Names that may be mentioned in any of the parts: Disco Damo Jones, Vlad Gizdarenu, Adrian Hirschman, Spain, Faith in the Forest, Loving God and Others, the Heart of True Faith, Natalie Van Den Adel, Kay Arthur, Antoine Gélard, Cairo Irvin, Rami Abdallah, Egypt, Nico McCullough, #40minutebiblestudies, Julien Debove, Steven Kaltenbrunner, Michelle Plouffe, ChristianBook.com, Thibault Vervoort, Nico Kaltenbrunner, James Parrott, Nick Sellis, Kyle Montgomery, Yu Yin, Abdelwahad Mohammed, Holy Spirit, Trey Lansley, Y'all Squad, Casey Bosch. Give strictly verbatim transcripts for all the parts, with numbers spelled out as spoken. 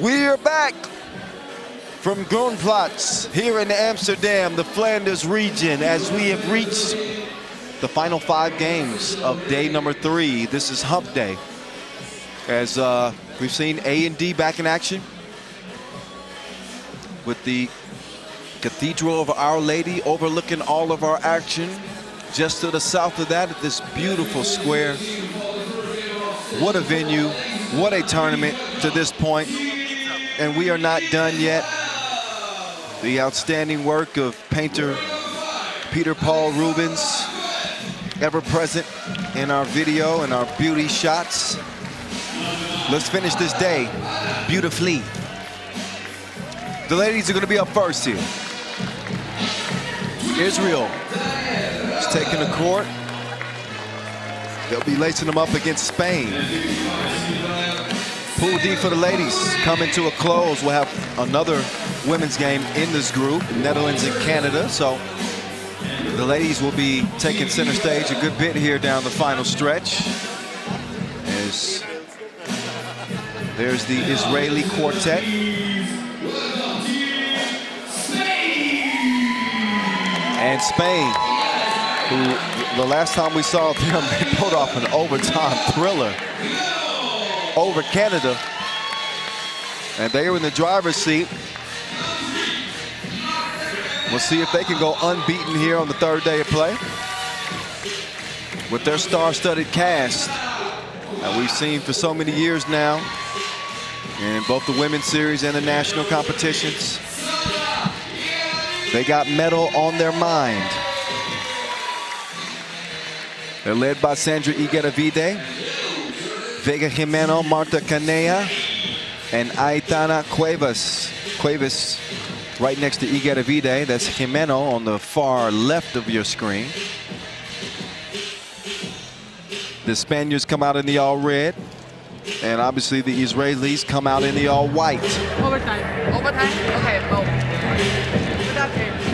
We're back from Groenplaats here in Amsterdam, the Flanders region, as we have reached the final five games of day number three. This is hump day, as uh, we've seen A and D back in action with the Cathedral of Our Lady overlooking all of our action. Just to the south of that, at this beautiful square. What a venue, what a tournament to this point. And we are not done yet. The outstanding work of painter Peter Paul Rubens, ever present in our video and our beauty shots. Let's finish this day beautifully. The ladies are going to be up first here. Israel is taking the court. They'll be lacing them up against Spain. Pool D for the ladies coming to a close. We'll have another women's game in this group, Netherlands and Canada. So the ladies will be taking center stage a good bit here down the final stretch. As there's the Israeli quartet. And Spain, who the last time we saw them, they pulled off an overtime thriller over Canada. And they were in the driver's seat. We'll see if they can go unbeaten here on the third day of play with their star-studded cast that we've seen for so many years now in both the women's series and the national competitions. They got metal on their mind. They're led by Sandra Igueta Vide, Vega Jimeno, Marta Canea, and Aitana Cuevas. Cuevas right next to Igueta Vide. That's Jimeno on the far left of your screen. The Spaniards come out in the all red, and obviously the Israelis come out in the all white. Overtime. Overtime? Okay, oh.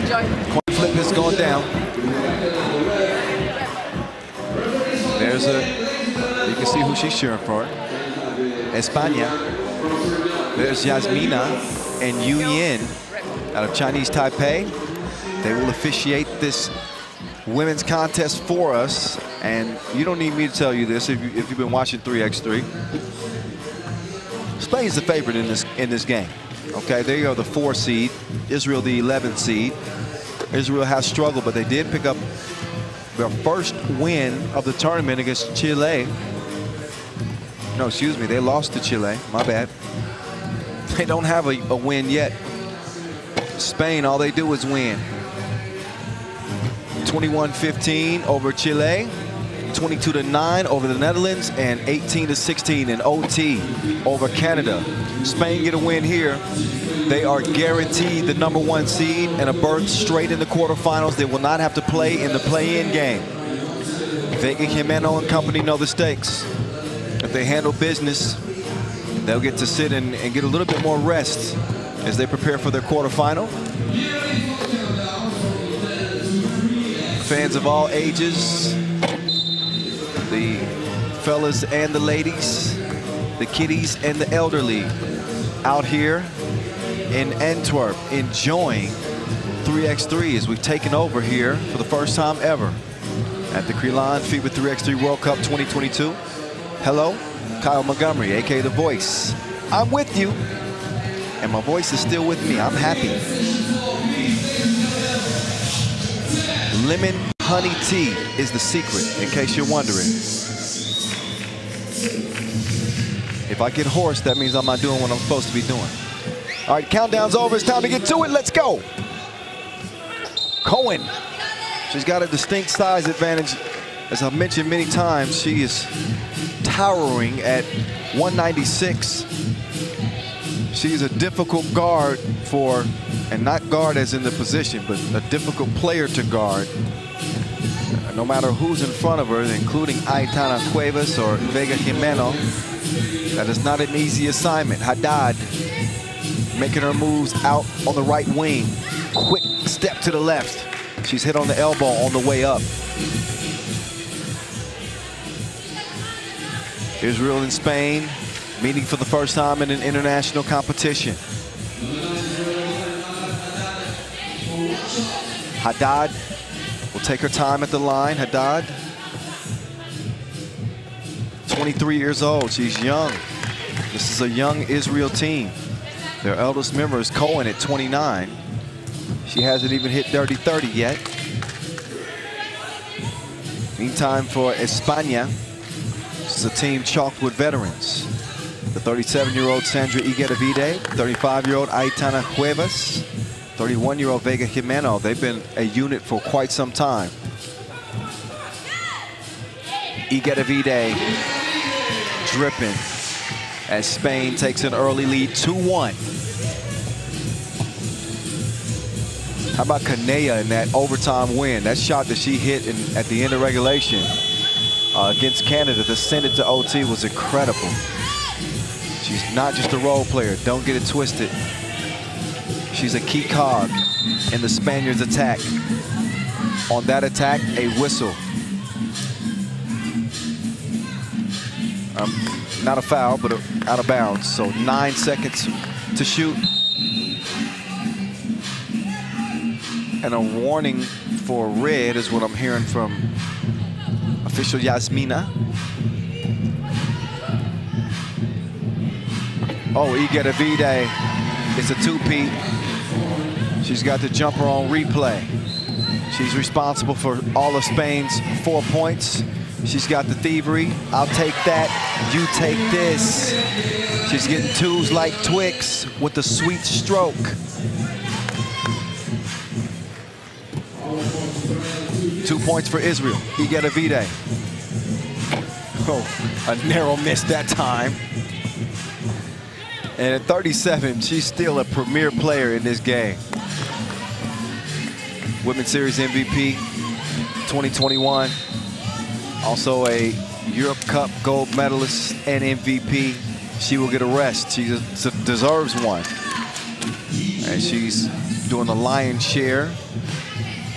Coin flip has gone down. There's a, you can see who she's cheering for. España. There's Yasmina and Yu Yin out of Chinese Taipei. They will officiate this women's contest for us. And you don't need me to tell you this if, you, if you've been watching three by three. Spain's the favorite in this in this game. Okay, they are the four seed, Israel the eleven seed. Israel has struggled, but they did pick up their first win of the tournament against Chile. No, excuse me, they lost to Chile, my bad. They don't have a, a win yet. Spain, all they do is win. twenty-one fifteen over Chile, twenty-two to nine over the Netherlands, and eighteen to sixteen in O T over Canada. Spain get a win here. They are guaranteed the number one seed and a berth straight in the quarterfinals. They will not have to play in the play-in game. Vega Jimeno and company know the stakes. If they handle business, they'll get to sit and, and get a little bit more rest as they prepare for their quarterfinal. Fans of all ages, the fellas and the ladies, the kiddies and the elderly out here in Antwerp enjoying three by three as we've taken over here for the first time ever at the Crelan FIBA three by three World Cup twenty twenty-two. Hello, Kyle Montgomery, A K A The Voice. I'm with you, and my voice is still with me. I'm happy. Lemon honey tea is the secret, in case you're wondering. If I get hoarse, that means I'm not doing what I'm supposed to be doing. All right, countdown's over. It's time to get to it. Let's go. Cohen. She's got a distinct size advantage. As I've mentioned many times, she is towering at one ninety-six. She's a difficult guard for, and not guard as in the position, but a difficult player to guard. No matter who's in front of her, including Aitana Cuevas or Vega Jimeno, that is not an easy assignment. Haddad making her moves out on the right wing. Quick step to the left. She's hit on the elbow on the way up. Israel and Spain meeting for the first time in an international competition. Haddad will take her time at the line. Haddad, twenty-three years old, she's young. This is a young Israel team. Their eldest member is Cohen at twenty-nine. She hasn't even hit dirty thirty yet. Meantime for España, this is a team chalked with veterans. The thirty-seven-year-old Sandra Igueta Vide, thirty-five-year-old Aitana Cuevas, thirty-one-year-old Vega Jimeno. They've been a unit for quite some time. Igueta Vide dripping as Spain takes an early lead, two one. How about Canea in that overtime win? That shot that she hit in, at the end of regulation uh, against Canada that sent it to O T was incredible. She's not just a role player, don't get it twisted. She's a key cog in the Spaniards' attack. On that attack, a whistle. Um, not a foul, but a, out of bounds. So nine seconds to shoot. And a warning for red is what I'm hearing from official Yasmina. Oh, Igueta Vide. It's a two-peat. She's got the jumper on replay. She's responsible for all of Spain's four points. She's got the thievery. I'll take that. You take this. She's getting twos like Twix with the sweet stroke. Two points for Israel. Igueta Vide. Oh, a narrow miss that time. And at thirty-seven, she's still a premier player in this game. Women's Series M V P twenty twenty-one. Also a Europe Cup gold medalist and M V P. She will get a rest. She deserves one. And she's doing the lion's share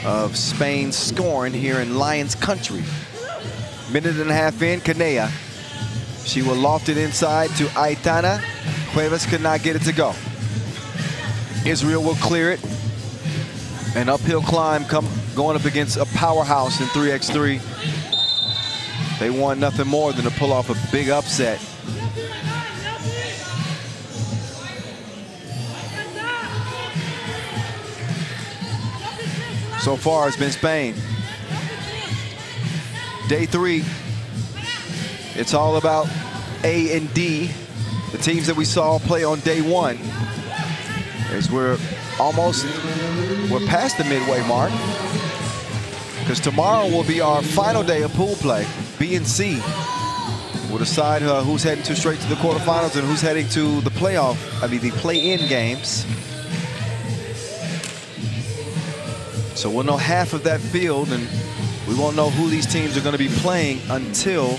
of Spain's scoring here in Lions country. Minute and a half in, Canea. She will loft it inside to Aitana. Cuevas could not get it to go. Israel will clear it. An uphill climb come, going up against a powerhouse in three on three. They want nothing more than to pull off a big upset. So far, it's been Spain. Day three, it's all about A and D. The teams that we saw play on day one, as we're almost, we're past the midway mark, because tomorrow will be our final day of pool play. B and C will decide uh, who's heading to straight to the quarterfinals and who's heading to the playoff, I mean the play-in games. So we'll know half of that field, and we won't know who these teams are going to be playing until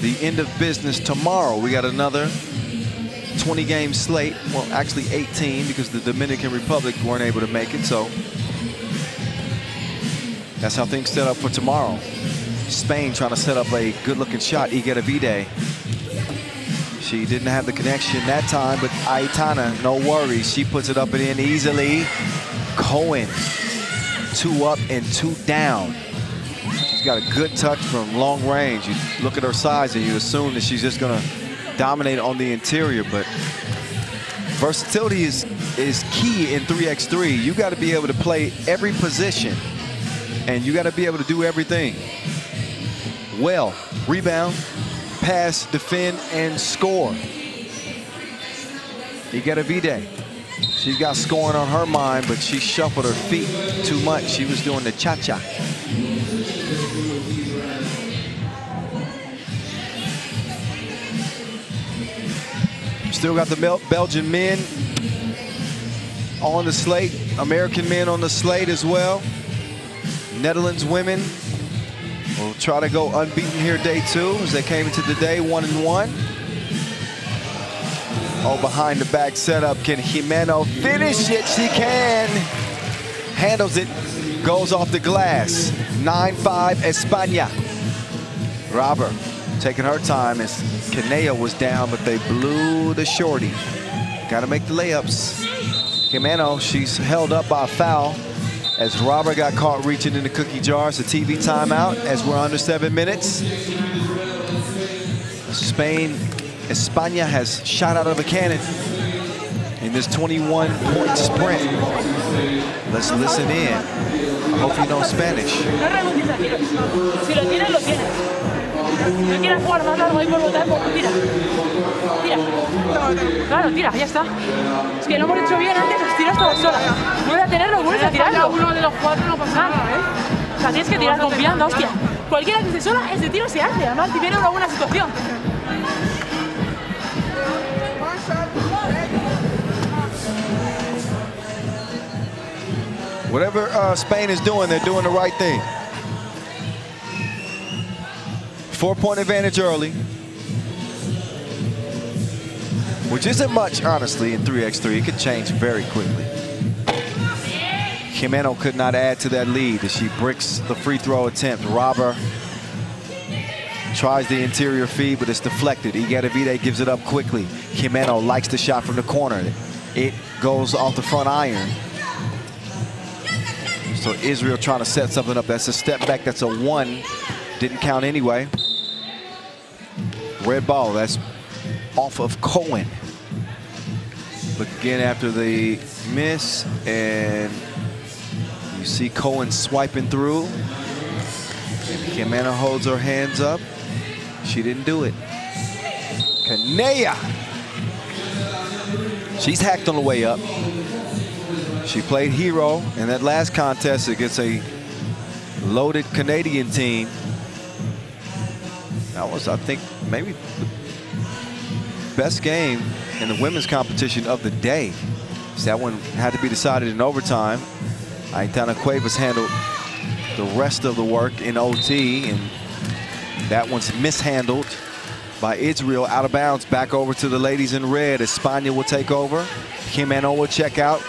the end of business tomorrow. We got another twenty game slate. Well, actually eighteen, because the Dominican Republic weren't able to make it. So that's how things set up for tomorrow. Spain trying to set up a good looking shot. Igueta Vide. She didn't have the connection that time, but Aitana, no worries. She puts it up and in easily. Cohen, two up and two down. She's got a good touch from long range. You look at her size and you assume that she's just gonna dominate on the interior, but versatility is, is key in three on three. You gotta be able to play every position, and you gotta be able to do everything. Well, rebound, pass, defend, and score. Igueta Vide, she's got scoring on her mind, but she shuffled her feet too much. She was doing the cha-cha. Still got the Belgian men on the slate, American men on the slate as well. Netherlands women will try to go unbeaten here day two, as they came into the day one and one. Oh, behind the back setup. Can Jimeno finish it? She can. Handles it, goes off the glass. nine five España. Robert taking her time as Canea was down, but they blew the shorty. Got to make the layups. Jimeno, she's held up by a foul as Robert got caught reaching in the cookie jar. It's a T V timeout as we're under seven minutes. Spain, España has shot out of a cannon in this twenty-one point sprint. Let's listen in. I hope you know Spanish. Claro, tira, ya está. Es que lo hemos hecho bien antes, las tiras todas solas. Vuelve a tenerlo, vuelves a tirarlo. Uno de los cuatro no pasa nada, ¿eh? O sea, tienes que tirar confiando, hostia. Cualquiera que se sola, ese tiro se hace. Además, si viene una buena situación. Whatever uh, Spain is doing, they're doing the right thing. Four-point advantage early, which isn't much, honestly, in three on three. It could change very quickly. Jimeno could not add to that lead as she bricks the free throw attempt. Robber tries the interior feed, but it's deflected. Igueta Vide gives it up quickly. Jimeno likes the shot from the corner. It goes off the front iron. So Israel trying to set something up. That's a step back. That's a one. Didn't count anyway. Red ball. That's off of Cohen. Look again after the miss. And you see Cohen swiping through. Jimeno holds her hands up. She didn't do it. Canea. She's hacked on the way up. She played hero in that last contest against a loaded Canadian team. That was, I think, maybe the best game in the women's competition of the day. So that one had to be decided in overtime. Aitana Cuevas handled the rest of the work in O T, and that one's mishandled by Israel out of bounds. Back over to the ladies in red. España will take over. Jimeno will check out.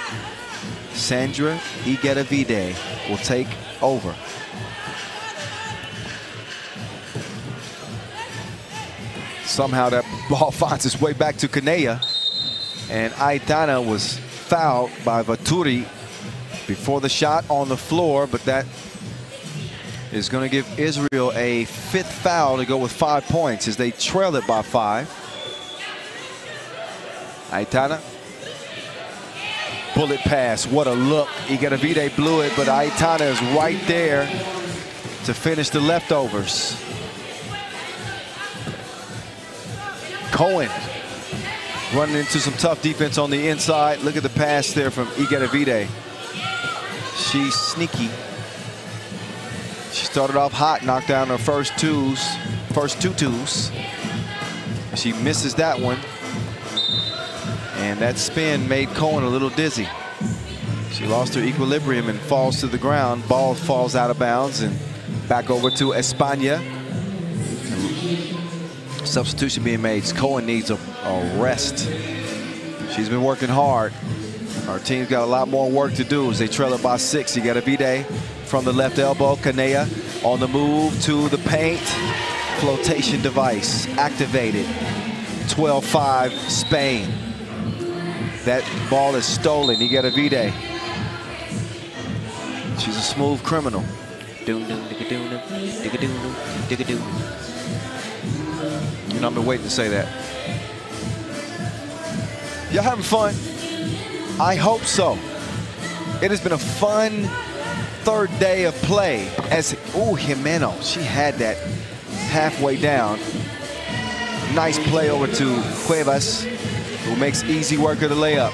Sandra Igueta Vide will take over. Somehow that ball finds its way back to Canea, and Aitana was fouled by Vaturi before the shot on the floor, but that is going to give Israel a fifth foul to go with five points as they trail it by five. Aitana. Bullet pass, what a look. Igueta Vide blew it, but Aitana is right there to finish the leftovers. Cohen running into some tough defense on the inside. Look at the pass there from Igueta Vide. She's sneaky. She started off hot, knocked down her first twos, first two twos. She misses that one. And that spin made Cohen a little dizzy. She lost her equilibrium and falls to the ground. Ball falls out of bounds and back over to España. Substitution being made. Cohen needs a, a rest. She's been working hard. Our team's got a lot more work to do as they trail it by six. You got a Vide from the left elbow. Canea on the move to the paint. Flotation device activated. twelve five Spain. That ball is stolen. Igueta Vide. She's a smooth criminal. You know, I've been waiting to say that. Y'all having fun? I hope so. It has been a fun third day of play. As ooh, Jimeno, she had that halfway down. Nice play over to Cuevas, who makes easy work of the layup.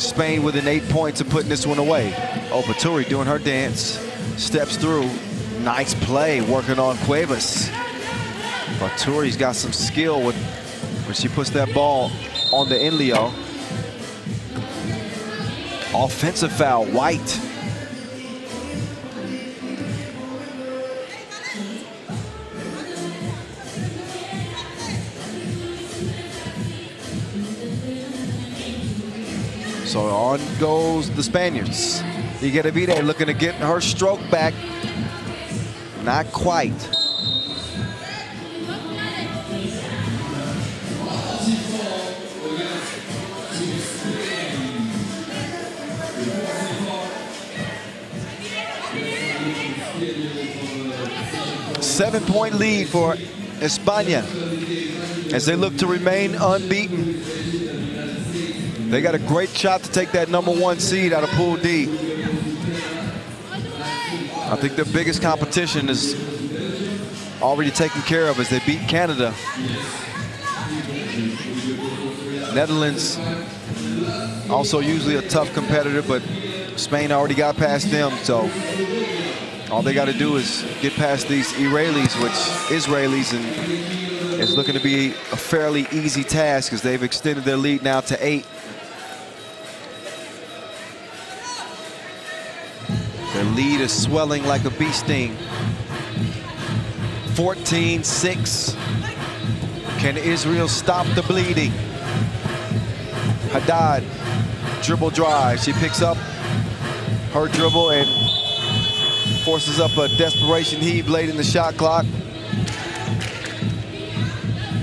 Spain within eight points of putting this one away. Opaturi doing her dance, steps through. Nice play, working on Cuevas. Opaturi's got some skill with when she puts that ball on the Enlio. Offensive foul, White. So on goes the Spaniards. Igueta Vide looking to get her stroke back. Not quite. Seven-point lead for España as they look to remain unbeaten. They got a great shot to take that number one seed out of Pool D. I think their biggest competition is already taken care of as they beat Canada. Netherlands, also usually a tough competitor, but Spain already got past them, so all they got to do is get past these Israelis, which Israelis, and it's looking to be a fairly easy task as they've extended their lead now to eight. Their lead is swelling like a bee sting. fourteen six. Can Israel stop the bleeding? Haddad, dribble drive. She picks up her dribble and forces up a desperation heave late in the shot clock.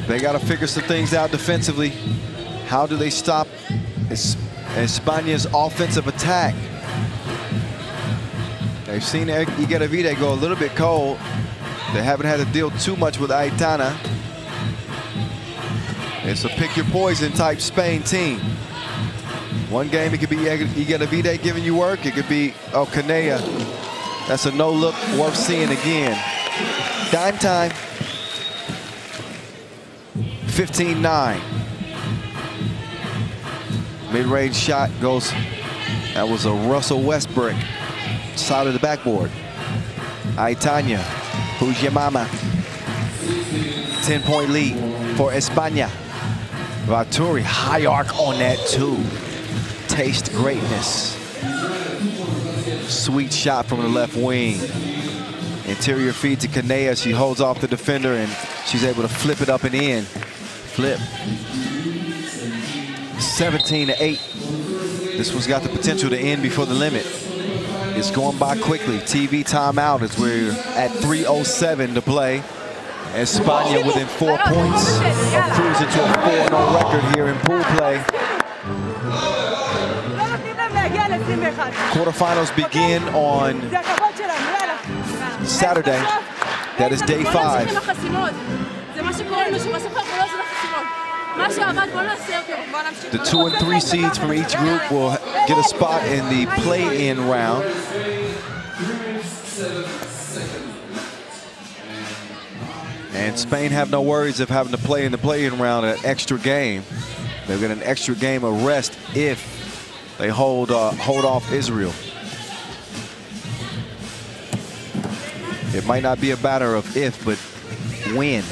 They got to figure some things out defensively. How do they stop es España's offensive attack? They've seen Igueta Vide go a little bit cold. They haven't had to deal too much with Aitana. It's a pick-your-poison type Spain team. One game, it could be Igueta Vide giving you work. It could be oh, Canea. That's a no-look worth seeing again. Dime time. fifteen nine. Mid-range shot goes. That was a Russell Westbrook. Side of the backboard. Aitana, who's your mama? ten-point lead for España. Vaturi, high arc on that two. Taste greatness. Sweet shot from the left wing. Interior feed to Canea. She holds off the defender and she's able to flip it up and in. Flip. seventeen to eight. This one's got the potential to end before the limit. It's going by quickly. T V timeout as we're at three oh seven to play. España within four points of cruising to a four and oh record here in pool play. Quarterfinals begin on Saturday. That is day five. The two and three seeds from each group will get a spot in the play-in round. And Spain have no worries of having to play in the play-in round an extra game. They'll get an extra game of rest if they hold uh, hold off Israel. It might not be a matter of if, but when.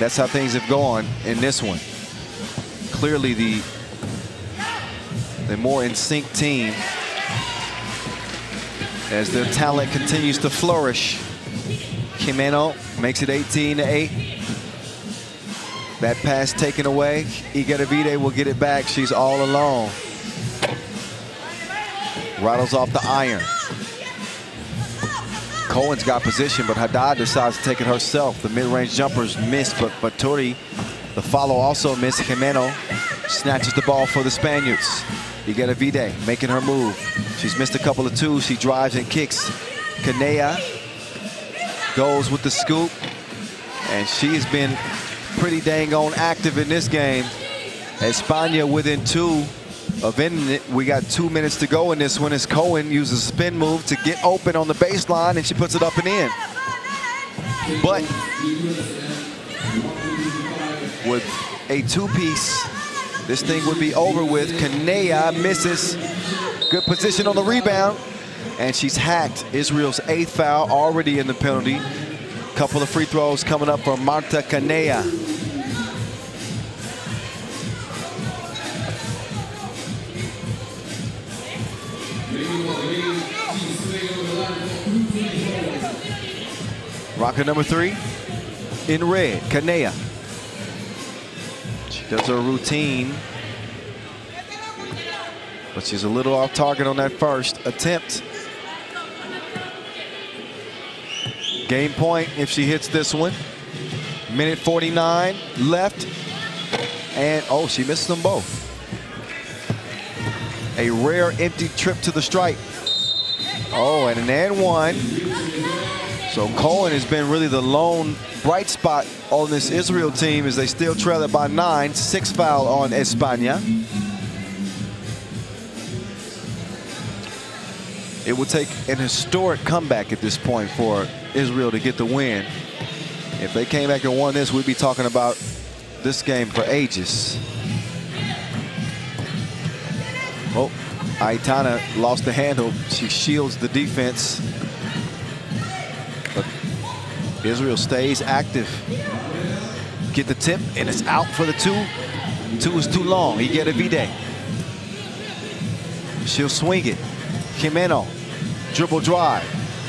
That's how things have gone in this one. Clearly the, the more in sync team as their talent continues to flourish. Jimeno makes it eighteen to eight. That pass taken away. Igueta Vide will get it back. She's all alone. Rattles off the iron. Cohen's got position, but Haddad decides to take it herself. The mid-range jumpers miss, but Vaturi, the follow also missed. Jimeno snatches the ball for the Spaniards. Igueta Vide making her move. She's missed a couple of twos. She drives and kicks. Canea goes with the scoop, and she has been pretty dang on active in this game. España within two of ending it. We got two minutes to go in this one as Cohen uses a spin move to get open on the baseline, and she puts it up and in. But with a two-piece, this thing would be over with. Canea misses. Good position on the rebound. And she's hacked. Israel's eighth foul already in the penalty. Couple of free throws coming up for Marta Canea. Rocker number three in red, Canea. She does her routine, but she's a little off target on that first attempt. Game point if she hits this one. Minute forty-nine left. And oh, she missed them both. A rare empty trip to the stripe. Oh, and an and one. So Cohen has been really the lone bright spot on this Israel team as they still trail it by nine. Six foul on España. It will take an historic comeback at this point for Israel to get the win. If they came back and won this, we'd be talking about this game for ages. Oh, Aitana lost the handle. She shields the defense. But Israel stays active. Get the tip, and it's out for the two. Two is too long. Igueta Vide. She'll swing it. Jimeno, dribble drive.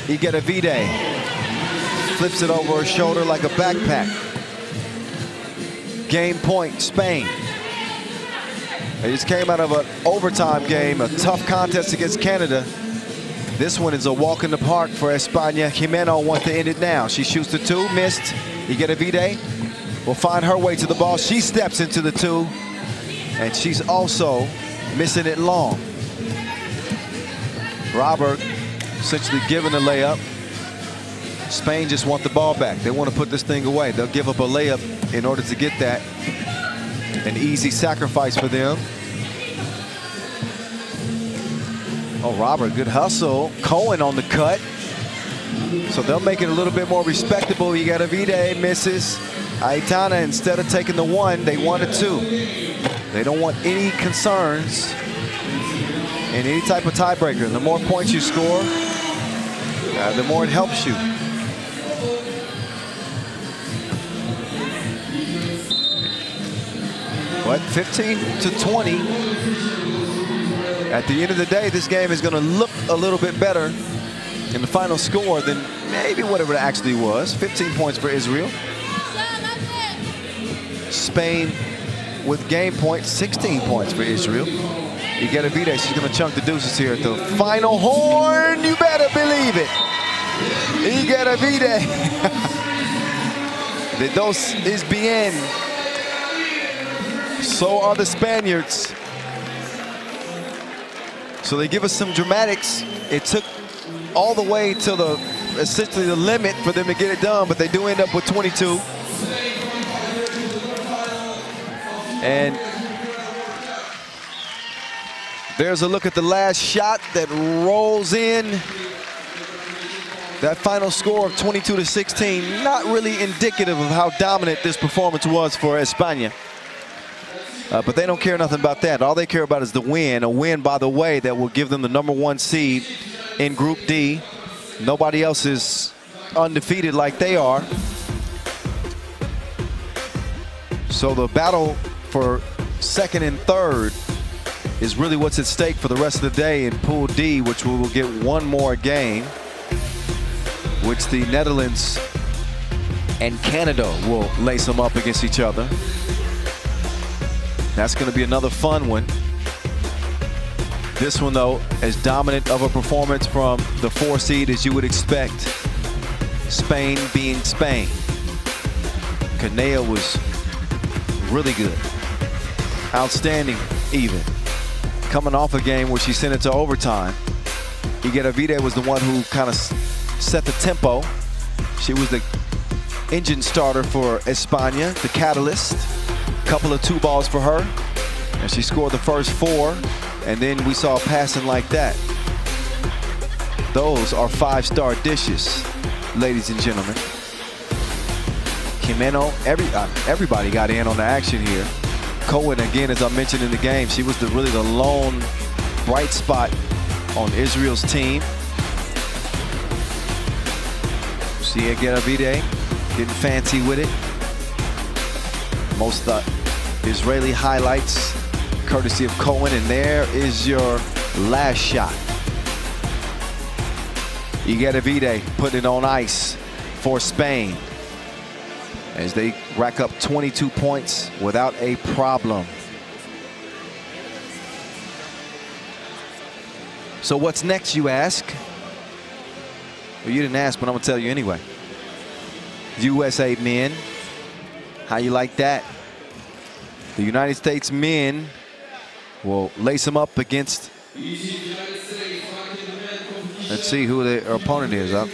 Igueta Vide flips it over her shoulder like a backpack. Game point, Spain. They just came out of an overtime game, a tough contest against Canada. This one is a walk in the park for España. Jimeno wants to end it now. She shoots the two, missed. Igueta Vide will find her way to the ball. She steps into the two, and she's also missing it long. Robert essentially giving the layup. Spain just want the ball back. They want to put this thing away. They'll give up a layup in order to get that. An easy sacrifice for them. Oh, Robert, good hustle. Cohen on the cut. So they'll make it a little bit more respectable. You got Avide misses. Aitana, instead of taking the one, they want a two. They don't want any concerns in any type of tiebreaker. And the more points you score, uh, the more it helps you. But fifteen to twenty, at the end of the day, this game is going to look a little bit better in the final score than maybe whatever it actually was. fifteen points for Israel. Spain with game point, sixteen points for Israel. Igueta Vide, she's going to chunk the deuces here at the final horn. You better believe it. Igueta Vide. The dos is bien. So are the Spaniards. So they give us some dramatics. It took all the way to the, essentially the limit for them to get it done, but they do end up with twenty-two. And there's a look at the last shot that rolls in. That final score of twenty-two to sixteen, not really indicative of how dominant this performance was for España. Uh, but they don't care nothing about that. All they care about is the win. A win, by the way, that will give them the number one seed in Group D. Nobody else is undefeated like they are. So the battle for second and third is really what's at stake for the rest of the day in Pool D, which we will get one more game, which the Netherlands and Canada will lace them up against each other. That's going to be another fun one. This one, though, as dominant of a performance from the four seed as you would expect. Spain being Spain. Canea was really good. Outstanding, even. Coming off a game where she sent it to overtime. Igueta Vide was the one who kind of set the tempo. She was the engine starter for España, the catalyst. Couple of two balls for her. And she scored the first four. And then we saw passing like that. Those are five-star dishes, ladies and gentlemen. Jimeno, every, uh, everybody got in on the action here. Cohen, again, as I mentioned in the game, she was the, really the lone bright spot on Israel's team. See Igueta Vide getting fancy with it. Most uh, Israeli highlights, courtesy of Cohen, and there is your last shot. Igueta Vide putting it on ice for Spain, as they rack up twenty-two points without a problem. So what's next, you ask? Well, you didn't ask, but I'm gonna tell you anyway. U S A men, how you like that? The United States men will lace them up against, let's see who their opponent is. Up.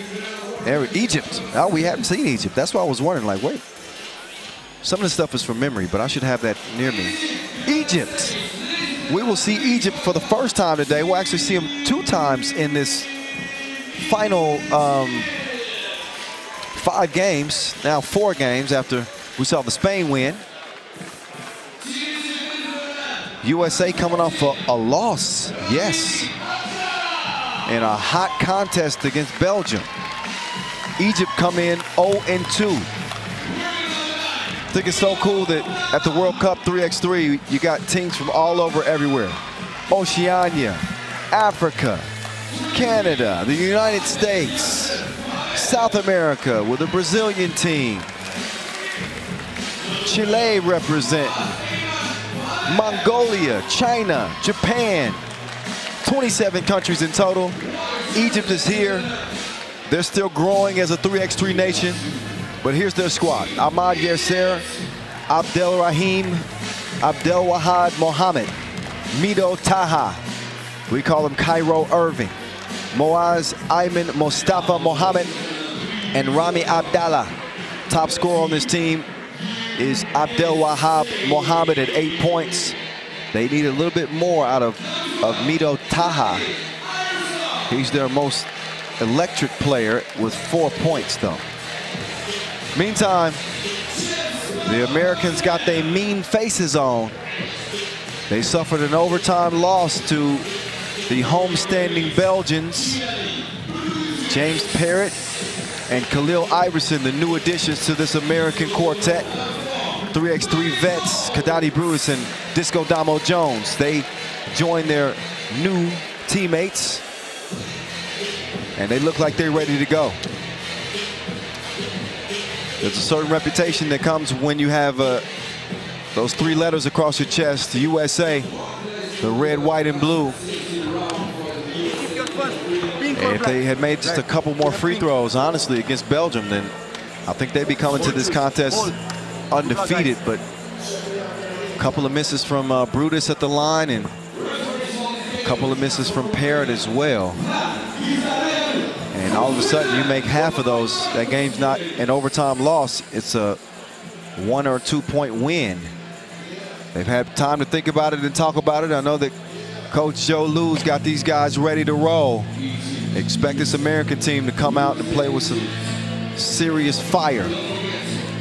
There, Egypt. Oh, we haven't seen Egypt. That's why I was wondering, like, wait. Some of this stuff is from memory, but I should have that near me. Egypt. We will see Egypt for the first time today. We'll actually see them two times in this final um, five games. Now four games after we saw the Spain win. U S A coming off a, a loss, yes. In a hot contest against Belgium. Egypt come in oh and two. I think it's so cool that at the World Cup three by three, you got teams from all over everywhere. Oceania, Africa, Canada, the United States, South America with a Brazilian team. Chile representing. Mongolia, China, Japan. twenty-seven countries in total. Egypt is here. They're still growing as a three by three nation. But here's their squad. Ahmad Yasser, Abdelrahim, Abdelwahad Mohammed, Mido Taha. We call him Cairo Irving. Moaz Ayman Mostafa Mohammed and Rami Abdallah. Top scorer on this team is Abdelwahab Mohammed at eight points. They need a little bit more out of, of Mido Taha. He's their most electric player with four points though. Meantime, the Americans got their mean faces on. They suffered an overtime loss to the homestanding Belgians. James Parrott and Khalil Iverson, the new additions to this American quartet. three by three vets, Kadati Bruce and Disco Damo Jones. They join their new teammates, and they look like they're ready to go. There's a certain reputation that comes when you have uh, those three letters across your chest, the U S A, the red, white, and blue. And if they had made just a couple more free throws, honestly, against Belgium, then I think they'd be coming to this contest undefeated. But a couple of misses from uh, Brutus at the line and a couple of misses from Parrott as well. All of a sudden, you make half of those. That game's not an overtime loss. It's a one or two point win. They've had time to think about it and talk about it. I know that Coach Joe Lou's got these guys ready to roll. Expect this American team to come out and play with some serious fire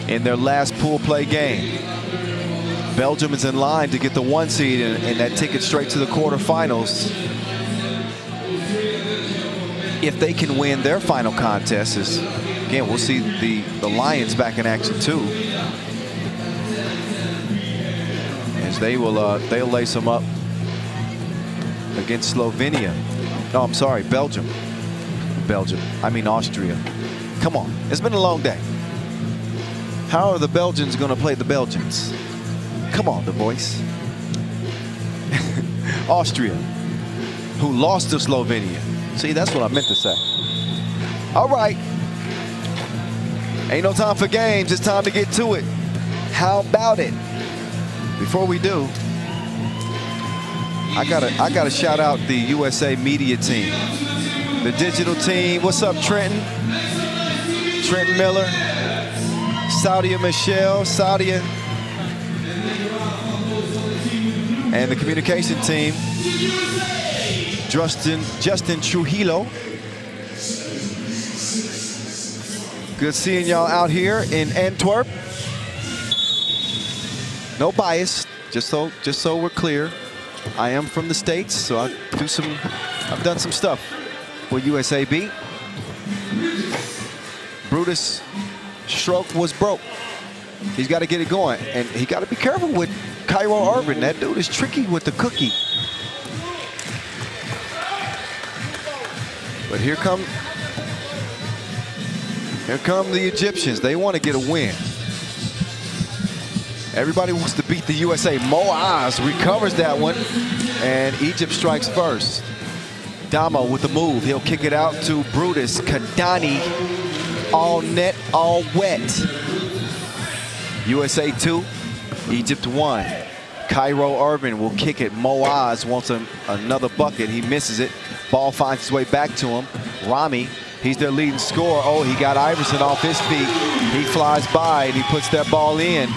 in their last pool play game. Belgium is in line to get the one seed and, and that ticket straight to the quarterfinals. If they can win their final contest, is again, we'll see the, the Lions back in action too, as they will uh, they'll lace them up against Slovenia. No, I'm sorry, Belgium. Belgium. I mean Austria. Come on, it's been a long day. How are the Belgians going to play the Belgians? Come on, the voice. Austria, who lost to Slovenia. See, that's what I meant to say. All right. Ain't no time for games. It's time to get to it. How about it? Before we do, I gotta, I gotta shout out the U S A media team, the digital team. What's up, Trenton? Trent Miller, Saudia Michelle, Saudia, and the communication team. Justin, Justin Trujillo. Good seeing y'all out here in Antwerp. No bias, just so just so we're clear. I am from the States, so I do some. I've done some stuff for U S A B. Brutus stroke was broke. He's got to get it going, and he got to be careful with Cairo Irvin. That dude is tricky with the cookie. But here come, here come the Egyptians. They want to get a win. Everybody wants to beat the U S A. Moaz recovers that one, and Egypt strikes first. Damo with the move. He'll kick it out to Brutus. Kadani, all net, all wet. U S A two, Egypt one. Cairo Irvin will kick it. Moaz wants an, another bucket. He misses it. Ball finds its way back to him. Rami, He's their leading scorer. Oh, he got Iverson off his feet. He flies by and he puts that ball in.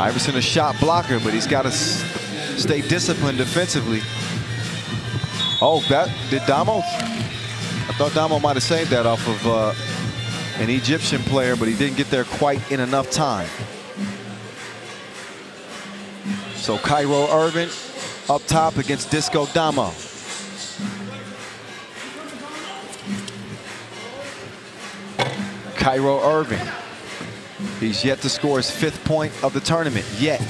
Iverson a shot blocker, but he's got to stay disciplined defensively. Oh, that did Damo? I thought Damo might have saved that off of uh, an Egyptian player, but he didn't get there quite in enough time. So Cairo Irvin up top against Disco Damo. Cairo Irvin. He's yet to score his fifth point of the tournament, yet.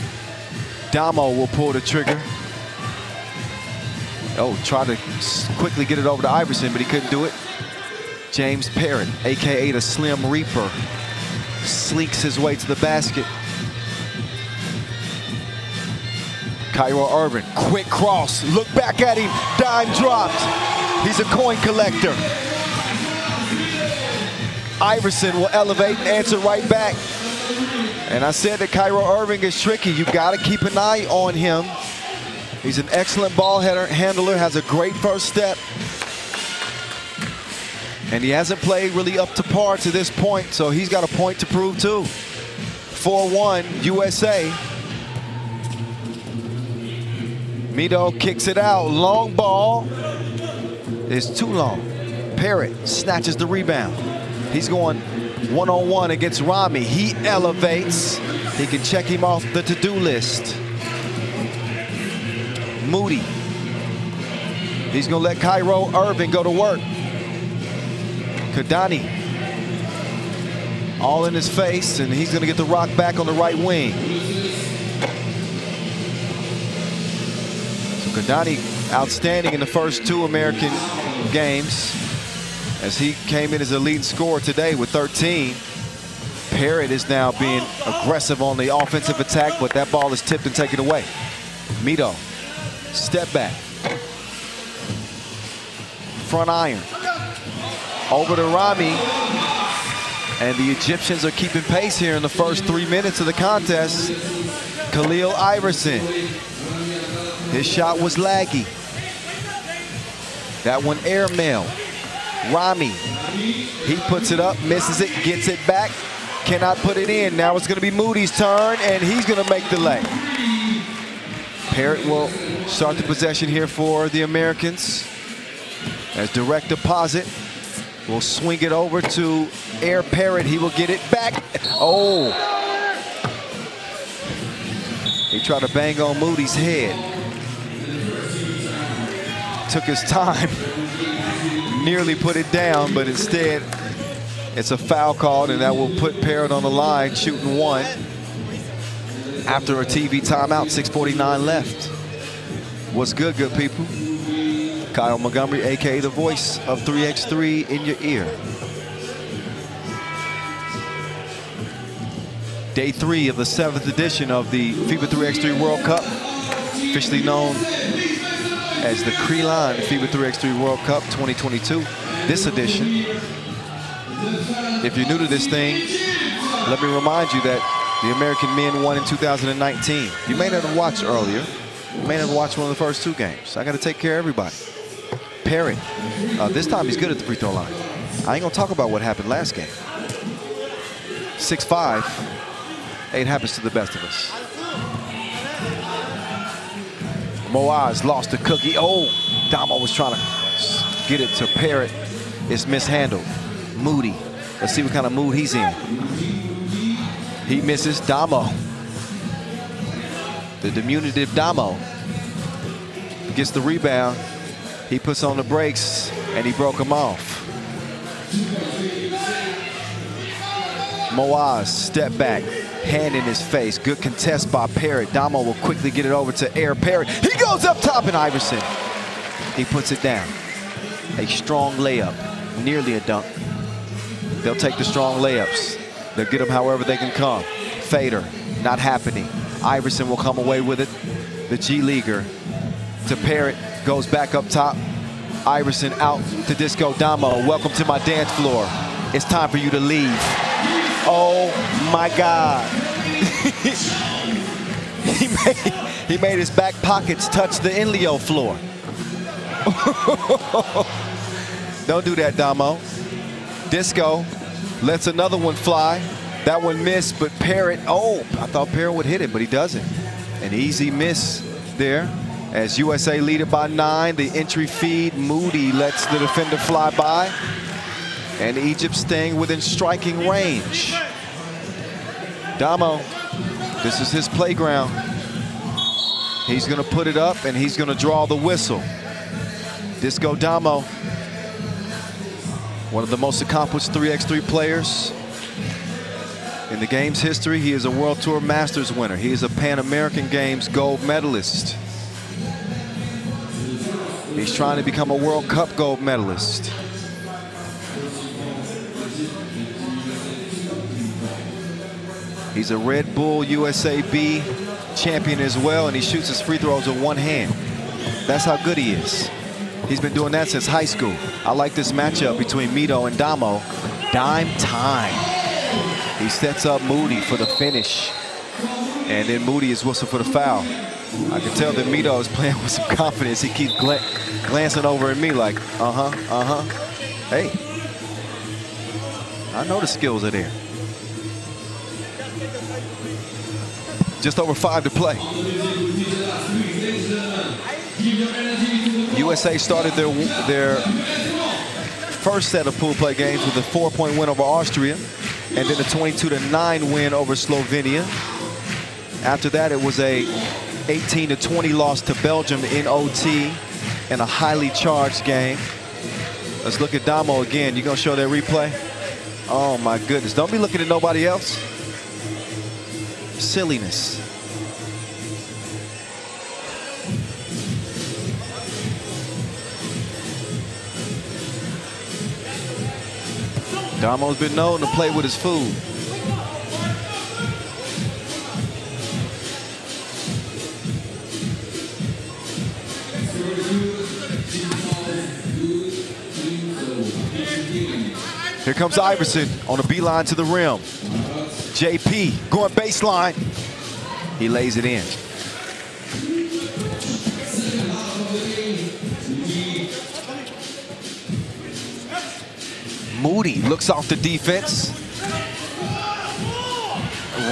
Damo will pull the trigger. Oh, tried to quickly get it over to Iverson, but he couldn't do it. James Parrott, A K A the Slim Reaper, sleeks his way to the basket. Cairo Irvin, quick cross, look back at him, dime dropped. He's a coin collector. Iverson will elevate and answer right back. And I said that Cairo Irvin is tricky. You got to keep an eye on him. He's an excellent ball header, handler, has a great first step. And he hasn't played really up to par to this point, so he's got a point to prove too. four one, U S A. Mido kicks it out, long ball. It's too long. Parrott snatches the rebound. He's going one-on-one against Rami. He elevates. He can check him off the to-do list. Moody. He's going to let Cairo Irvin go to work. Kadani. All in his face, and he's going to get the rock back on the right wing. So Kadani outstanding in the first two American games, as he came in as a leading scorer today with thirteen. Parrott is now being aggressive on the offensive attack, but that ball is tipped and taken away. Mido, step back. Front iron. Over to Rami. And the Egyptians are keeping pace here in the first three minutes of the contest. Khalil Iverson. His shot was laggy. That one airmail. Rami, he puts it up, misses it, gets it back, cannot put it in. Now it's going to be Moody's turn, and he's going to make the lay. Parrott will start the possession here for the Americans. As direct deposit, will swing it over to Air Parrott. He will get it back. Oh. He tried to bang on Moody's head. Took his time. Nearly put it down, but instead it's a foul called, and that will put Parrott on the line shooting one after a T V timeout. Six forty-nine left. What's good, good people? Kyle Montgomery, A K A the voice of three by three in your ear. Day three of the seventh edition of the FIBA three by three World Cup, officially known as the Creeline FIBA three by three World Cup twenty twenty-two, this edition. If you're new to this thing, let me remind you that the American men won in two thousand nineteen. You may not have watched earlier. You may not have watched one of the first two games. I got to take care of everybody. Parrott, uh, this time he's good at the free throw line. I ain't going to talk about what happened last game. six five, it happens to the best of us. Moaz lost the cookie. Oh, Damo was trying to get it to Parrott. It's mishandled. Moody. Let's see what kind of mood he's in. He misses. Damo. The diminutive Damo gets the rebound. He puts on the brakes, and he broke him off. Moaz, step back. Hand in his face. Good contest by Parrott. Damo will quickly get it over to Air Parrott. He goes up top, and Iverson, he puts it down. A strong layup. Nearly a dunk. They'll take the strong layups. They'll get them however they can come. Fader, not happening. Iverson will come away with it. The G Leaguer to Parrott. Goes back up top. Iverson out to Disco Damo. Welcome to my dance floor. It's time for you to leave. Oh my God. he, made, he made his back pockets touch the Inlio floor. Don't do that, Damo. Disco lets another one fly. That one missed, but Parrott, oh, I thought Parrott would hit it, but he doesn't. An easy miss there. As U S A lead it by nine, the entry feed, Moody lets the defender fly by. And Egypt staying within striking range. Damo, this is his playground. He's gonna put it up and he's gonna draw the whistle. Disco Damo, one of the most accomplished three on three players in the game's history. He is a World Tour Masters winner. He is a Pan American Games gold medalist. He's trying to become a World Cup gold medalist. He's a Red Bull U S A B champion as well, and he shoots his free throws with one hand. That's how good he is. He's been doing that since high school. I like this matchup between Mido and Damo. Dime time. He sets up Moody for the finish, and then Moody is whistled for the foul. I can tell that Mido is playing with some confidence. He keeps gl glancing over at me like, uh-huh, uh-huh. Hey, I know the skills are there. Just over five to play. U S A started their, their first set of pool play games with a four point win over Austria, and then a twenty-two to nine win over Slovenia. After that, it was a eighteen to twenty loss to Belgium in O T in a highly charged game. Let's look at Damo again. You gonna show that replay? Oh my goodness, don't be looking at nobody else. Silliness. Damo's been known to play with his food. Here comes Iverson on a beeline to the rim. J P going baseline. He lays it in. Moody looks off the defense.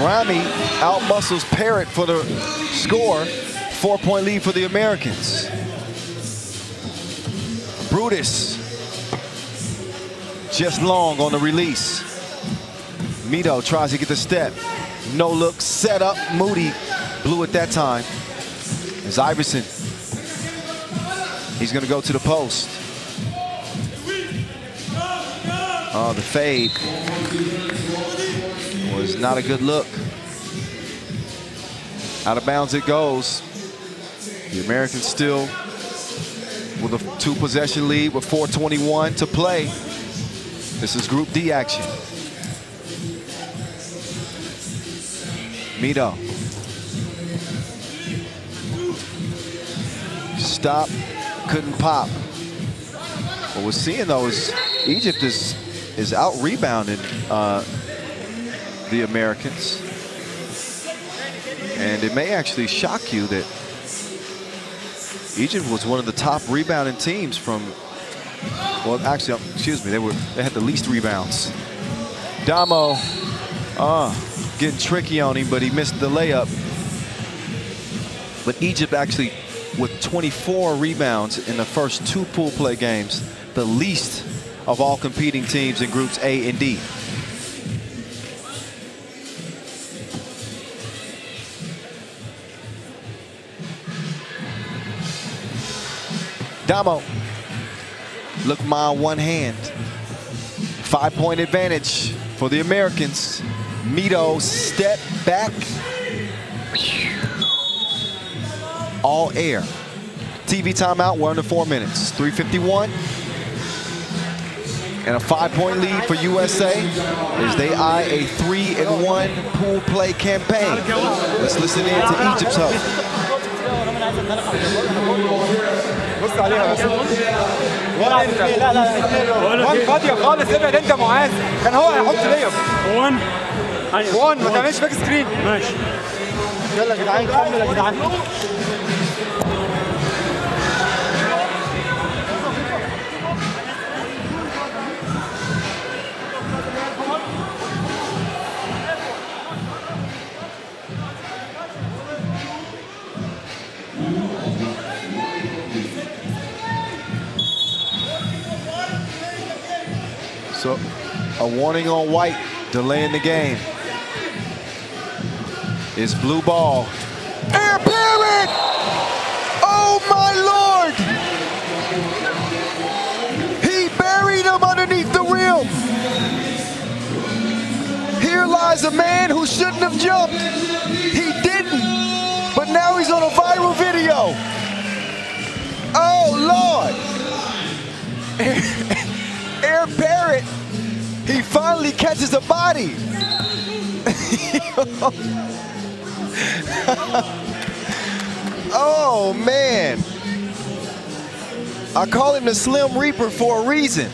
Rami outmuscles Parrott for the score. Four-point lead for the Americans. Brutus just long on the release. Mido tries to get the step. No look, set up. Moody blew it that time. It's Iverson. He's gonna go to the post. Oh, the fade was not a good look. Out of bounds it goes. The Americans still with a two possession lead with four twenty-one to play. This is Group D action. Mido. Stop, couldn't pop. What we're seeing though is Egypt is, is out rebounding uh, the Americans. And it may actually shock you that Egypt was one of the top rebounding teams from, well actually, excuse me, they were they had the least rebounds. Damo, uh, getting tricky on him, but he missed the layup. But Egypt actually, with twenty-four rebounds in the first two pool play games, the least of all competing teams in groups A and D. Damo, look my one hand. Five-point advantage for the Americans. Mido step back. All air. T V timeout, we're under four minutes. three fifty-one. And a five-point lead for U S A as they eye a three and one pool play campaign. Let's listen in to Egypt's hope. وان ما تعملش باك سكرين ماشي يلا يا جدعان كمل يا جدعان So a warning on white, delaying the game. It's blue ball. Air Parrott! Oh my Lord! He buried him underneath the rim. Here lies a man who shouldn't have jumped. He didn't, but now he's on a viral video. Oh Lord! Air Parrott, he finally catches a body. Oh man. I call him the Slim Reaper for a reason.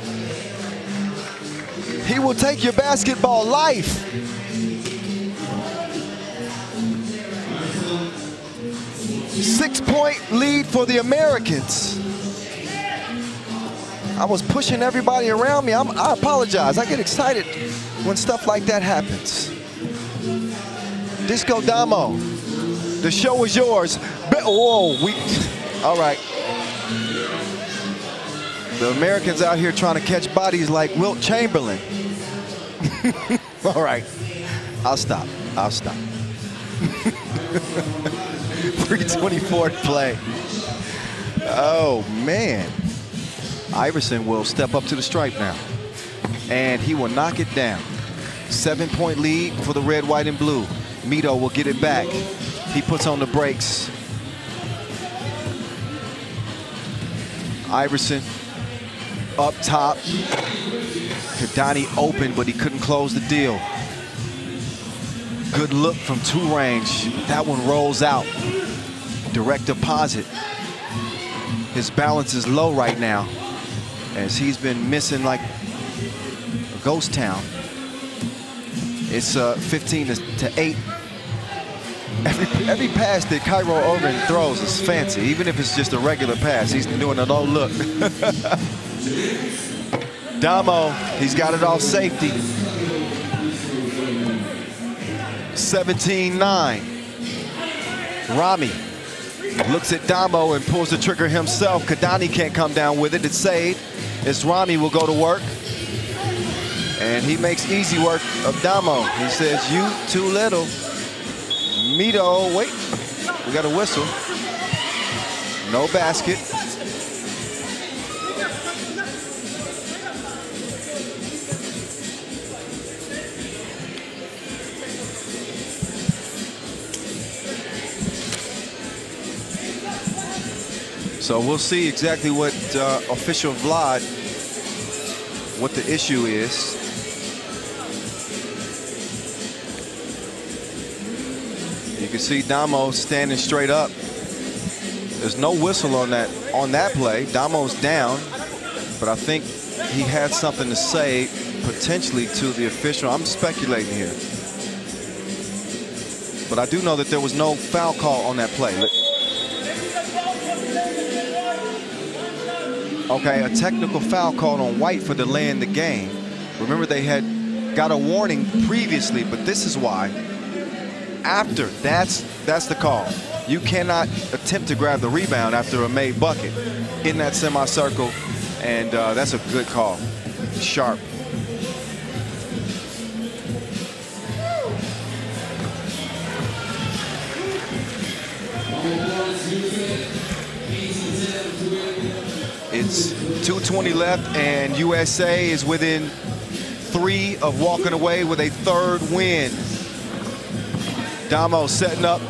He will take your basketball life. Six point lead for the Americans. I was pushing everybody around me. I'm, I apologize. I get excited when stuff like that happens. Disco Damo, the show is yours. Be Whoa, we, all right. The Americans out here trying to catch bodies like Wilt Chamberlain. All right, I'll stop, I'll stop. three twenty-four to play. Oh man. Iverson will step up to the stripe now, and he will knock it down. Seven-point lead for the red, white, and blue. Mido will get it back. He puts on the brakes. Iverson up top. Kadati open, but he couldn't close the deal. Good look from two range. That one rolls out. Direct deposit. His balance is low right now, as he's been missing like a ghost town. It's uh, fifteen to eight. Every, every pass that Cairo Irvin throws is fancy, even if it's just a regular pass. He's doing a low look. Damo, he's got it off safety. seventeen nine. Rami looks at Damo and pulls the trigger himself. Kadani can't come down with it. It's saved. It's Rami will go to work. And he makes easy work of Damo. He says, you too little. Mido, wait. We got a whistle. No basket. So we'll see exactly what uh, official Vlad, what the issue is. You can see Damo standing straight up. There's no whistle on that on that play. Damo's down, but I think he had something to say potentially to the official. I'm speculating here, but I do know that there was no foul call on that play. Okay, a technical foul called on white for delaying the game. Remember, they had got a warning previously, but this is why. After, that's that's the call. You cannot attempt to grab the rebound after a made bucket in that semicircle, and uh, that's a good call. Sharp. It's two twenty left, and U S A is within three of walking away with a third win. Damo setting up.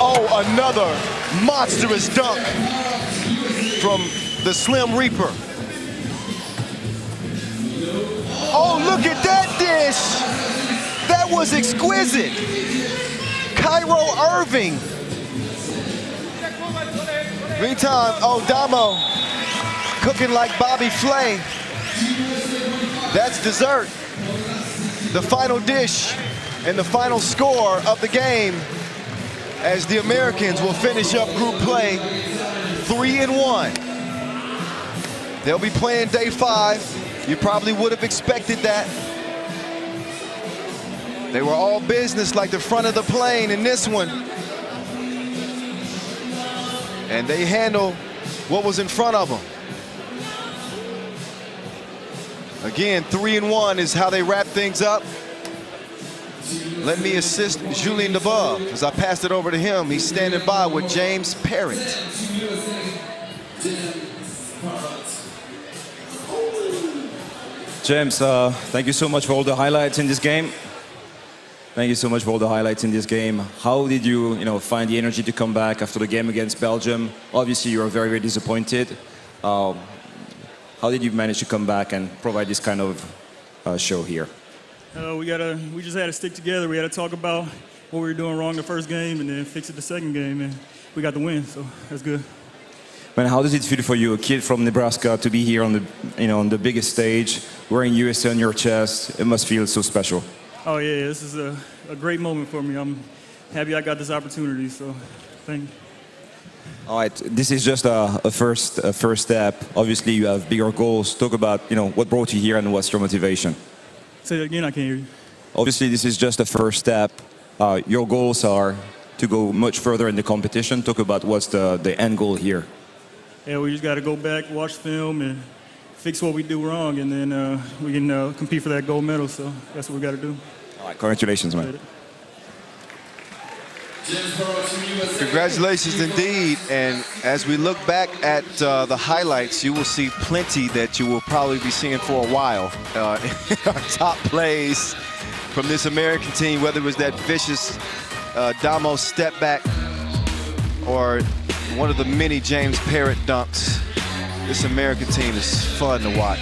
Oh, another monstrous dunk from the Slim Reaper. Oh, look at that dish. That was exquisite. Cairo Irving. Meantime, oh, Damo. Cooking like Bobby Flay. That's dessert. The final dish and the final score of the game, as the Americans will finish up group play three and one. They'll be playing day five. You probably would have expected that. They were all business like the front of the plane in this one. And they handle what was in front of them. Again, three and one is how they wrap things up. Let me assist Julien Debove. As I pass it over to him, he's standing by with James Parrott. James, uh, thank you so much for all the highlights in this game. Thank you so much for all the highlights in this game. How did you, you know, find the energy to come back after the game against Belgium? Obviously, you were very, very disappointed. Uh, how did you manage to come back and provide this kind of uh, show here? Uh, we gotta, we just had to stick together. We had to talk about what we were doing wrong the first game and then fix it the second game, and we got the win, so that's good. Man, how does it feel for you, a kid from Nebraska, to be here on the, you know, on the biggest stage, wearing U S A on your chest? It must feel so special. Oh yeah, this is a, a great moment for me. I'm happy I got this opportunity, so thank you. All right, this is just a, a first, a first step. Obviously, you have bigger goals. Talk about, you know, what brought you here and what's your motivation. Say that again, I can't hear you. Obviously, this is just a first step. Uh, your goals are to go much further in the competition. Talk about what's the, the end goal here. Yeah, we just got to go back, watch film, and fix what we do wrong, and then uh, we can uh, compete for that gold medal. So that's what we got to do. All right, congratulations, man. Congratulations indeed, and as we look back at uh, the highlights, you will see plenty that you will probably be seeing for a while. Uh, our top plays from this American team, whether it was that vicious uh, Damo step back or one of the many James Parrott dunks, this American team is fun to watch.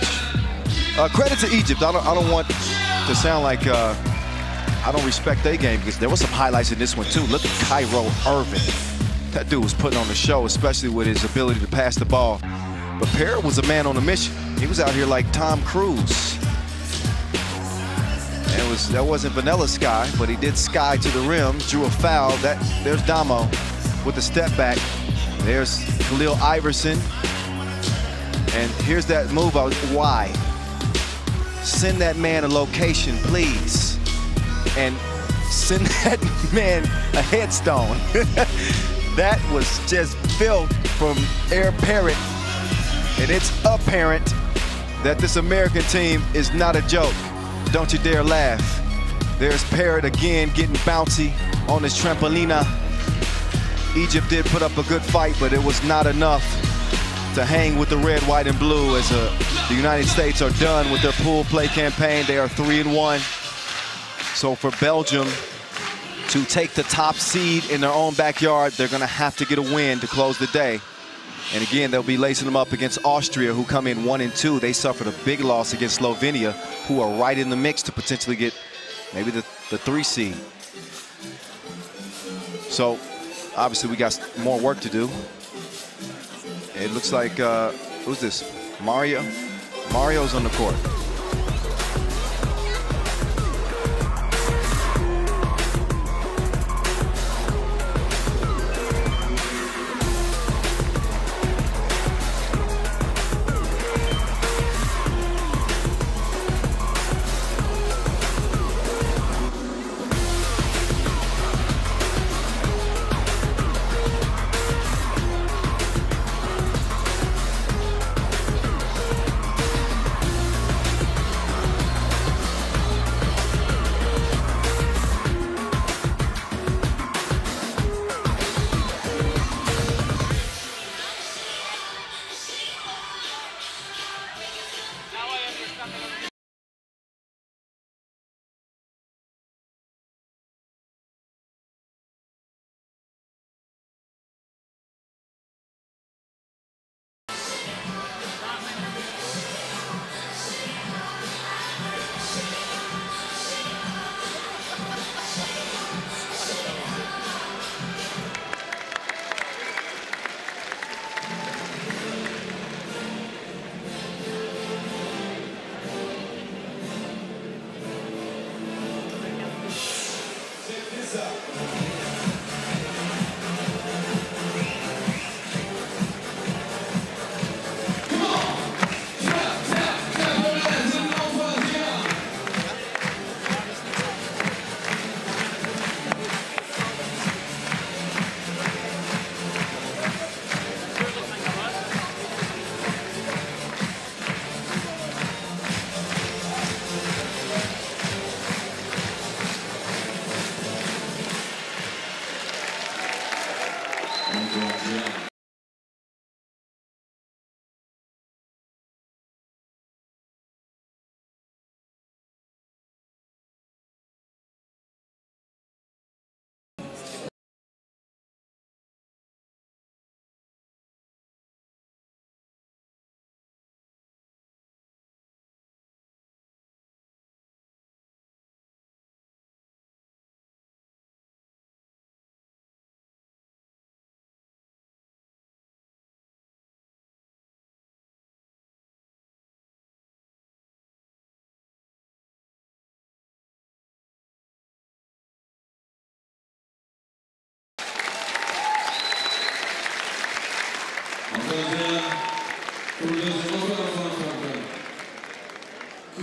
Uh, credit to Egypt. I don't, I don't want to sound like uh, I don't respect their game, because there was some highlights in this one too. Look at Kyro Irvin. That dude was putting on the show, especially with his ability to pass the ball. But Parrott was a man on a mission. He was out here like Tom Cruise. And it was, that wasn't vanilla sky, but he did sky to the rim, drew a foul. That, there's Damo with the step back. There's Khalil Iverson. And here's that move. I was, why? Send that man a location, please. And send that man a headstone. That was just filth from Air Parrott. And it's apparent that this American team is not a joke. Don't you dare laugh. There's Parrott again getting bouncy on his trampolina. Egypt did put up a good fight, but it was not enough to hang with the red, white, and blue, as a, the United States are done with their pool play campaign. They are three and one. So for Belgium to take the top seed in their own backyard, they're going to have to get a win to close the day. And again, they'll be lacing them up against Austria, who come in one and two. They suffered a big loss against Slovenia, who are right in the mix to potentially get maybe the, the three seed. So obviously we got more work to do. It looks like, uh, who's this? Mario? Mario's on the court.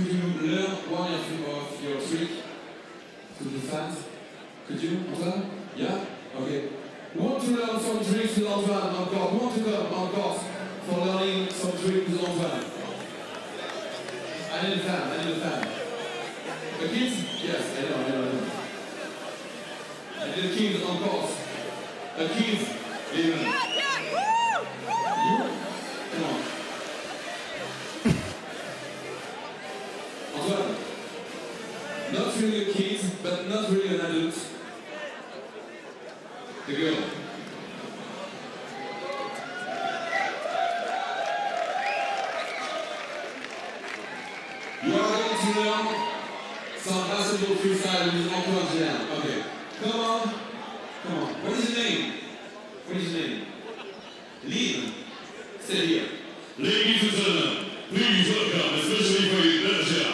could you learn one of your trick to be fast? Could you, Antoine? Yeah? Okay. Want to learn some tricks with Antoine? Encore. Want to learn, encore, for learning some tricks with Antoine? I need a fan, I need a fan. The kids? Yes, I know, I know, I know. I need a kid, encore. A kid, even. Yeah, yeah, woo! Woo! You? Come on. Antoine, not really a kid, but not really an adult. The girl. You are going to learn some basketball freestyle with Antoine Gélard. Okay. Come on. Come on. What is his name? What is his name? Lynn. Stay here. Ladies and gentlemen, please welcome, especially for you, Belgium.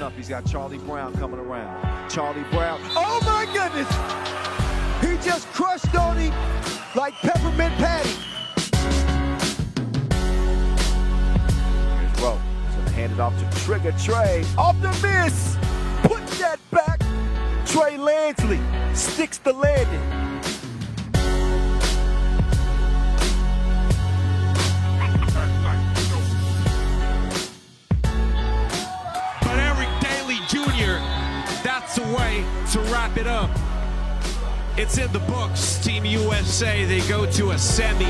Up. He's got Charlie Brown coming around. Charlie Brown. Oh my goodness! He just crushed on him like Peppermint Patty. Here's Rowe. He's going to hand it off to Trigger Trey. Off the miss! Put that back. Trey Lansley sticks the landing. Way to wrap it up. It's in the books. Team U S A, they go to a semi.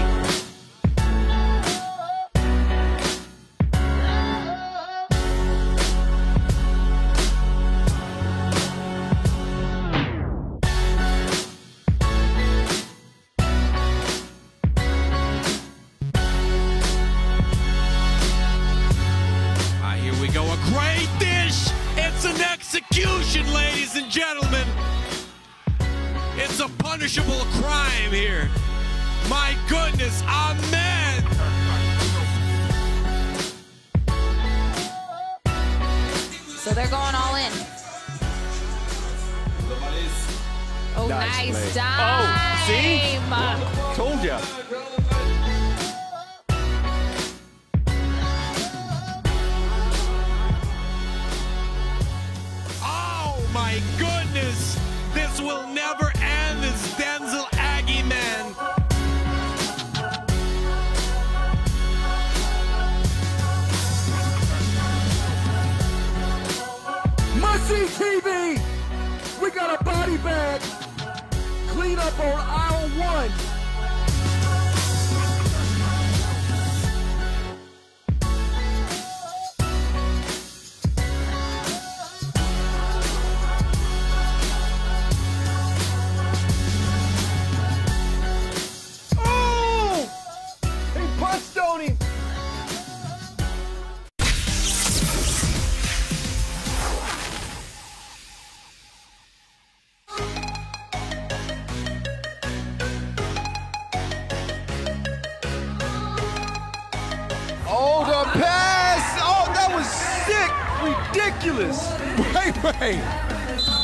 ridiculous. Wait, wait.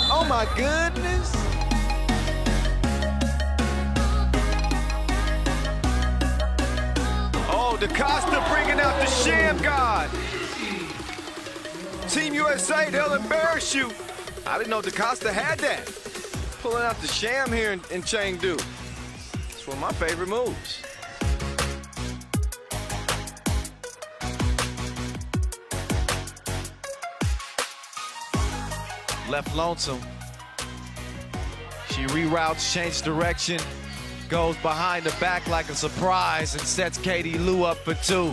Oh, my goodness. Oh, DaCosta bringing out the sham god. Team U S A, they'll embarrass you. I didn't know DaCosta had that. Pulling out the sham here in, in Chengdu. It's one of my favorite moves. Left lonesome. She reroutes, changes direction, goes behind the back like a surprise and sets Katie Lou up for two.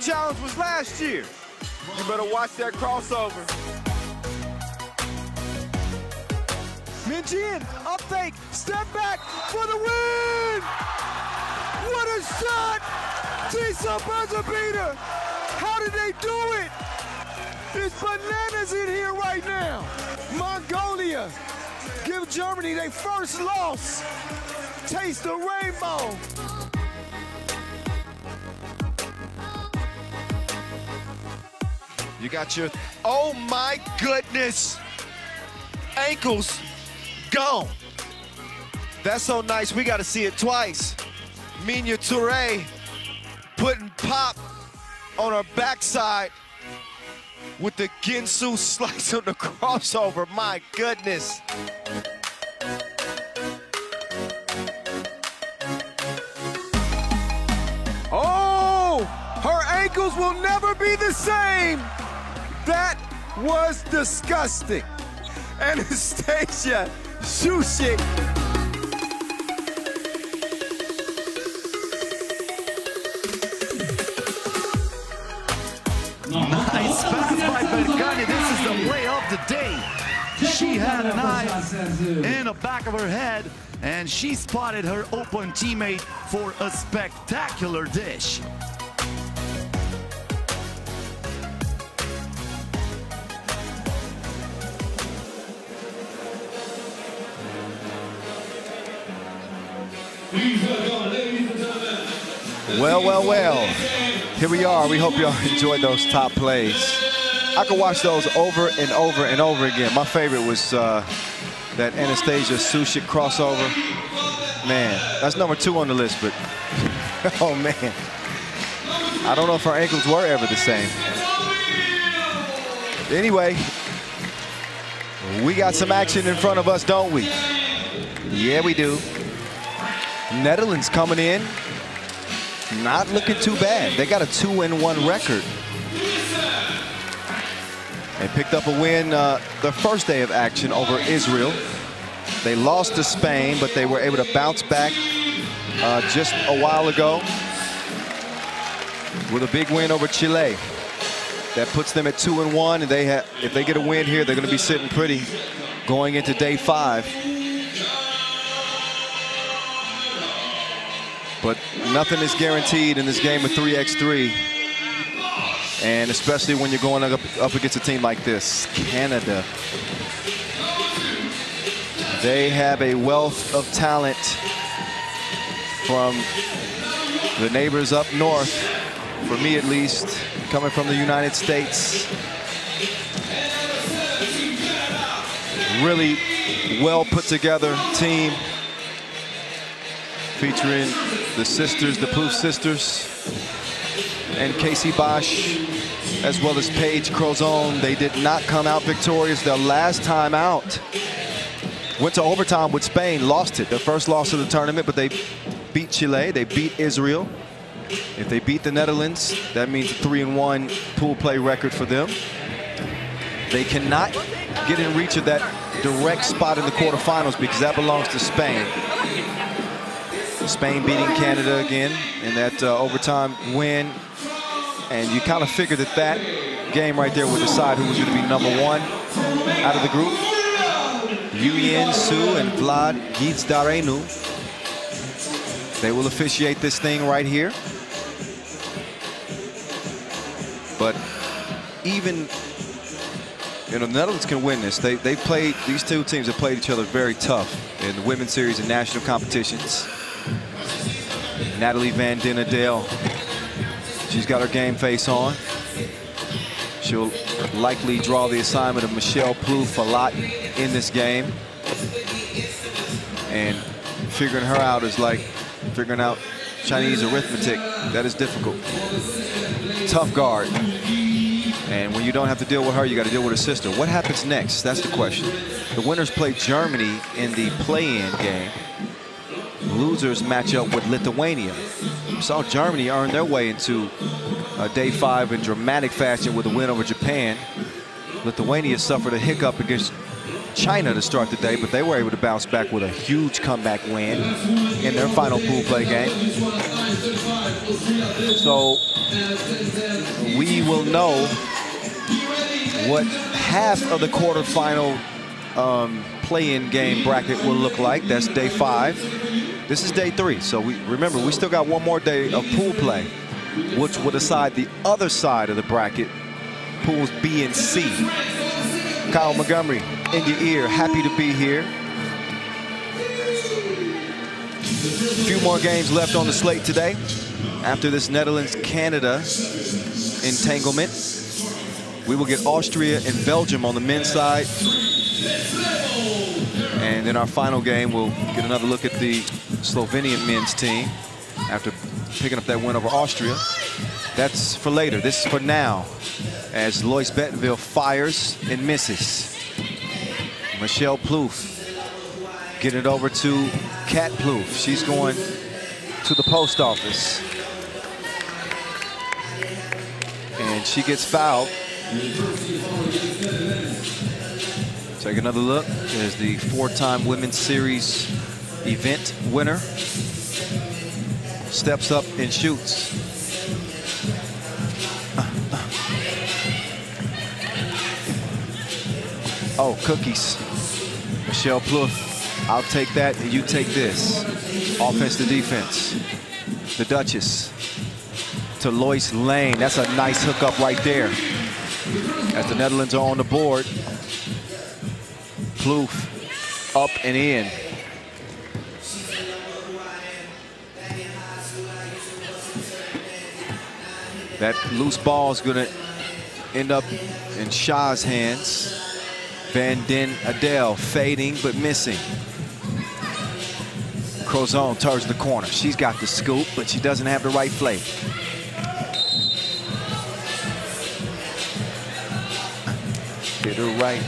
Challenge was last year. You better watch that crossover. Minjian, uptake, step back for the win! What a shot! Tisa buzzer beater! How did they do it? There's bananas in here right now. Mongolia give Germany their first loss. Taste the rainbow. You got your, oh my goodness, ankles gone. That's so nice, we gotta see it twice. Minya Touré putting pop on her backside with the Ginsu slice on the crossover, my goodness. Oh, her ankles will never be the same. That was disgusting. Anastasia Shushik. Nice pass by Bergani. This is the play of the day. She had an eye in the back of her head, and she spotted her open teammate for a spectacular dish. Well, well, well, here we are. We hope y'all enjoyed those top plays. I could watch those over and over and over again. My favorite was uh, that Anastasia Shushik crossover. Man, that's number two on the list, but oh, man. I don't know if our ankles were ever the same. Anyway, we got some action in front of us, don't we? Yeah, we do. Netherlands coming in. Not looking too bad. They got a two and one record. They picked up a win uh, the first day of action over Israel. They lost to Spain, but they were able to bounce back uh, just a while ago with a big win over Chile. That puts them at two and one. And they have, if they get a win here, they're going to be sitting pretty going into day five. But nothing is guaranteed in this game of three on three. And especially when you're going up, up against a team like this, Canada. They have a wealth of talent from the neighbors up north, for me at least, coming from the United States. Really well put together team. Featuring the sisters, the Plouffe sisters. and Casey Bosch, as well as Paige Crozon. They did not come out victorious their last time out. Went to overtime with Spain, lost it. Their first loss of the tournament, but they beat Chile, they beat Israel. If they beat the Netherlands, that means a three and one pool play record for them. They cannot get in reach of that direct spot in the quarterfinals because that belongs to Spain. Spain beating Canada again in that uh, overtime win. And you kind of figured that that game right there would decide who was going to be number one out of the group. Yuyen Su and Vlad Gizdarenu. They will officiate this thing right here. But even, you know, the Netherlands can win this. They, they played, these two teams have played each other very tough in the women's series and national competitions. Natalie Van Den Adel, she's got her game face on. She'll likely draw the assignment of Michelle Plouffe a lot in this game. And figuring her out is like figuring out Chinese arithmetic. That is difficult. Tough guard. And when you don't have to deal with her, you got to deal with her sister. What happens next? That's the question. The winners play Germany in the play-in game. Losers match up with Lithuania. We saw Germany earn their way into uh, day five in dramatic fashion with a win over Japan. Lithuania suffered a hiccup against China to start the day, but they were able to bounce back with a huge comeback win in their final pool play game. So we will know what half of the quarterfinal um, play-in game bracket will look like. That's day five. This is day three, so we remember we still got one more day of pool play, which will decide the other side of the bracket, pools B and C. Kyle Montgomery, in your ear, happy to be here. A few more games left on the slate today after this Netherlands-Canada entanglement. We will get Austria and Belgium on the men's side. And in our final game, we'll get another look at the Slovenian men's team after picking up that win over Austria. That's for later. This is for now, as Lois Bettenville fires and misses. Michelle Plouffe getting it over to Kat Plouffe. She's going to the post office. And she gets fouled. Take another look. There's the four-time Women's Series event winner. Steps up and shoots. Uh, uh. Oh, cookies. Michelle Plouffe, I'll take that and you take this. Offense to defense. The Duchess to Lois Lane. That's a nice hookup right there. As the Netherlands are on the board. Plouffe up and in. That loose ball is going to end up in Shah's hands. Van Den Adel fading but missing. Crozon turns the corner. She's got the scoop, but she doesn't have the right play. Get her right.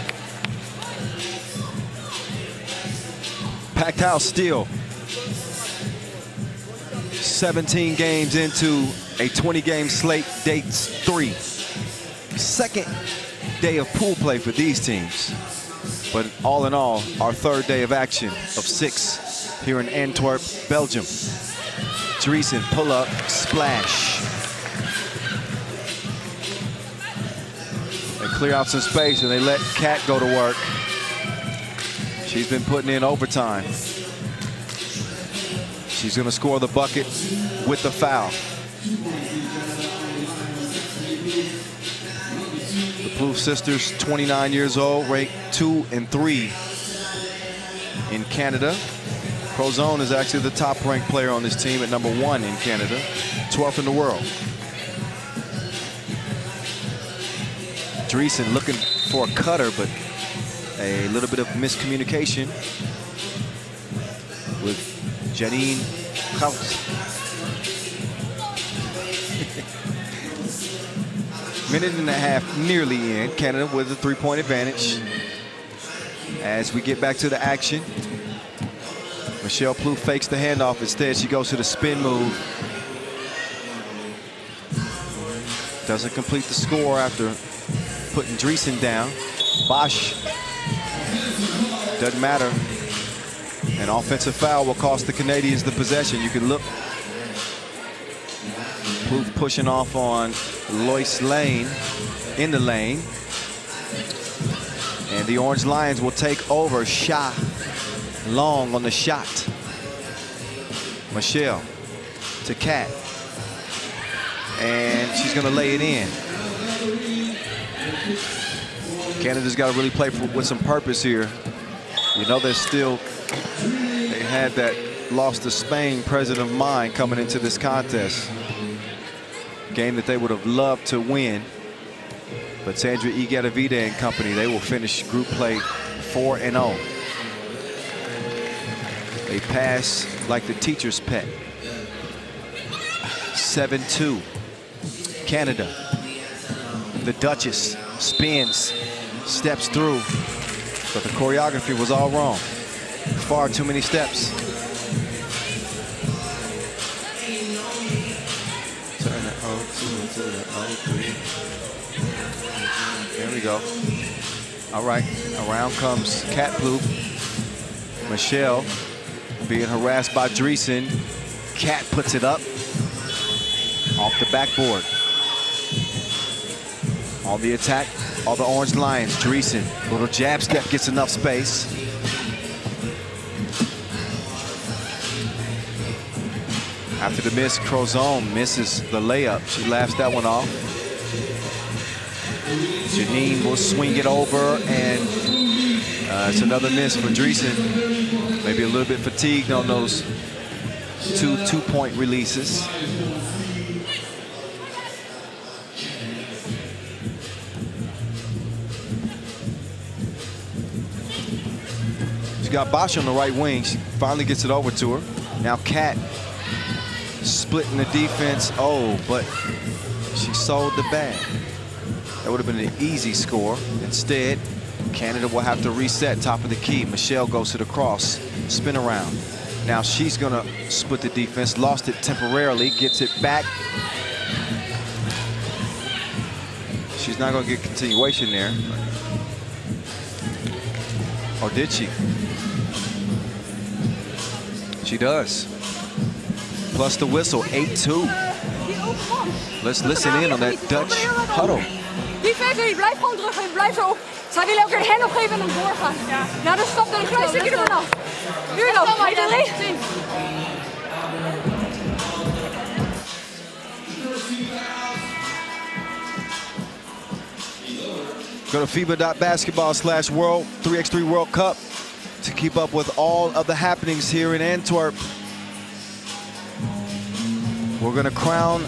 Packed house still. seventeen games into a twenty-game slate, day three. Second day of pool play for these teams. But all in all, our third day of action of six here in Antwerp, Belgium. Dreesen, pull up, splash. They clear out some space and they let Kat go to work. She's been putting in overtime. She's going to score the bucket with the foul. The Plouffe sisters, twenty-nine years old, ranked two and three in Canada. Crozon is actually the top-ranked player on this team at number one in Canada, twelfth in the world. Dreesen looking for a cutter, but a little bit of miscommunication with Janine House. Minute and a half nearly in. Canada with a three-point advantage. As we get back to the action, Michelle Plouffe fakes the handoff. Instead, she goes to the spin move. Doesn't complete the score after putting Dreesen down. Bosch, doesn't matter. An offensive foul will cost the Canadians the possession. You can look. Plouffe pushing off on Lois Lane in the lane. And the Orange Lions will take over. Shah Long on the shot. Michelle to Kat. And she's going to lay it in. Canada's got to really play for, with some purpose here. You know, they're still, they had that loss to Spain present of mind coming into this contest. Game that they would have loved to win. But Sandra Igueta Vide and company, they will finish group play four and oh. They pass like the teacher's pet. seven two. Canada. The Duchess spins, steps through. But the choreography was all wrong. Far too many steps. Turn the O two into the O three. There we go. All right, around comes Kat Plouffe. Michelle being harassed by Dreesen. Kat puts it up. Off the backboard. On the attack, all the Orange Lions. Dreesen, little jab step, gets enough space. After the miss, Crozon misses the layup. She laughs that one off. Janine will swing it over, and uh, it's another miss for Dreesen. Maybe a little bit fatigued on those two two-point releases. She's got Bosch on the right wing. She finally gets it over to her. Now Kat splitting the defense. Oh, but she sold the bag. That would have been an easy score. Instead, Canada will have to reset top of the key. Michelle goes to the cross, spin around. Now she's going to split the defense. Lost it temporarily, gets it back. She's not going to get continuation there. Or did she? She does. Plus the whistle, eight two. Let's listen in on that Dutch huddle. Defense, en blijf gewoon terug en blijf zo. Zij willen elke hand opgeven en doorgaan. Nou, dan stopt er een klein stukje ervan af. Nu dan, Italy. Go to FIBA.basketball slash world, three by three World Cup, to keep up with all of the happenings here in Antwerp. We're going to crown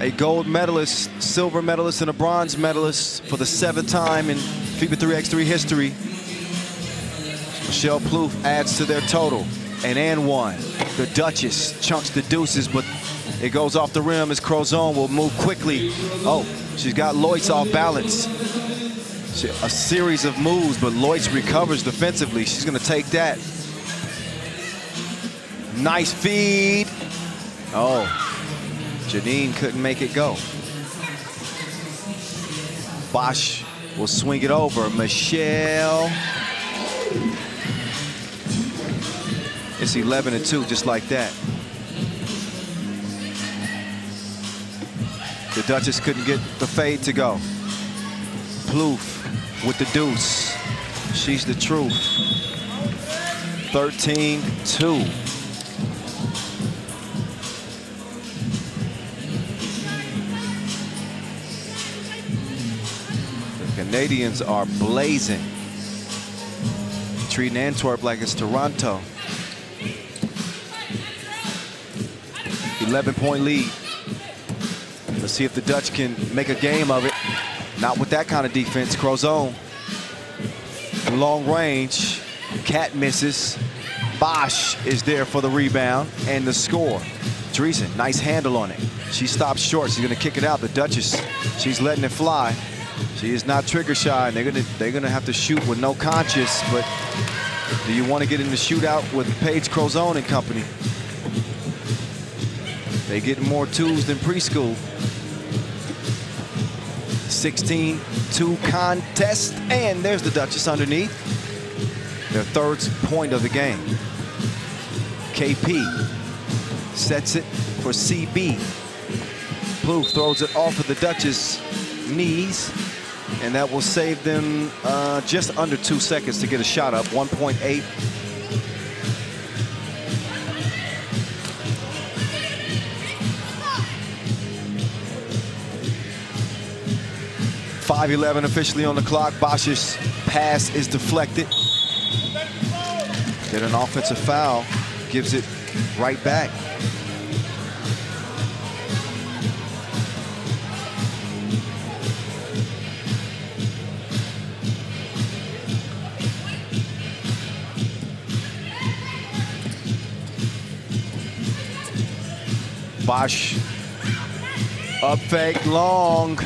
a gold medalist, silver medalist, and a bronze medalist for the seventh time in FIBA three by three history. Michelle Plouffe adds to their total, an and one. The Duchess chunks the deuces, but it goes off the rim as Crozon will move quickly. Oh, she's got Loitz off balance. A series of moves, but Loitz recovers defensively. She's going to take that. Nice feed. Oh, Janine couldn't make it go. Bosch will swing it over. Michelle. It's eleven and two, just like that. The Duchess couldn't get the fade to go. Plouffe with the deuce. She's the truth. thirteen two. The Canadians are blazing. Treating Antwerp like it's Toronto. eleven point lead. Let's see if the Dutch can make a game of it. Not with that kind of defense. Crozon, long range. Kat misses. Bosch is there for the rebound and the score. Dreesen, nice handle on it. She stops short. She's going to kick it out. The Duchess, she's letting it fly. She is not trigger shy, and they're going to they're going to have to shoot with no conscience. But do you want to get in the shootout with Paige Crozon and company? They get more twos than preschool. sixteen two contest, and there's the Duchess underneath. Their third point of the game. K P sets it for C B. Plouffe throws it off of the Duchess' knees, and that will save them uh, just under two seconds to get a shot up. one point eight. five eleven officially on the clock. Bosch's pass is deflected. Get an offensive foul, gives it right back. Bosch up fake long.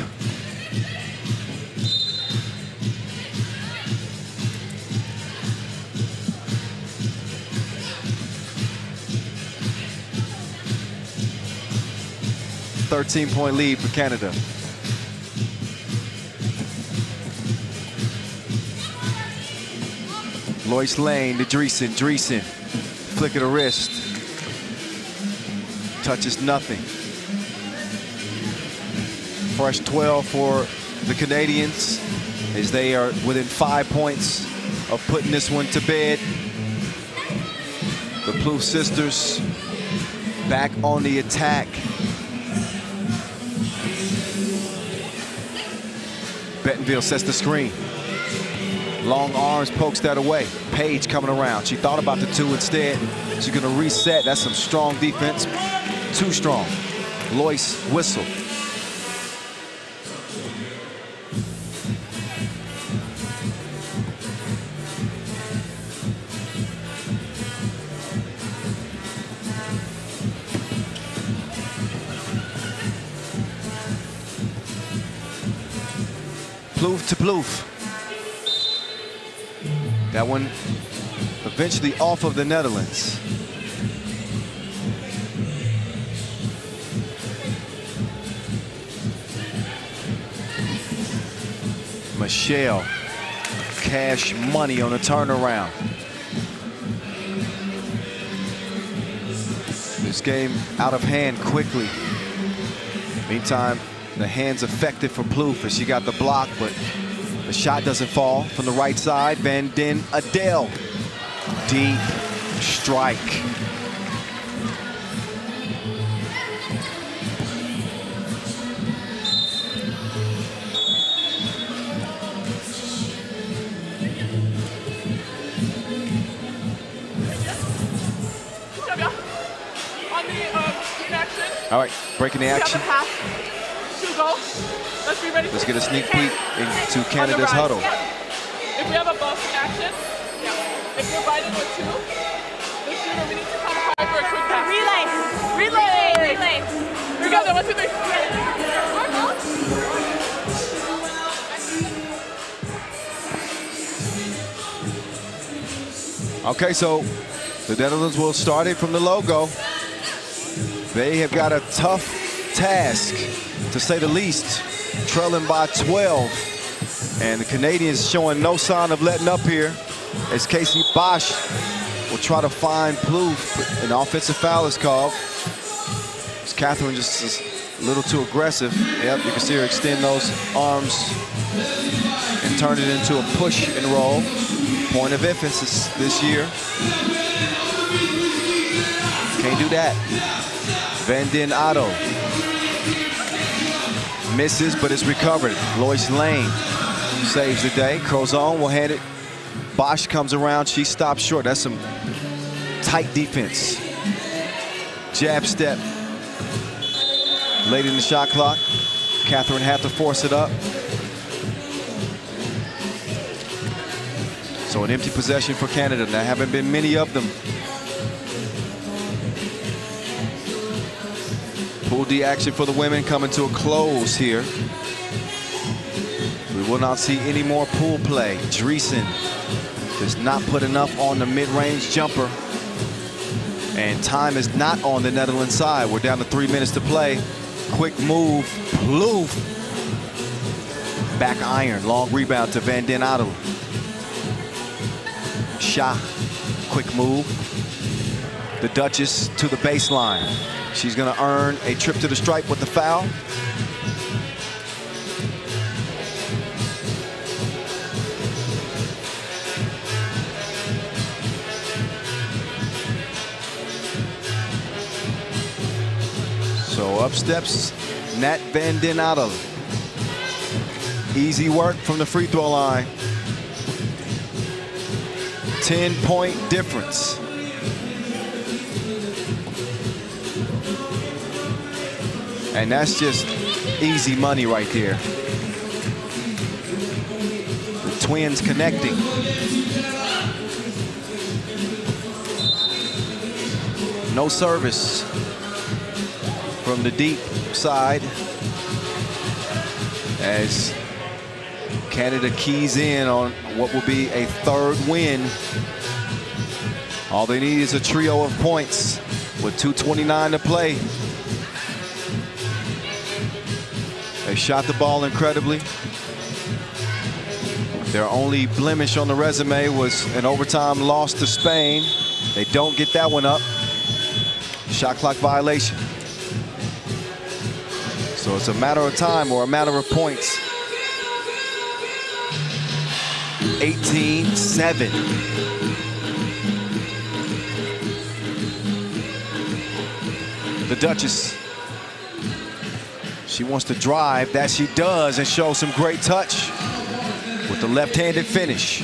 thirteen point lead for Canada. Lois Lane to Dreesen. Dreesen, flick of the wrist. Touches nothing. Fresh twelve for the Canadians as they are within five points of putting this one to bed. The Plouffe sisters back on the attack. Bettenville sets the screen. Long arms pokes that away. Paige coming around. She thought about the two instead. She's going to reset. That's some strong defense. Too strong. Lois whistle. Plouffe to Plouffe. That one eventually off of the Netherlands. Michelle, cash money on a turnaround. This game out of hand quickly. Meantime, the hand's effective for Plouffe as she got the block, but the shot doesn't fall from the right side. Van Den Adel, deep strike. All right, breaking the action. Let's, be ready. Let's get a sneak peek into Canada's huddle. Yeah. If we have a bust in action, yeah. If you're right in with two, the shooter, we need to come high for a quick pass. Relay, relay, relay. Here we go, then, one, two, three. Okay, so the Netherlands will start it from the logo. They have got a tough task, to say the least, trailing by twelve. And the Canadians showing no sign of letting up here as Casey Bosch will try to find Plouffe. An offensive foul is called. Catherine just is a little too aggressive. Yep, you can see her extend those arms and turn it into a push and roll. Point of emphasis this year. Can't do that. Van Den Adel. Misses, but it's recovered. Lois Lane saves the day. Crozon will hand it. Bosch comes around. She stops short. That's some tight defense. Jab step. Late in the shot clock. Catherine had to force it up. So an empty possession for Canada. There haven't been many of them. Pool D action for the women coming to a close here. We will not see any more pool play. Dreesen does not put enough on the mid-range jumper. And time is not on the Netherlands side. We're down to three minutes to play. Quick move, Plouffe. Back iron, long rebound to Van Den Adel. Shah, quick move. The Duchess to the baseline. She's gonna earn a trip to the stripe with the foul. So up steps Nat Van Den Adel. Easy work from the free throw line. ten point difference. And that's just easy money right there. The twins connecting. No service from the deep side as Canada keys in on what will be a third win. All they need is a trio of points with two twenty-nine to play. They shot the ball incredibly. Their only blemish on the resume was an overtime loss to Spain. They don't get that one up. Shot clock violation. So it's a matter of time or a matter of points. eighteen seven. The Duchess. She wants to drive, that she does, and show some great touch with the left-handed finish.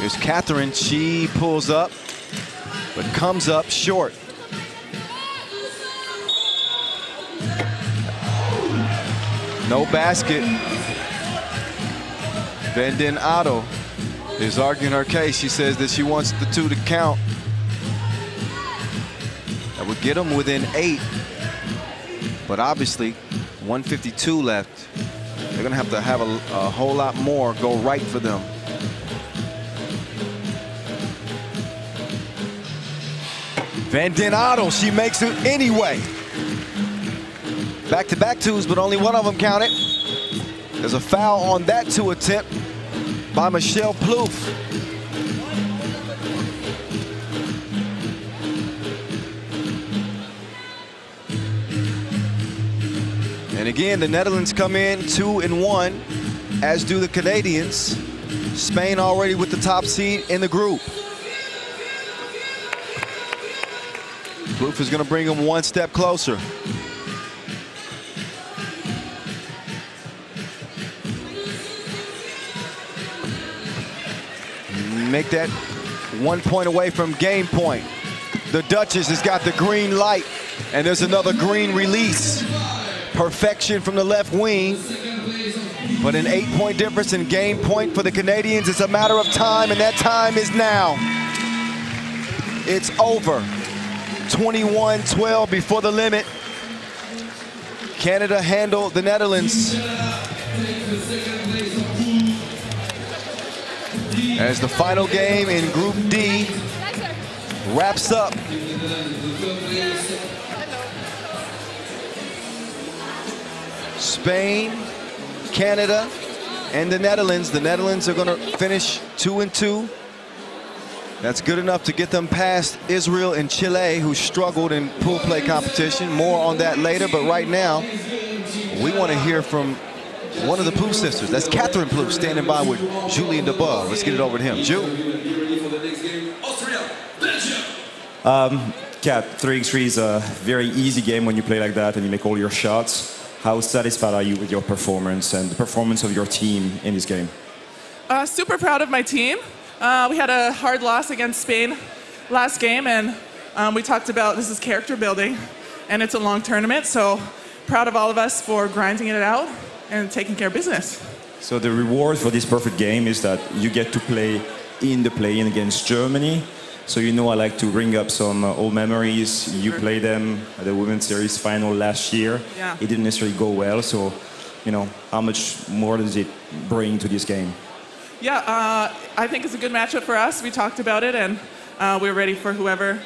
Here's Catherine, she pulls up, but comes up short. No basket. Van Den Adel is arguing her case. She says that she wants the two to count. Would get them within eight, but obviously one fifty-two left. They're gonna have to have a, a whole lot more go right for them. Van Den Adel, she makes it anyway. Back-to-back twos, but only one of them counted. There's a foul on that two attempt by Michelle Plouffe. And again, the Netherlands come in two and one, as do the Canadians. Spain already with the top seed in the group. Plouffe is going to bring them one step closer. Make that one point away from game point. The Duchess has got the green light, and there's another green release. Perfection from the left wing, but an eight-point difference in game point for the Canadians. It's a matter of time, and that time is now. It's over. twenty-one twelve before the limit. Canada handled the Netherlands. As the final game in Group D wraps up. Spain, Canada, and the Netherlands. The Netherlands are going to finish two and two. That's good enough to get them past Israel and Chile, who struggled in pool play competition. More on that later, but right now, we want to hear from one of the Plouffe sisters. That's Catherine Plouffe, standing by with Julien Debord. Let's get it over to him. Ju. Um, Kat, three on three is a very easy game when you play like that and you make all your shots. How satisfied are you with your performance and the performance of your team in this game? Uh, super proud of my team. Uh, we had a hard loss against Spain last game, and um, we talked about this is character building, and it's a long tournament, so proud of all of us for grinding it out and taking care of business. So the reward for this perfect game is that you get to play in the play-in against Germany, So you know I like to bring up some uh, old memories. You played them at the Women's Series final last year. Yeah. It didn't necessarily go well, so you know, how much more does it bring to this game? Yeah, uh, I think it's a good matchup for us. We talked about it, and uh, we were ready for whoever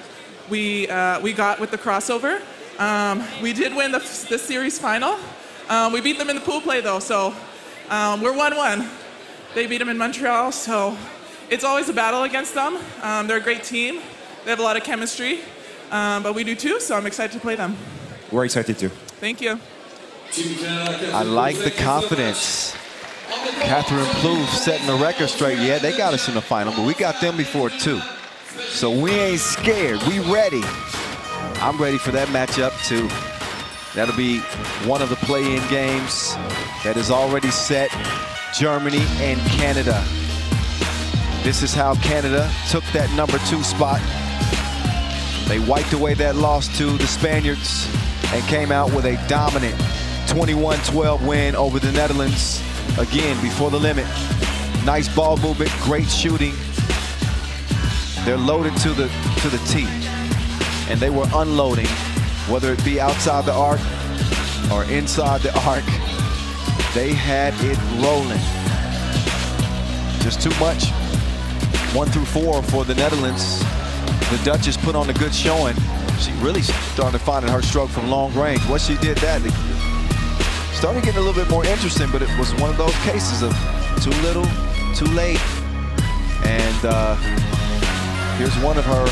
we, uh, we got with the crossover. Um, we did win the, the series final. Um, we beat them in the pool play, though, so um, we're one one. They beat them in Montreal, so it's always a battle against them. Um, they're a great team. They have a lot of chemistry, um, but we do too, so I'm excited to play them. We're excited too. Thank you. I like the confidence. Catherine Plouffe setting the record straight. Yeah, they got us in the final, but we got them before too. So we ain't scared. We ready. I'm ready for that matchup too. That'll be one of the play-in games that is already set. Germany and Canada. This is how Canada took that number two spot. They wiped away that loss to the Spaniards and came out with a dominant twenty-one twelve win over the Netherlands. Again, before the limit. Nice ball movement, great shooting. They're loaded to the to the tee. And they were unloading, whether it be outside the arc or inside the arc. They had it rolling. Just too much. One through four for the Netherlands. The Dutchess put on a good showing. She really started finding her stroke from long range. Once she did that, started getting a little bit more interesting, but it was one of those cases of too little, too late. And uh, here's one of her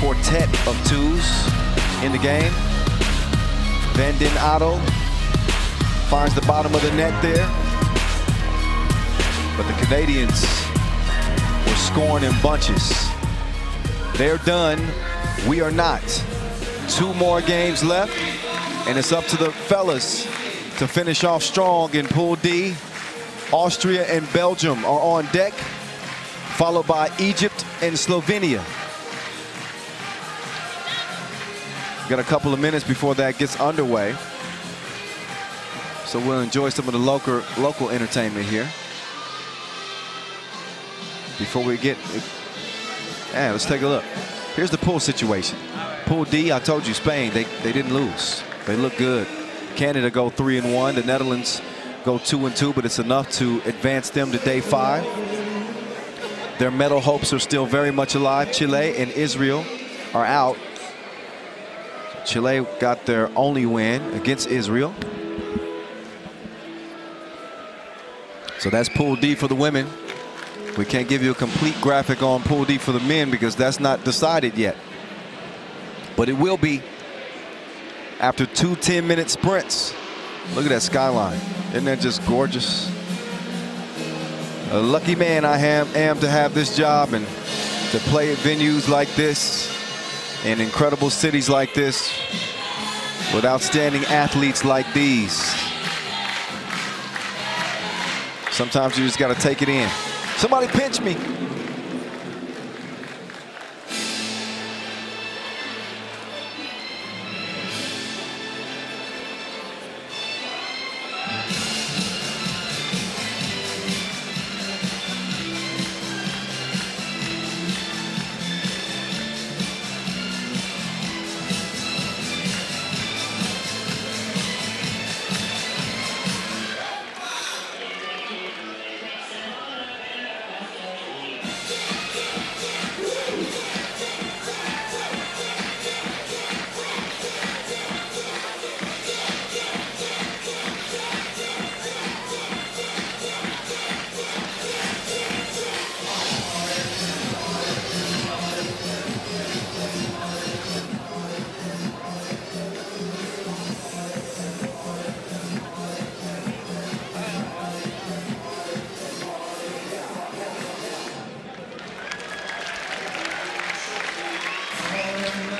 quartet of twos in the game. Van Den Adel finds the bottom of the net there. But the Canadians were scoring in bunches. They're done, we are not. Two more games left. And it's up to the fellas to finish off strong in Pool D. Austria and Belgium are on deck, followed by Egypt and Slovenia. We've got a couple of minutes before that gets underway. So we'll enjoy some of the local, local entertainment here. Before we get, yeah, let's take a look. Here's the pool situation. Pool D, I told you, Spain, they, they didn't lose. They look good. Canada go three and one. The Netherlands go two and two, but it's enough to advance them to day five. Their medal hopes are still very much alive. Chile and Israel are out. Chile got their only win against Israel. So that's Pool D for the women. We can't give you a complete graphic on Pool D for the men because that's not decided yet. But it will be. After two ten-minute sprints. Look at that skyline. Isn't that just gorgeous? A lucky man I am, am to have this job and to play at venues like this in incredible cities like this with outstanding athletes like these. Sometimes you just got to take it in. Somebody pinch me.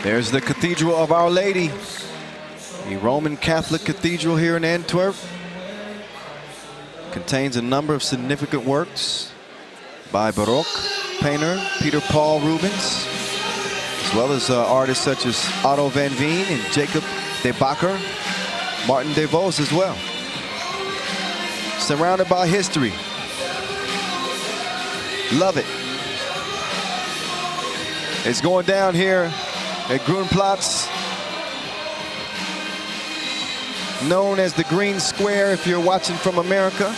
There's the Cathedral of Our Lady, a Roman Catholic cathedral here in Antwerp. Contains a number of significant works by Baroque painter Peter Paul Rubens, as well as uh, artists such as Otto van Veen and Jacob de Bakker, Martin DeVault as well. Surrounded by history. Love it. is going down here at Groenplatz, known as the Green Square if you're watching from America.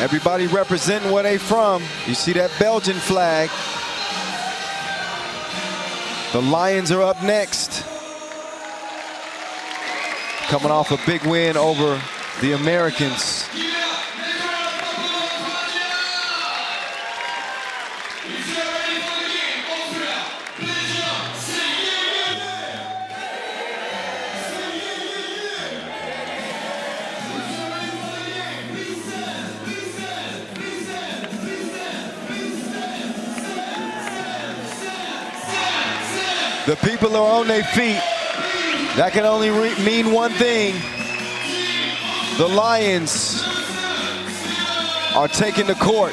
Everybody representing where they from. You see that Belgian flag. The Lions are up next. Coming off a big win over the Americans. The people are on their feet. That can only mean one thing. The Lions are taking the court.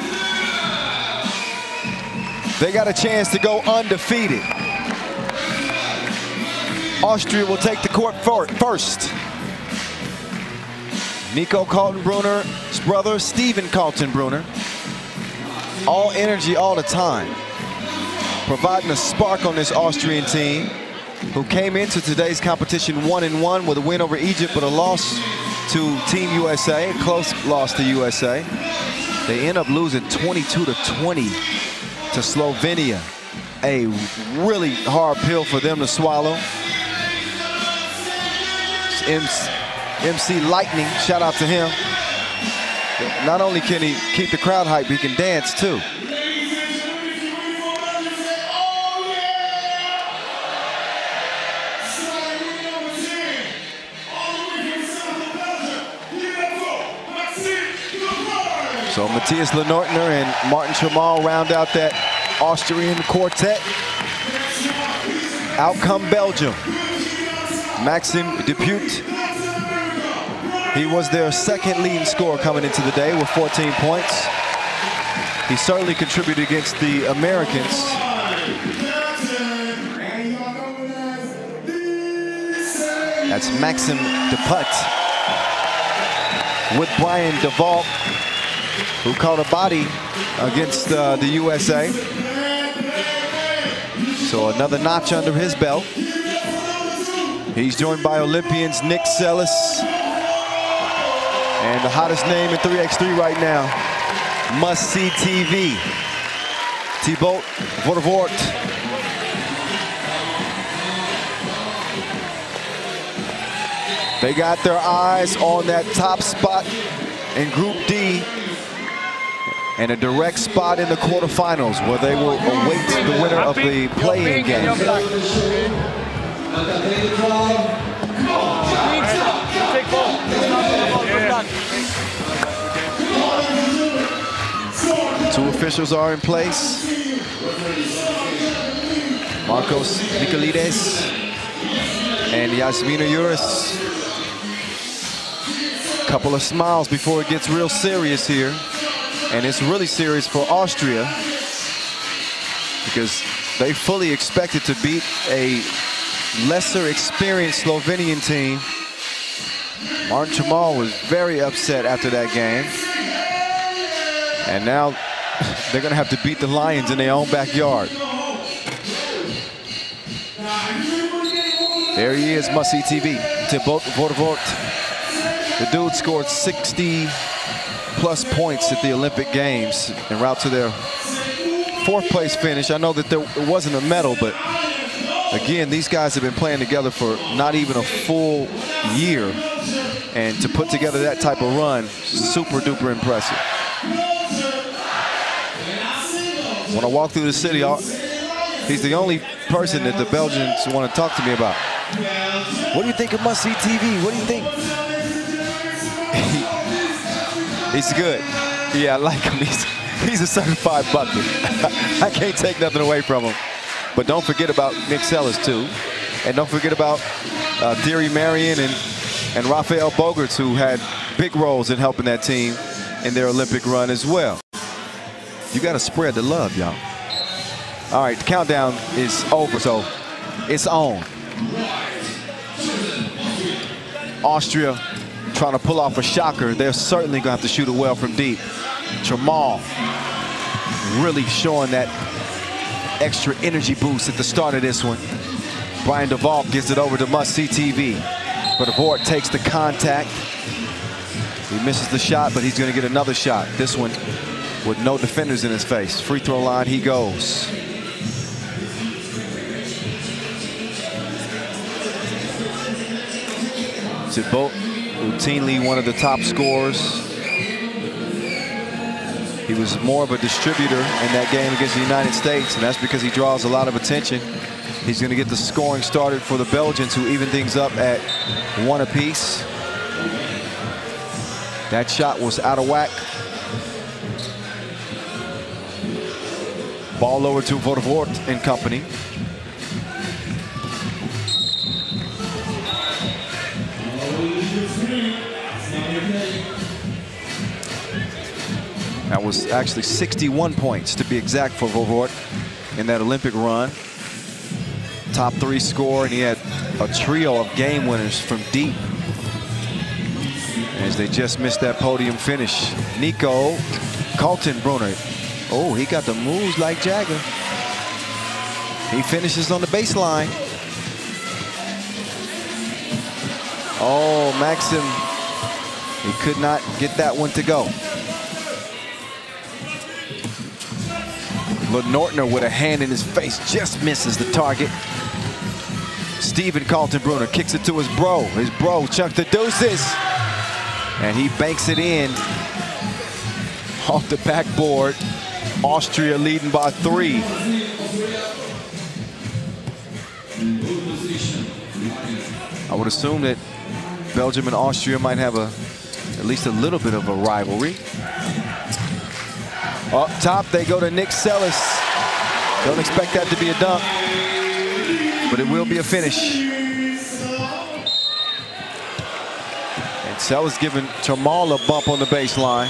They got a chance to go undefeated. Austria will take the court first. Nico Kaltenbrunner's brother, Steven Kaltenbrunner. All energy all the time, providing a spark on this Austrian team, who came into today's competition one and one with a win over Egypt, but a loss to Team U S A, a close loss to U S A. They end up losing twenty-two to twenty to Slovenia. A really hard pill for them to swallow. M C Lightning, shout out to him. Not only can he keep the crowd hype, he can dance too. So Matthias Lenortner and Martin Tramal round out that Austrian quartet. Out come Belgium. Maxim Depute. He was their second leading scorer coming into the day with fourteen points. He certainly contributed against the Americans. That's Maxim Depute with Brian DeVault, who caught a body against uh, the U S A. So another notch under his belt. He's joined by Olympians Nick Sellis, and the hottest name in three x three right now, Must See T V, Thibault Vervoort. They got their eyes on that top spot in Group D, and a direct spot in the quarterfinals where they will await the winner of the play-in game. Two officials are in place. Marcos Nicolides and Yasmina Yuris. Couple of smiles before it gets real serious here. And it's really serious for Austria, because they fully expected to beat a lesser experienced Slovenian team. Martin Tramal was very upset after that game. And now they're going to have to beat the Lions in their own backyard. There he is, Must See T V, Thibault Vervoort. The dude scored sixty plus points at the Olympic Games en route to their fourth place finish. I know that there wasn't a medal, but again, these guys have been playing together for not even a full year, and to put together that type of run, super duper impressive. When I walk through the city, I'll, he's the only person that the Belgians want to talk to me about. What do you think of Must See T V? What do you think? He's good. Yeah, I like him. He's, he's a certified bucket. I can't take nothing away from him. But don't forget about Nick Sellis, too. And don't forget about uh, Thierry Marion and, and Rafael Bogarts, who had big roles in helping that team in their Olympic run as well. You got to spread the love, y'all. All right, the countdown is over, so it's on. Austria trying to pull off a shocker, they're certainly going to have to shoot it well from deep. Tramal really showing that extra energy boost at the start of this one. Brian DeVault gives it over to Must See T V. But Vervoort takes the contact. He misses the shot, but he's going to get another shot. This one with no defenders in his face. Free throw line, he goes. Thibault, routinely one of the top scorers. He was more of a distributor in that game against the United States, and that's because he draws a lot of attention. He's going to get the scoring started for the Belgians, who even things up at one apiece. That shot was out of whack. Ball over to Vervoort and company. That was actually sixty-one points, to be exact, for Vervoort in that Olympic run. Top three scorer, and he had a trio of game winners from deep as they just missed that podium finish. Nico Kaltenbrunner. Oh, he got the moves like Jagger. He finishes on the baseline. Oh, Maxim. He could not get that one to go. Lenortner with a hand in his face, just misses the target. Steven Kaltenbrunner kicks it to his bro. His bro chucks the deuces. And he banks it in off the backboard. Austria leading by three. I would assume that Belgium and Austria might have a, at least a little bit of a rivalry. Up top, they go to Nick Sellis. Don't expect that to be a dunk, but it will be a finish. And Sellis giving Tramal a bump on the baseline.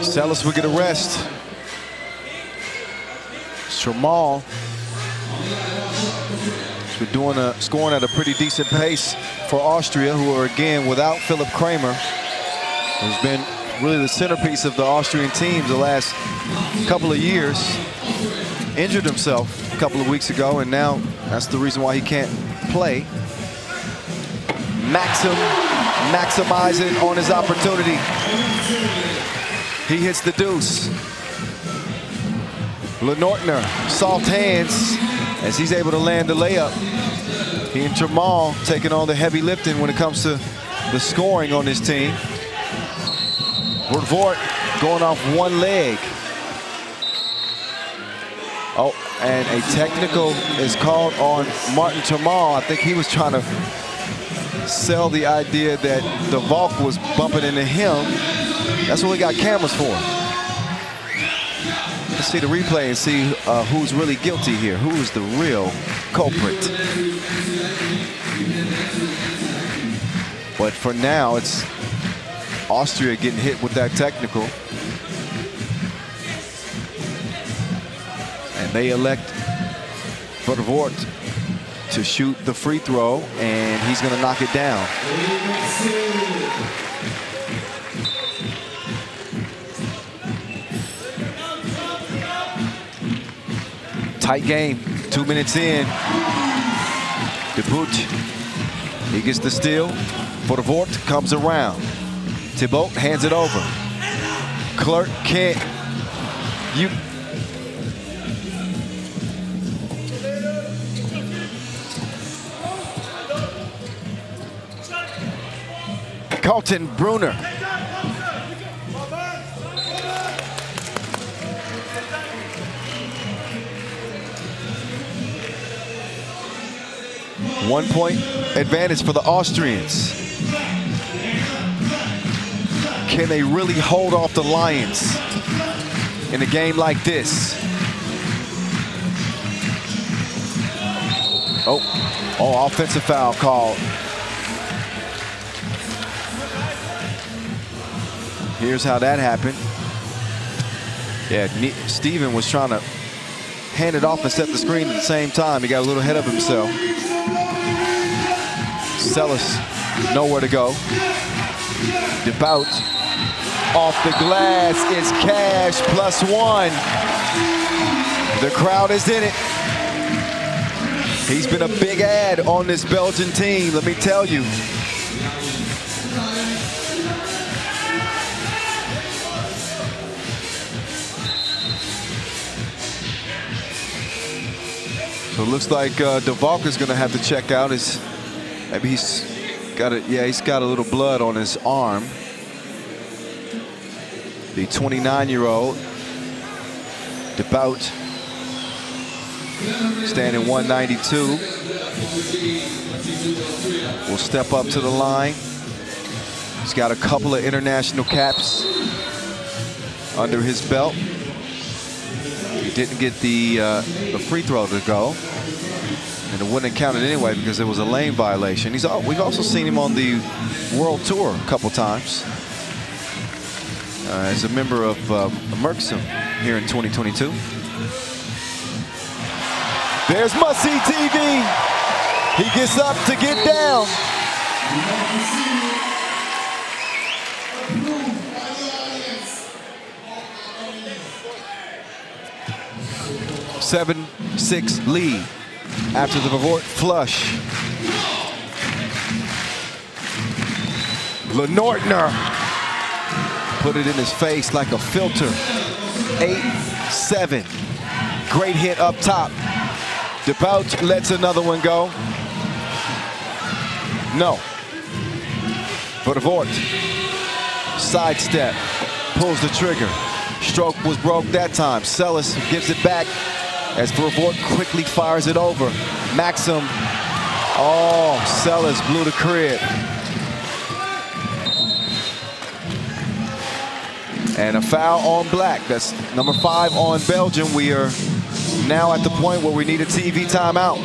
Sellis will get a rest. Tramal. We're doing a, scoring at a pretty decent pace for Austria, who are again without Philip Kramer, who's been really the centerpiece of the Austrian team the last couple of years. Injured himself a couple of weeks ago, and now that's the reason why he can't play. Maxim maximizing on his opportunity. He hits the deuce. Lenortner, soft hands, as he's able to land the layup. He and Tramal taking on the heavy lifting when it comes to the scoring on this team. Vervoort going off one leg. Oh, and a technical is called on Martin Tramal. I think he was trying to sell the idea that the Valk was bumping into him. That's what we got cameras for. Let's see the replay and see uh, who's really guilty here. Who is the real culprit? But for now, it's Austria getting hit with that technical. And they elect Vervoort to shoot the free throw, and he's going to knock it down. Tight game, two minutes in. Debout, he gets the steal. Vervoort comes around. Thibault hands it over. Clerk can't. You. Kaltenbrunner. One point advantage for the Austrians. Can they really hold off the Lions in a game like this? Oh, oh, offensive foul called. Here's how that happened. Yeah, Steven was trying to hand it off and set the screen at the same time. He got a little ahead of himself. Sellis, nowhere to go. DeVault, off the glass, it's Cash, plus one. The crowd is in it. He's been a big ad on this Belgian team, let me tell you. So it looks like uh, DeVault is going to have to check out. His, maybe he's got a, yeah, he's got a little blood on his arm. The twenty-nine-year-old DeVault, standing one ninety-two, will step up to the line. He's got a couple of international caps under his belt. He didn't get the, uh, the free throw to go, and it wouldn't have counted anyway because it was a lane violation. He's, we've also seen him on the World Tour a couple times uh, as a member of uh, Merksem here in twenty twenty-two. There's Must-See T V. He gets up to get down. seven six lead after the Vervoort flush. Lenortner put it in his face like a filter. eight seven. Great hit up top. DeVault lets another one go. No. Vervoort, sidestep, pulls the trigger. Stroke was broke that time. Sellis gives it back as Vervoort quickly fires it over. Maxim, oh, Sellis blew the crib. And a foul on Black. That's number five on Belgium. We are now at the point where we need a T V timeout.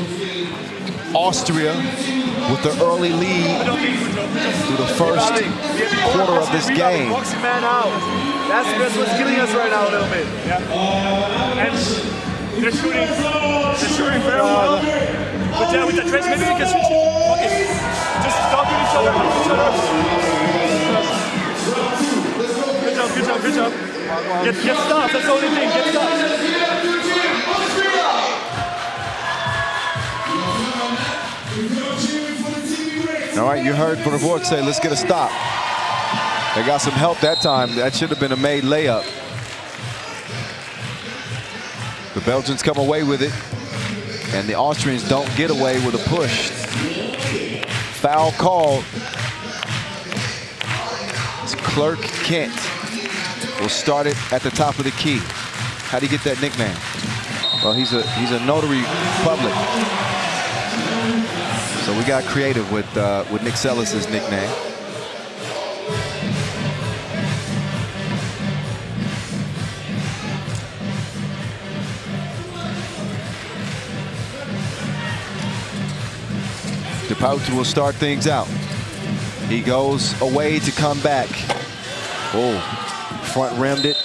Austria with the early lead through the first quarter of this game. That's, that's what's killing us right now a little bit. Yeah. They're shooting, they're shooting very well. But yeah, with the trends, maybe we can switch it. Okay. Just talk to each other, help each other. Good job, good job, good job. Get, get stopped, that's the only thing, get stopped. All right, you heard Vervoort say, let's get a stop. They got some help that time. That should have been a made layup. The Belgians come away with it, and the Austrians don't get away with a push. Foul called. It's Clerk Kent. Will start it at the top of the key. How do you get that nickname? Well, he's a he's a notary public. So we got creative with uh, with Nick Sellis' nickname. DeVault will start things out. He goes away to come back. Oh, front rimmed it.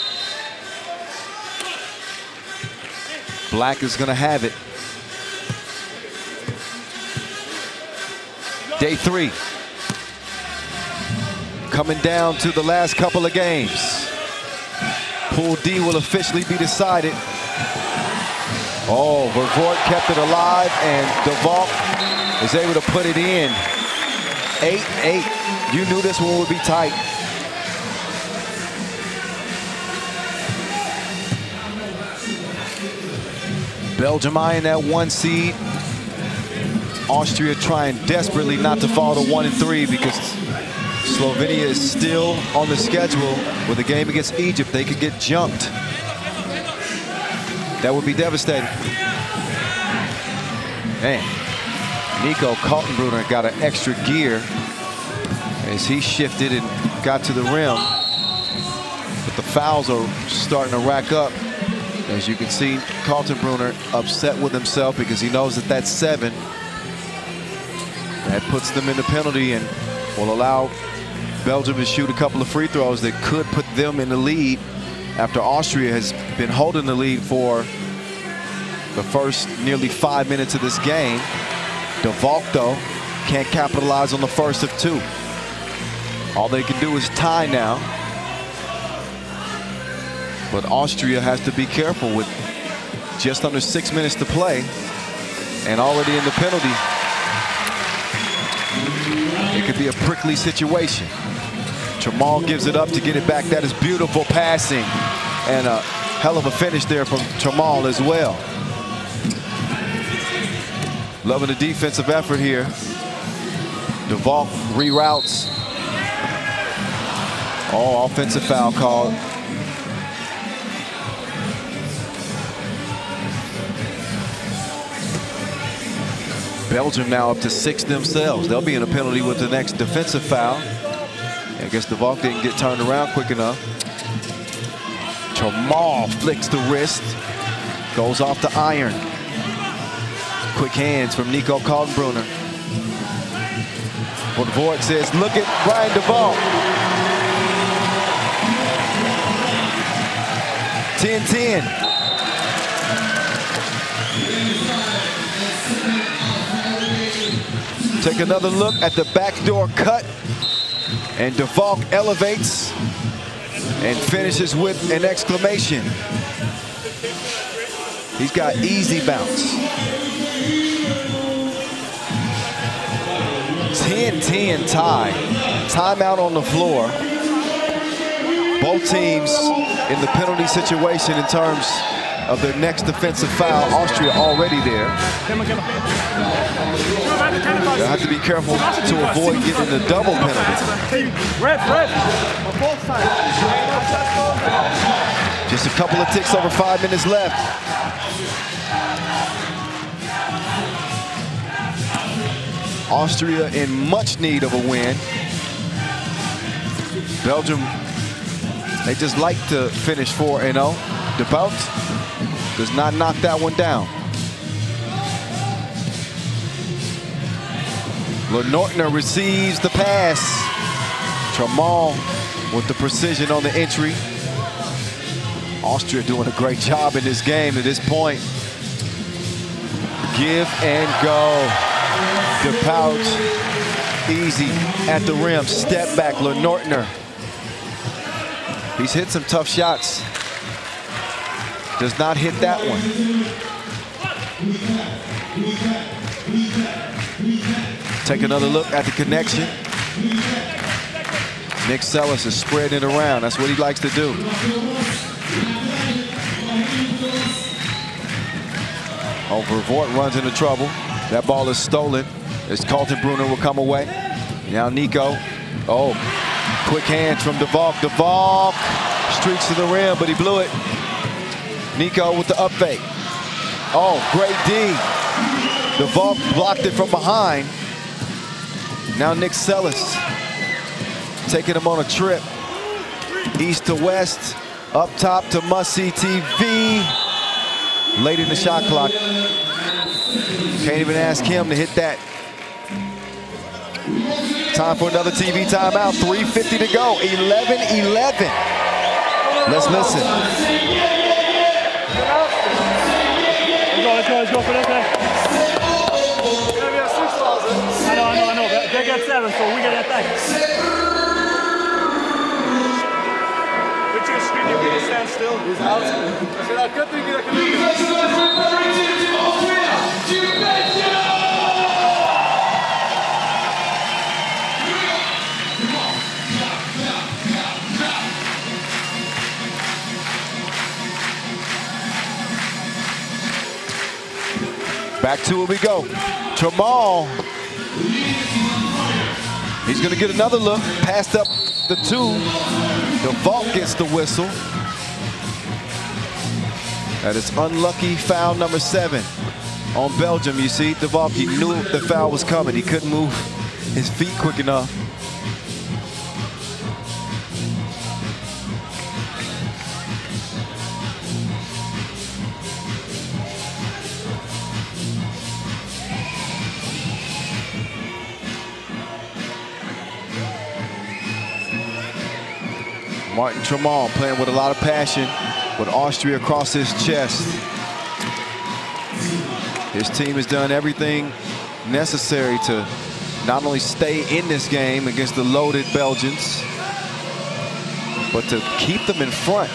Black is gonna have it. Day three. Coming down to the last couple of games. Pool D will officially be decided. Oh, Vervoort kept it alive, and DeVault is able to put it in. eight eight. You knew this one would be tight. Belgium eyeing that one seed. Austria trying desperately not to fall to one and three because Slovenia is still on the schedule with a game against Egypt. They could get jumped. That would be devastating. Man. Nico Kaltenbrunner got an extra gear as he shifted and got to the rim. But the fouls are starting to rack up. As you can see, Kaltenbrunner upset with himself because he knows that that's seven. That puts them in the penalty and will allow Belgium to shoot a couple of free throws that could put them in the lead after Austria has been holding the lead for the first nearly five minutes of this game. DeVault, though, can't capitalize on the first of two. All they can do is tie now. But Austria has to be careful with just under six minutes to play and already in the penalty. It could be a prickly situation. Tramal gives it up to get it back. That is beautiful passing and a hell of a finish there from Tramal as well. Loving the defensive effort here. DeVault reroutes. Oh, offensive foul called. Belgium now up to six themselves. They'll be in a penalty with the next defensive foul. I guess DeVault didn't get turned around quick enough. Tramal flicks the wrist. Goes off the iron. Quick hands from Nico Kaltenbrunner. Vervoort says, look at Brian DeVault. ten ten. Take another look at the backdoor cut. And DeVault elevates and finishes with an exclamation. He's got easy bounce. ten ten tie. Timeout on the floor. Both teams in the penalty situation in terms of their next defensive foul. Austria already there. They'll have to be careful to avoid getting the double penalty. Just a couple of ticks over five minutes left. Austria in much need of a win. Belgium, they just like to finish four and oh. DeVault does not knock that one down. Lenortner receives the pass. Tramal with the precision on the entry. Austria doing a great job in this game at this point. Give and go. DePout easy at the rim. Step back, Lenortner. He's hit some tough shots. Does not hit that one. Take another look at the connection. Nick Sellis is spreading it around. That's what he likes to do. Oh, Vervoort runs into trouble. That ball is stolen. It's Kaltenbrunner will come away. Now Nico. Oh, quick hands from DeVault. DeVault streaks to the rim, but he blew it. Nico with the up fake. Oh, great D. DeVault blocked it from behind. Now Nick Sellis taking him on a trip. East to west, up top to Must-See T V. Late in the shot clock. Can't even ask him to hit that. Time for another T V timeout. three fifty to go. eleven eleven. Let's listen. Let's go, let's go for this. It's going to be a six thousand. I know, I know, I know. They get seven, so we get attack. Which is screen, you can stand still. He's out. I said, I could think I could do Back to it we go. Tramal, he's gonna get another look. Passed up the two. DeVault gets the whistle. That is unlucky foul number seven on Belgium. You see, DeVault, he knew the foul was coming. He couldn't move his feet quick enough. Martin Tramal playing with a lot of passion with Austria across his chest. His team has done everything necessary to not only stay in this game against the loaded Belgians, but to keep them in front.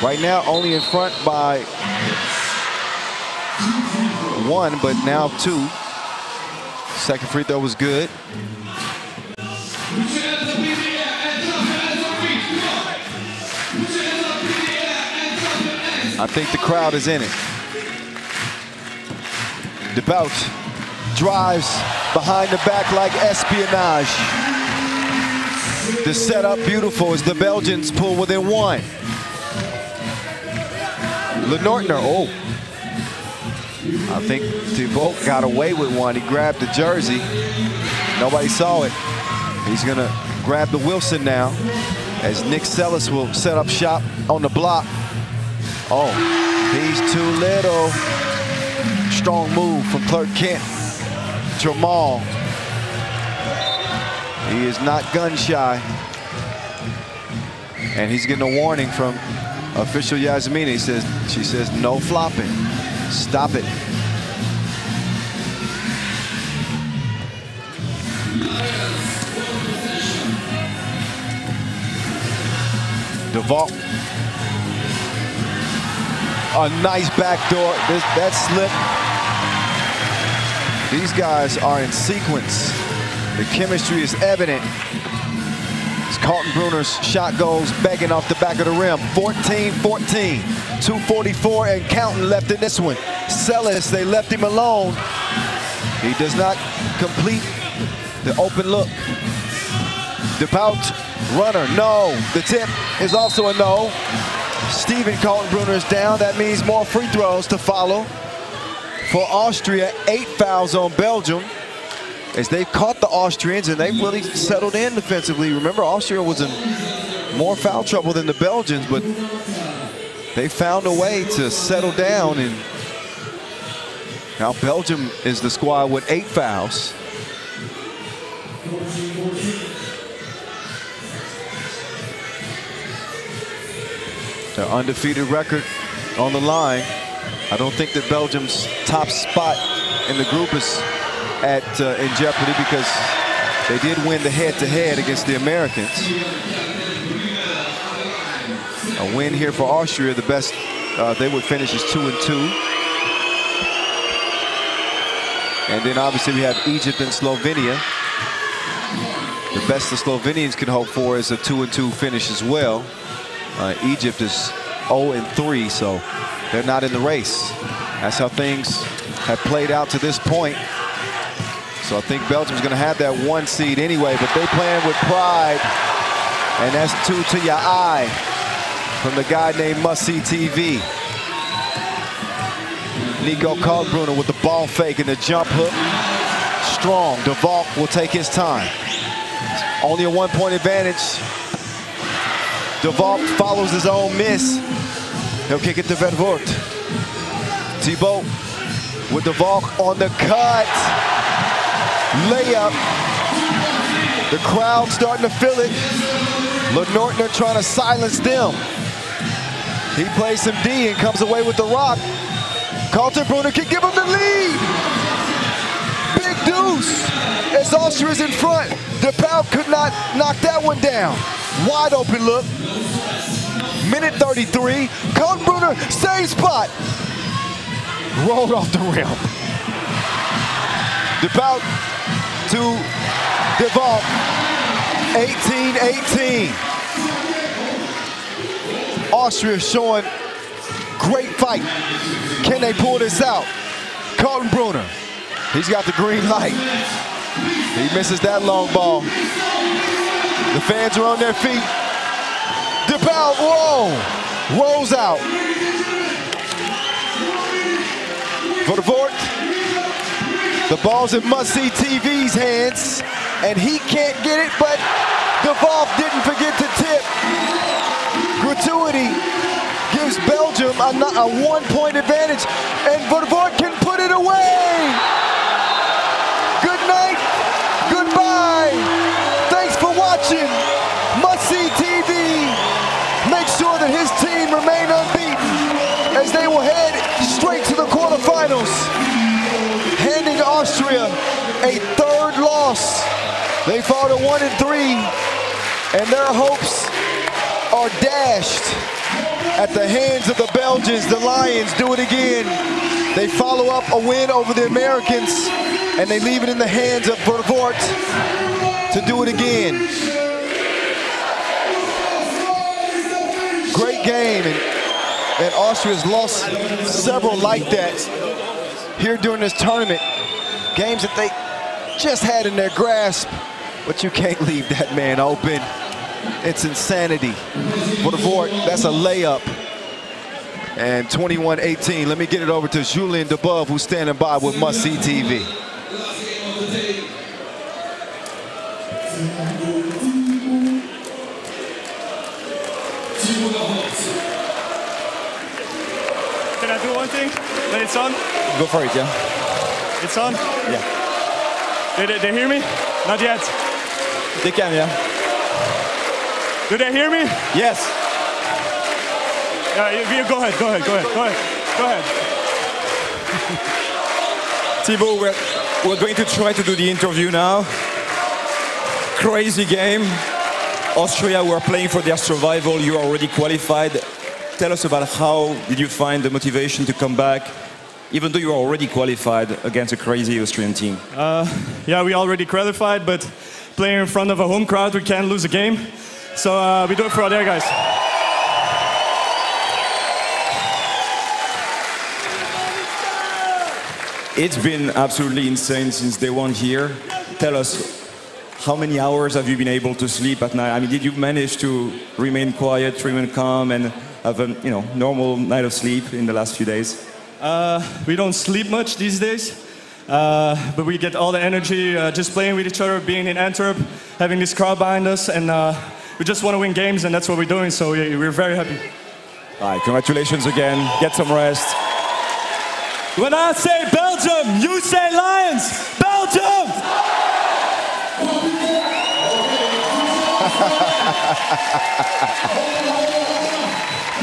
Right now, only in front by one, but now two. Second free throw was good. I think the crowd is in it. DeVault drives behind the back like espionage. The setup beautiful as the Belgians pull within one. Lenortner, oh. I think Thibault got away with one. He grabbed the jersey. Nobody saw it. He's gonna grab the Wilson now as Nick Sellis will set up shop on the block. Oh, he's too little. Strong move from Clark Kent. Tramal. He is not gun shy. And he's getting a warning from official Yasmina. He says, she says, no flopping. Stop it. DeVault. A nice backdoor. This, that slip. These guys are in sequence. The chemistry is evident. It's Kaltenbrunner's shot goes begging off the back of the rim. fourteen fourteen. two forty-four and counting left in this one. Sellis, they left him alone. He does not complete the open look. DeVault, runner, no. The tip is also a no. Steven Kaltenbrunner is down. That means more free throws to follow for Austria. Eight fouls on Belgium as they've caught the Austrians, and they've really settled in defensively. Remember, Austria was in more foul trouble than the Belgians, but they found a way to settle down, and now Belgium is the squad with eight fouls. Their undefeated record on the line. I don't think that Belgium's top spot in the group is at uh, in jeopardy, because they did win the head-to-head against the Americans. A win here for Austria. The best uh, they would finish is two and two. And then obviously we have Egypt and Slovenia. The best the Slovenians can hope for is a two and two finish as well. Uh, Egypt is oh and three, so they're not in the race. That's how things have played out to this point. So I think Belgium's going to have that one seed anyway, but they playing with pride. And that's two to your eye from the guy named Must See T V. Nico Kaltenbrunner with the ball fake and the jump hook. Strong. DeVault will take his time. Only a one-point advantage. DeVault follows his own miss. He'll kick it to Vervoort. Thibault with DeVault on the cut. Layup. The crowd starting to feel it. Lenortner trying to silence them. He plays some D and comes away with the rock. Kaltenbrunner can give him the lead. Big deuce as Austria is in front. DeVault could not knock that one down. Wide open look. Minute thirty-three. Kaltenbrunner, same spot. Rolled off the rim. DeVault to DeVault. eighteen eighteen. Austria showing great fight. Can they pull this out? Kaltenbrunner. He's got the green light. He misses that long ball. The fans are on their feet. DeVault, whoa, rolls out. Vervoort, the ball's in Must See T V's hands, and he can't get it, but DeVault didn't forget to tip. Gratuity gives Belgium a, a one-point advantage, and Vervoort can put it away. Must See T V makes sure that his team remain unbeaten as they will head straight to the quarterfinals. Austria, a third loss. They fall to one and three, and their hopes are dashed at the hands of the Belgians. The Lions do it again. They follow up a win over the Americans, and they leave it in the hands of Vervoort to do it again. Great game, and, and Austria's lost several like that here during this tournament. Games that they just had in their grasp, but you can't leave that man open. It's insanity. Vervoort, that's a layup. And twenty-one eighteen, let me get it over to Julien Debove, who's standing by with Must See T V. Can I do one thing when it's on? Go for it, yeah. It's on? Yeah. Did they, they hear me? Not yet. They can, yeah. Do they hear me? Yes. Yeah, you, you, go ahead, go ahead, go ahead, go ahead, go ahead. Thibault, we're, we're going to try to do the interview now. Crazy game. Austria were playing for their survival. You are already qualified. Tell us about how did you find the motivation to come back, even though you are already qualified against a crazy Austrian team? Uh, yeah, we already qualified, but playing in front of a home crowd, we can't lose a game. So uh, we do it for our guys. It's been absolutely insane since day one here. Tell us, how many hours have you been able to sleep at night? I mean, did you manage to remain quiet, remain calm, and have a you know normal night of sleep in the last few days? Uh, we don't sleep much these days, uh, but we get all the energy uh, just playing with each other, being in Antwerp, having this crowd behind us, and uh, we just want to win games, and that's what we're doing. So we, we're very happy. All right, congratulations again. Get some rest. When I say Belgium, you say Lions! Belgium!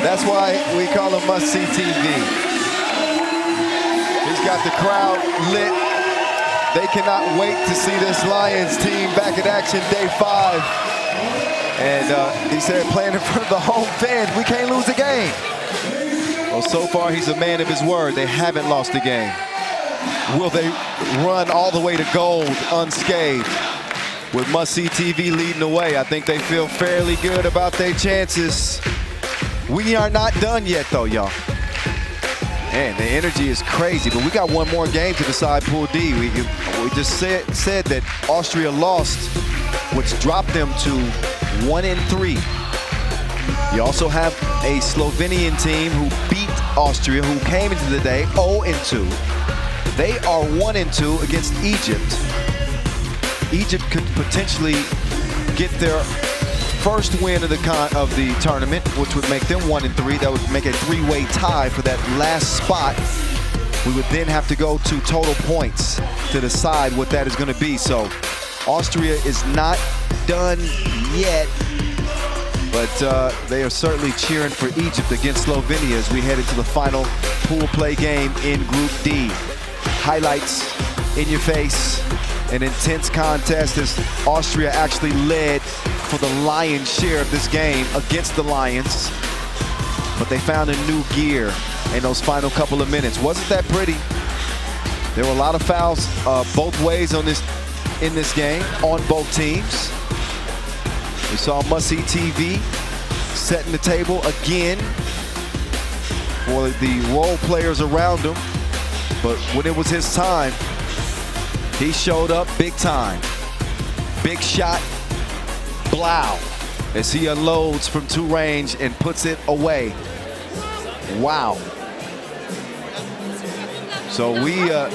That's why we call him Must See T V. He's got the crowd lit. They cannot wait to see this Lions team back in action day five. And uh, he said playing in front of the home fans, we can't lose the game. Well, so far, he's a man of his word. They haven't lost a game. Will they run all the way to gold unscathed? With Must See T V leading the way, I think they feel fairly good about their chances. We are not done yet, though, y'all. Man, the energy is crazy, but we got one more game to decide Pool D. We, we just said, said that Austria lost, which dropped them to one and three. You also have a Slovenian team who beat Austria, who came into the day oh and two. They are one and two against Egypt. Egypt could potentially get their first win of the con of the tournament, which would make them one and three. That would make a three-way tie for that last spot. We would then have to go to total points to decide what that is going to be. So Austria is not done yet. But uh, they are certainly cheering for Egypt against Slovenia as we head into the final pool play game in Group D. Highlights in your face, an intense contest as Austria actually led for the lion's share of this game against the Lions. But they found a new gear in those final couple of minutes. Wasn't that pretty? There were a lot of fouls uh, both ways on this in this game on both teams. We saw Must See T V setting the table again for the role players around him. But when it was his time, he showed up big time. Big shot, Blau, as he unloads from two range and puts it away. Wow. So we... Uh,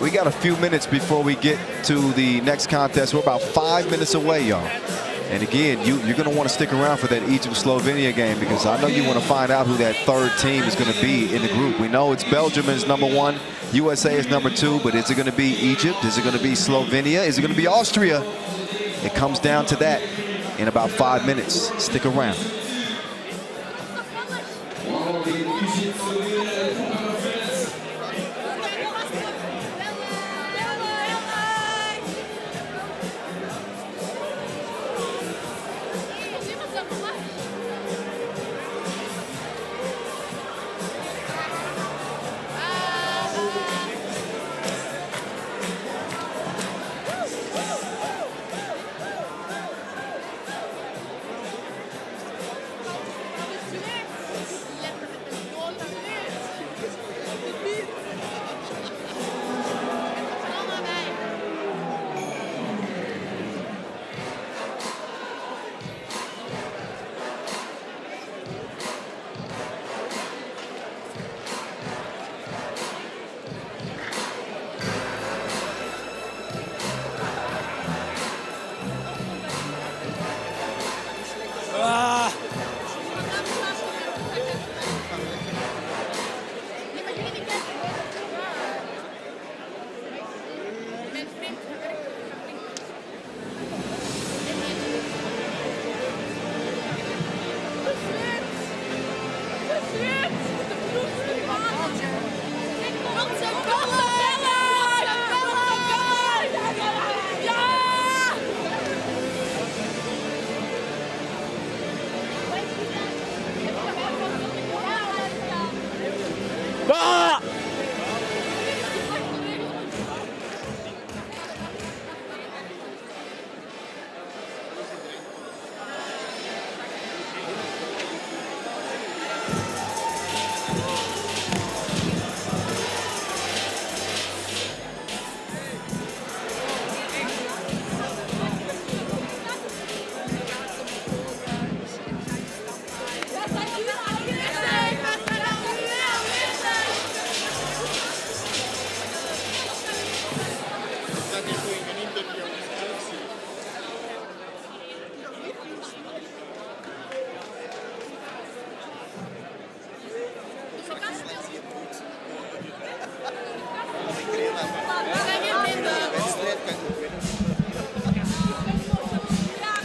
We got a few minutes before we get to the next contest. We're about five minutes away, y'all. And again, you, you're going to want to stick around for that Egypt-Slovenia game because I know you want to find out who that third team is going to be in the group. We know it's Belgium is number one, U S A is number two, but is it going to be Egypt? Is it going to be Slovenia? Is it going to be Austria? It comes down to that in about five minutes. Stick around.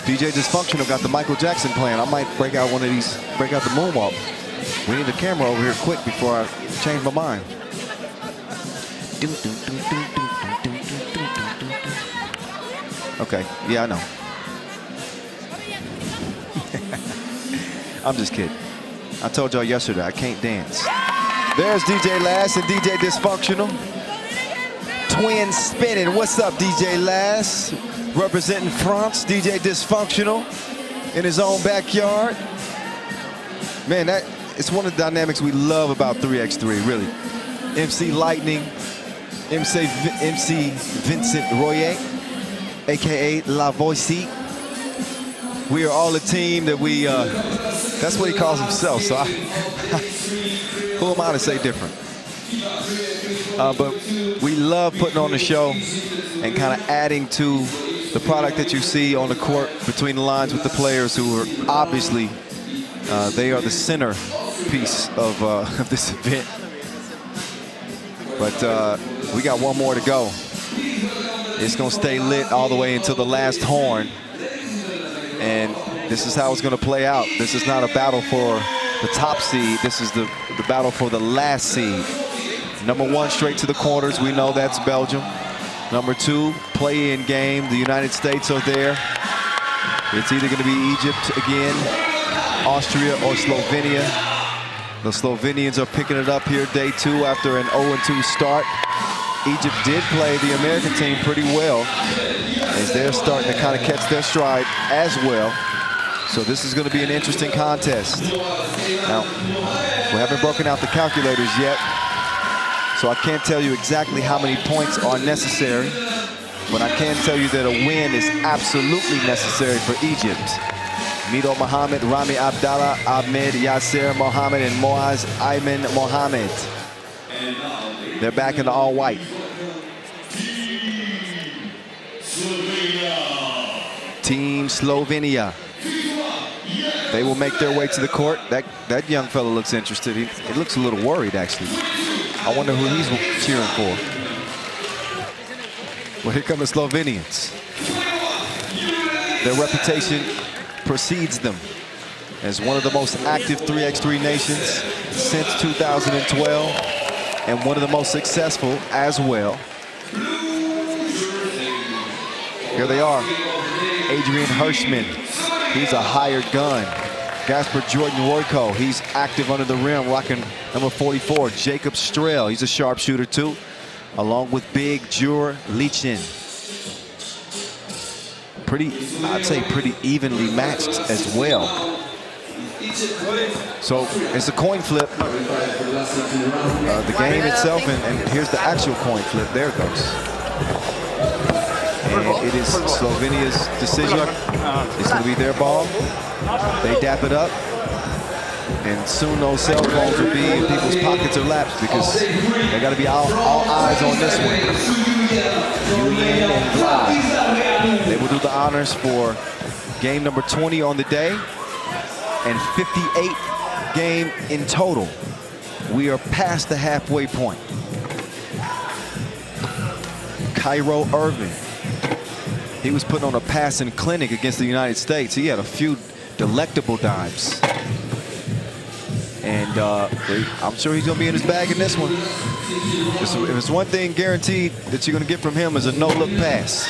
D J Dysfunctional got the Michael Jackson playing. I might break out one of these, break out the moonwalk. We need the camera over here quick before I change my mind. Okay, yeah, I know. I'm just kidding. I told y'all yesterday, I can't dance. There's D J Lass and D J Dysfunctional. Twin spinning. What's up, D J Lass? Representing France, D J Dysfunctional in his own backyard. Man, that it's one of the dynamics we love about three x three, really. M C Lightning, MC, MC Vincent Royer, A K A La Voici. We are all a team that we, uh, that's what he calls himself, so I, who am I to say different? Uh, but we love putting on the show and kind of adding to the product that you see on the court between the lines with the players who are obviously, uh, they are the center piece of, uh, of this event. But uh, we got one more to go. It's gonna stay lit all the way until the last horn. And this is how it's going to play out. This is not a battle for the top seed. This is the, the battle for the last seed. Number one straight to the quarters. We know that's Belgium. Number two, play-in game. The United States are there. It's either going to be Egypt again, Austria, or Slovenia. The Slovenians are picking it up here day two after an oh and two start. Egypt did play the American team pretty well, as they're starting to kind of catch their stride as well. So this is going to be an interesting contest. Now, we haven't broken out the calculators yet, so I can't tell you exactly how many points are necessary, but I can tell you that a win is absolutely necessary for Egypt. Mido Mohammed, Rami Abdallah, Ahmed Yasser Mohammed, and Moaz Ayman Mohammed. They're back in the all-white. Team Slovenia. They will make their way to the court. That that young fella looks interested. He, he looks a little worried, actually. I wonder who he's cheering for. Well, here come the Slovenians. Their reputation precedes them as one of the most active three x three nations since two thousand twelve. And one of the most successful as well. Here they are. Adrian Hirschman, he's a hired gun. Gaspar Jordan Royko, he's active under the rim, rocking number forty-four. Jacob Strel, he's a sharpshooter too, along with Big Jur Lichin. Pretty, I'd say pretty evenly matched as well. So it's a coin flip. Uh, the game itself, and, and here's the actual coin flip. There it goes. And it is Slovenia's decision. It's going to be their ball. They dap it up. And soon those cell phones will be in people's pockets or laps, because they got to be all, all eyes on this one. Julian and Vlad. They will do the honors for game number twenty on the day. And fifty-eight game in total. We are past the halfway point. Cairo Irvin, he was putting on a passing clinic against the United States. He had a few delectable dimes. And uh, I'm sure he's gonna be in his bag in this one. If it's one thing guaranteed that you're gonna get from him, is a no-look pass.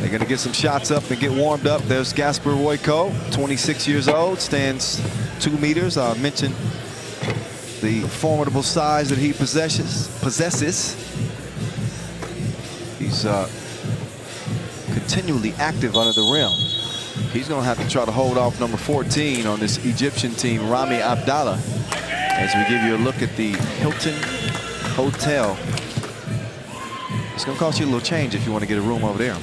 They're gonna get some shots up and get warmed up. There's Gaspar Royko, twenty-six years old, stands two meters. I mentioned the formidable size that he possesses. possesses. He's uh, continually active under the rim. He's gonna have to try to hold off number fourteen on this Egyptian team, Rami Abdallah, as we give you a look at the Hilton Hotel. It's gonna cost you a little change if you wanna get a room over there.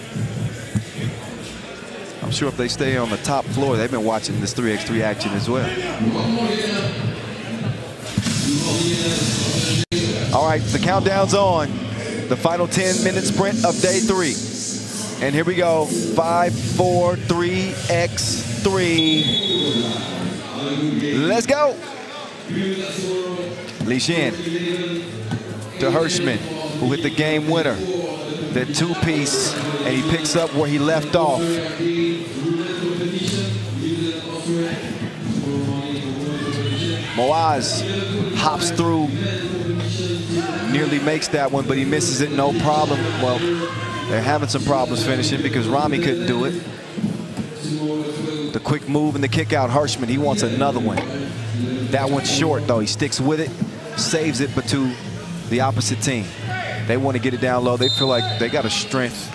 I'm sure if they stay on the top floor, they've been watching this three x three action as well. All right, the countdown's on. The final ten minute sprint of day three. And here we go, five, four, three, X, three. Let's go. Li Shin to Hirschman, who hit the game winner. the two-piece, and he picks up where he left off. Moaz hops through, nearly makes that one, but he misses it, no problem. Well, they're having some problems finishing because Rami couldn't do it. The quick move and the kick out, Hirschman, he wants another one. That one's short though, he sticks with it, saves it, but to the opposite team. They want to get it down low. They feel like they got a strength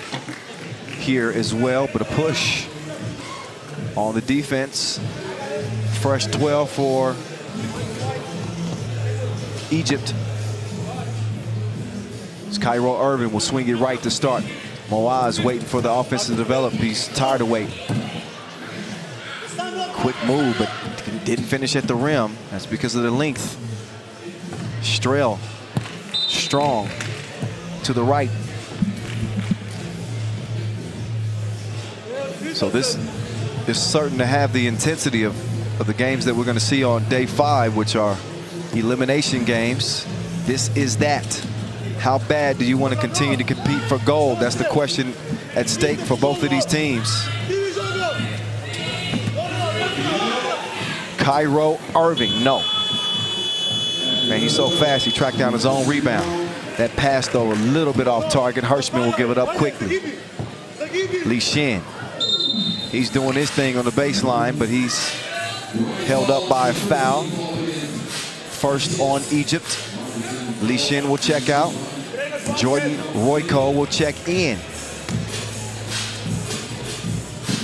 here as well, but a push on the defense. Fresh twelve for Egypt. It's Cairo Irvin will swing it right to start. Moaz waiting for the offense to develop. He's tired of waiting. Quick move, but didn't finish at the rim. That's because of the length. Strel, strong to the right. So this is certain to have the intensity of, of the games that we're going to see on day five, which are elimination games. This is that. How bad do you want to continue to compete for gold? That's the question at stake for both of these teams. Cairo Irving, no. Man, he's so fast, he tracked down his own rebound. That pass, though, a little bit off target. Hirschman will give it up quickly. Lee Shin, he's doing his thing on the baseline, but he's held up by a foul. First on Egypt. Lee Shin will check out. Jordan Royko will check in.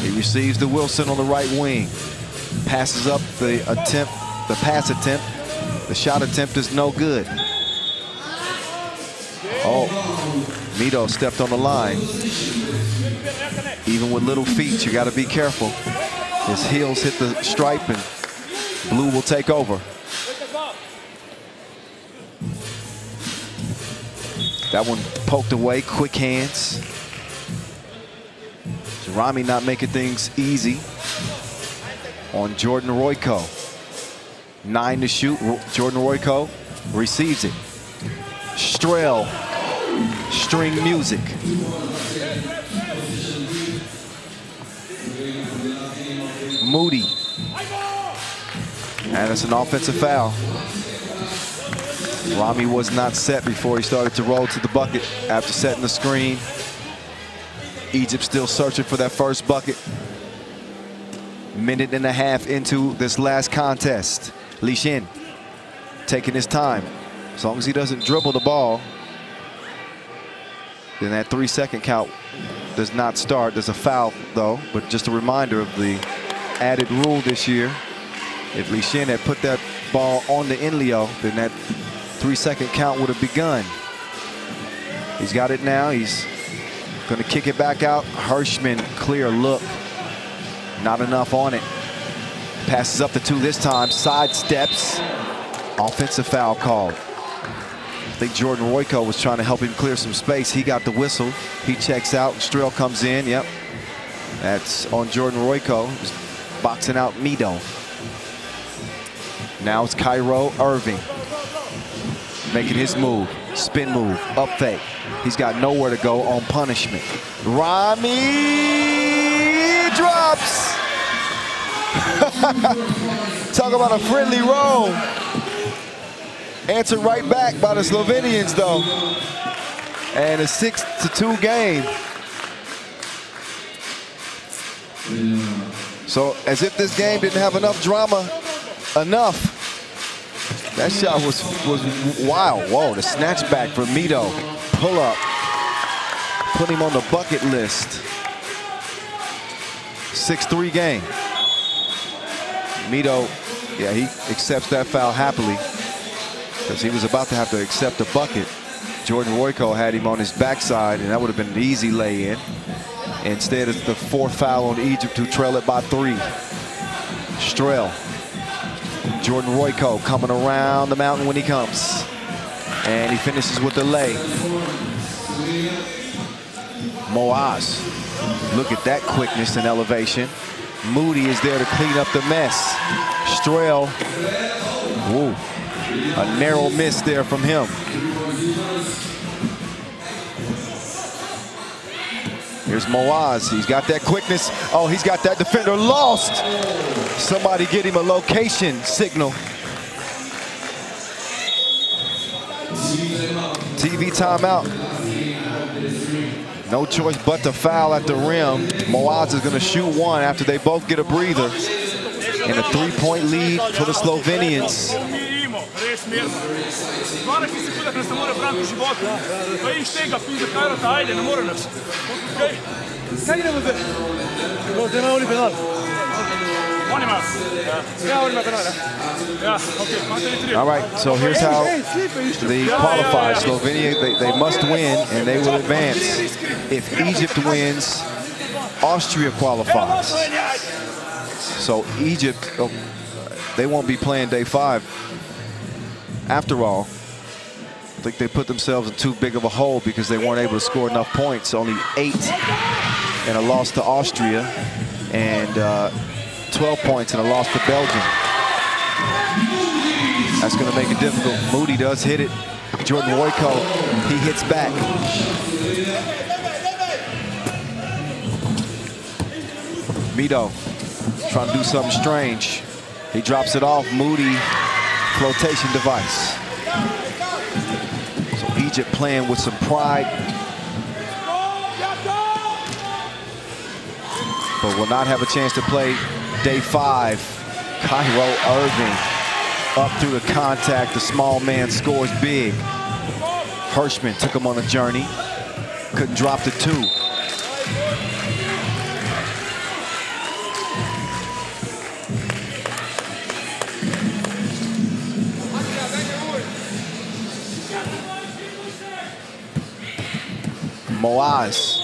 He receives the Wilson on the right wing. Passes up the attempt, the pass attempt. The shot attempt is no good. Oh, Mido stepped on the line. Even with little feet, you gotta be careful. His heels hit the stripe and blue will take over. That one poked away, quick hands. Rami not making things easy on Jordan Royko. Nine to shoot, Jordan Royko receives it. Strel, string music. Moody, and it's an offensive foul. Rami was not set before he started to roll to the bucket after setting the screen. Egypt still searching for that first bucket. Minute and a half into this last contest. Lee Shin taking his time. As long as he doesn't dribble the ball, then that three second count does not start. There's a foul though, but just a reminder of the added rule this year. If Lee Shin had put that ball on the Enlio, then that three second count would have begun. He's got it now. He's gonna kick it back out. Hirschman, clear look. Not enough on it. Passes up the two this time, sidesteps. Offensive foul called. I think Jordan Royko was trying to help him clear some space. He got the whistle. He checks out. Strel comes in. Yep. That's on Jordan Royko. Just boxing out Mido. Now it's Cairo Irving making his move. Spin move. Up fake. He's got nowhere to go on punishment. Rami! Drops. Talk about a friendly roll. Answered right back by the Slovenians though. And a six to two game. So as if this game didn't have enough drama, enough. That shot was, was wild. Whoa, the snatch back for Mido. Pull up, put him on the bucket list. six three game. Mido, yeah, he accepts that foul happily because he was about to have to accept a bucket. Jordan Royko had him on his backside, and that would have been an easy lay-in. Instead, it's the fourth foul on Egypt, who trail it by three. Strel. Jordan Royko coming around the mountain when he comes. And he finishes with the lay. Moaz. Look at that quickness and elevation. Moody is there to clean up the mess. Strel, ooh, a narrow miss there from him. Here's Moaz. He's got that quickness. Oh, he's got that defender lost. Somebody get him a location signal. T V timeout. No choice but to foul at the rim. Moaz is going to shoot one after they both get a breather. And a three-point lead for the Slovenians. All right, so here's how they qualify. Slovenia, they, they must win, and they will advance. If Egypt wins, Austria qualifies. So Egypt, oh, they won't be playing day five. After all, I think they put themselves in too big of a hole because they weren't able to score enough points, only eight and a loss to Austria, and uh, twelve points and a loss to Belgium. That's going to make it difficult. Moody does hit it. Jordan Royko, he hits back. Mido trying to do something strange. He drops it off. Moody. Flotation device. So Egypt playing with some pride, but will not have a chance to play day five. Cairo Irving up through the contact. The small man scores big. Hirschman took him on a journey. Couldn't drop the two. Moaz,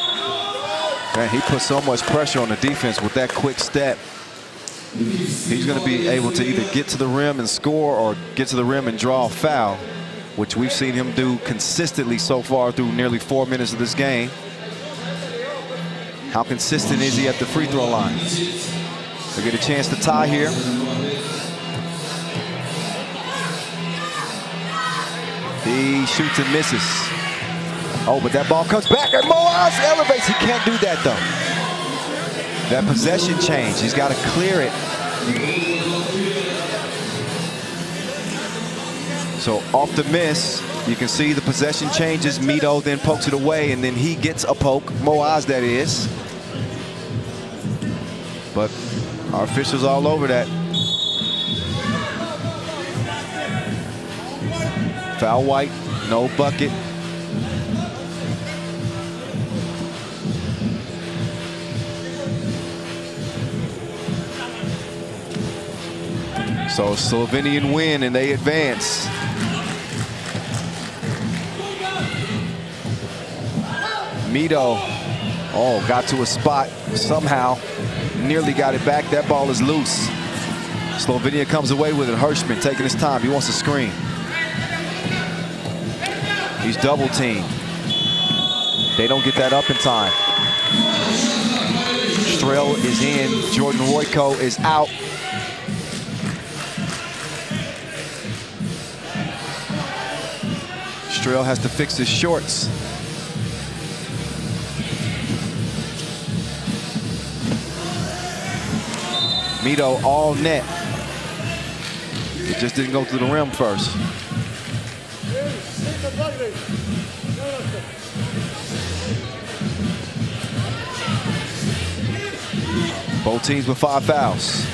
man, he put so much pressure on the defense with that quick step. He's going to be able to either get to the rim and score or get to the rim and draw a foul, which we've seen him do consistently so far through nearly four minutes of this game. How consistent is he at the free throw line? They'll get a chance to tie here. He shoots and misses. Oh, but that ball comes back, and Moaz elevates. He can't do that, though. That possession change. He's got to clear it. So off the miss, you can see the possession changes. Mido then pokes it away, and then he gets a poke. Moaz, that is. But our officials all over that. Foul white, no bucket. So Slovenian win, and they advance. Mido, oh, got to a spot somehow. Nearly got it back. That ball is loose. Slovenia comes away with it. Hirschman taking his time. He wants to screen. He's double teamed. They don't get that up in time. Strel is in. Jordan Royko is out. Strel has to fix his shorts. Mido all net. It just didn't go to the rim first. Both teams with five fouls.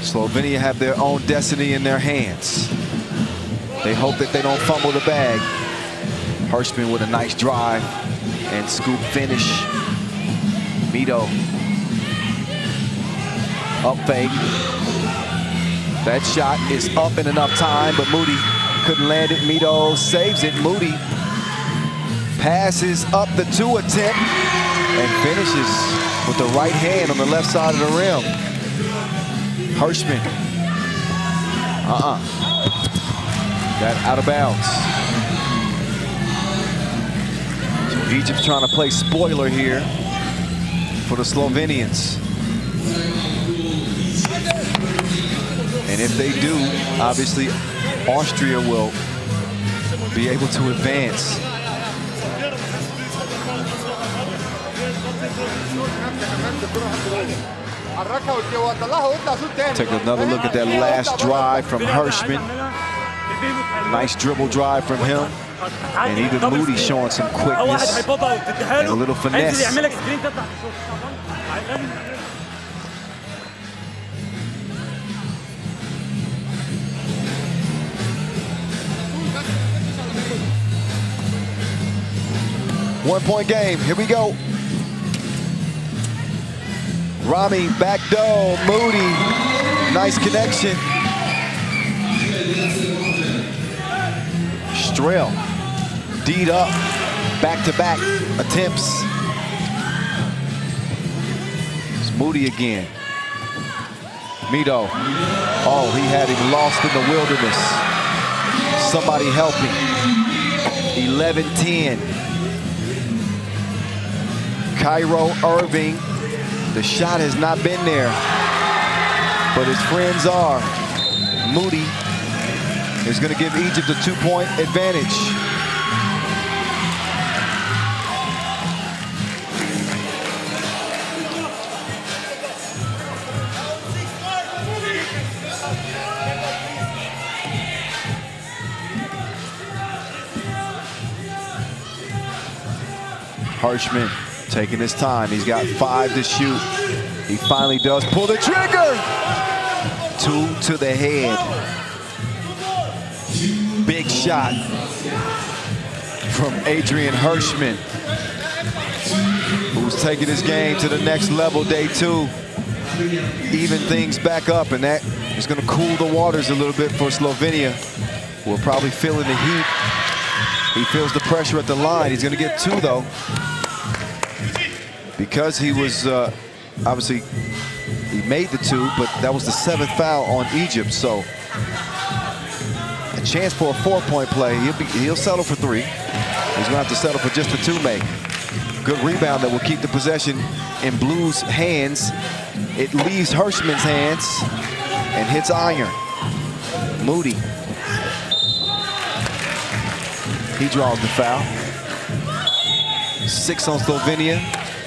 Slovenia have their own destiny in their hands. They hope that they don't fumble the bag. Hirschman with a nice drive and scoop finish. Mido up fake. That shot is up in enough time, but Moody couldn't land it. Mido saves it. Moody passes up the two attempt and finishes with the right hand on the left side of the rim. Hirschman. Uh-uh. That out of bounds. So Egypt's trying to play spoiler here for the Slovenians. And if they do, obviously Austria will be able to advance. Take another look at that last drive from Hirschman. Nice dribble drive from him. And even Moody showing some quickness and a little finesse. One-point game. Here we go. Rami, back door, Moody. Nice connection. Strel, deed up. Back-to-back attempts. It's Moody again. Mido. Oh, he had him lost in the wilderness. Somebody help him. eleven ten. Cairo Irving, the shot has not been there, but his friends are. Moody is going to give Egypt a two-point advantage. Hirschman taking his time. He's got five to shoot. He finally does pull the trigger. Two to the head. Big shot from Adrian Hirschman, who's taking his game to the next level. Day two, even things back up, and that is going to cool the waters a little bit for Slovenia. We're probably feeling the heat. He feels the pressure at the line. He's going to get two, though, because he was uh, obviously he made the two, but that was the seventh foul on Egypt. So a chance for a four-point play. He'll, be, he'll settle for three. He's gonna have to settle for just a two-make. Good rebound that will keep the possession in Blue's hands. It leaves Hirschman's hands and hits iron. Moody. He draws the foul. Six on Slovenia.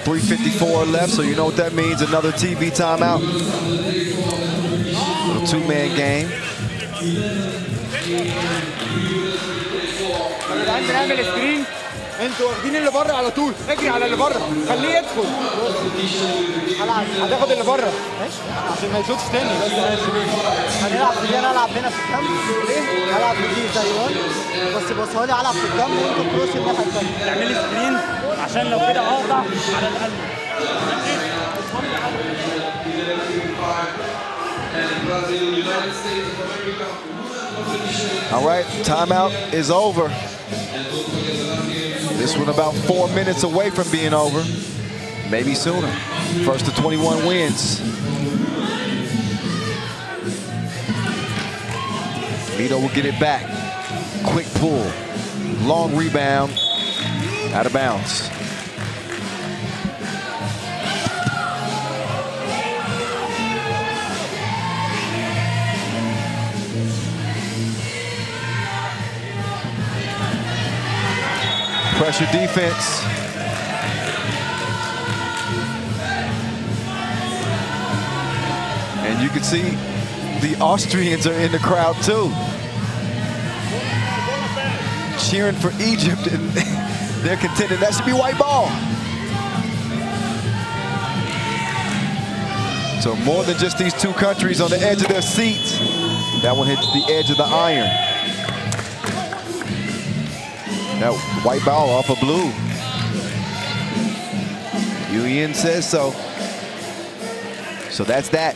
three fifty-four left, so you know what that means. Another T V timeout. A two-man game. All right, timeout is over. This one about four minutes away from being over, maybe sooner. First to twenty-one wins. Mido will get it back. Quick pull, long rebound, out of bounds. Pressure defense. And you can see the Austrians are in the crowd too, cheering for Egypt, and they're contending that should be white ball. So more than just these two countries on the edge of their seats. That one hits the edge of the iron. That white ball off of Blue. U E N says so. So that's that.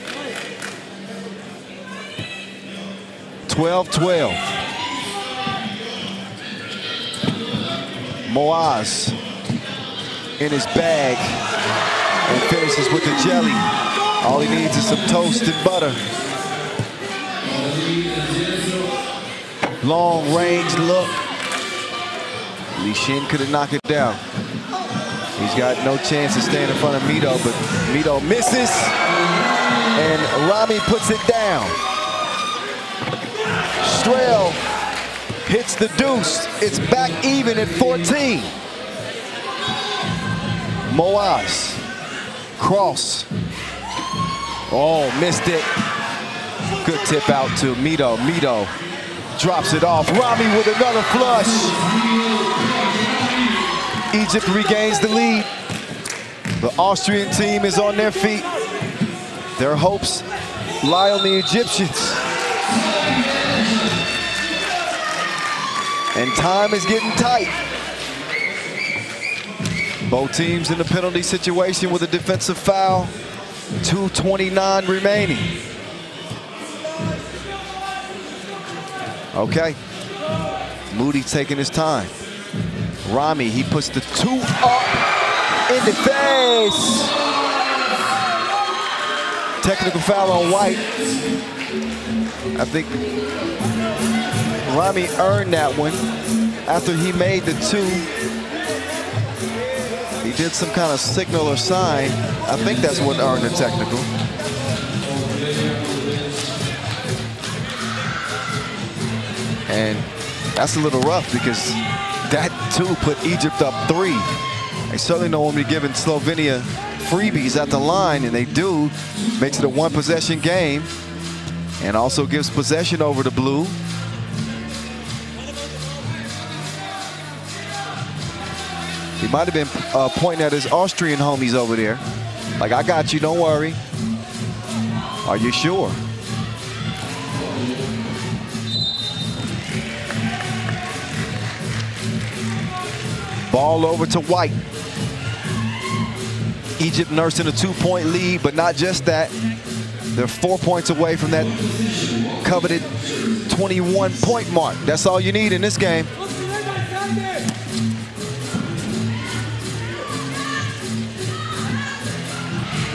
twelve twelve. Moaz in his bag and finishes with the jelly. All he needs is some toast and butter. Long range look. Lishin couldn't knock it down. He's got no chance to stand in front of Mido, but Mido misses, and Rami puts it down. Strel hits the deuce. It's back even at fourteen. Moaz. Cross. Oh, missed it. Good tip out to Mido. Mido drops it off. Rami with another flush. Egypt regains the lead. The Austrian team is on their feet. Their hopes lie on the Egyptians. And time is getting tight. Both teams in the penalty situation with a defensive foul. two twenty-nine remaining. Okay. Moody taking his time. Rami, he puts the two up in the face. Technical foul on White. I think Rami earned that one after he made the two. He did some kind of signal or sign. I think that's what earned the technical. And that's a little rough because that two put Egypt up three. They certainly don't want to be giving Slovenia freebies at the line, and they do. Makes it a one possession game and also gives possession over to Blue. He might have been uh, pointing at his Austrian homies over there. Like, I got you, don't worry. Are you sure? Ball over to White. Egypt nursing a two-point lead, but not just that. They're four points away from that coveted twenty-one point mark. That's all you need in this game.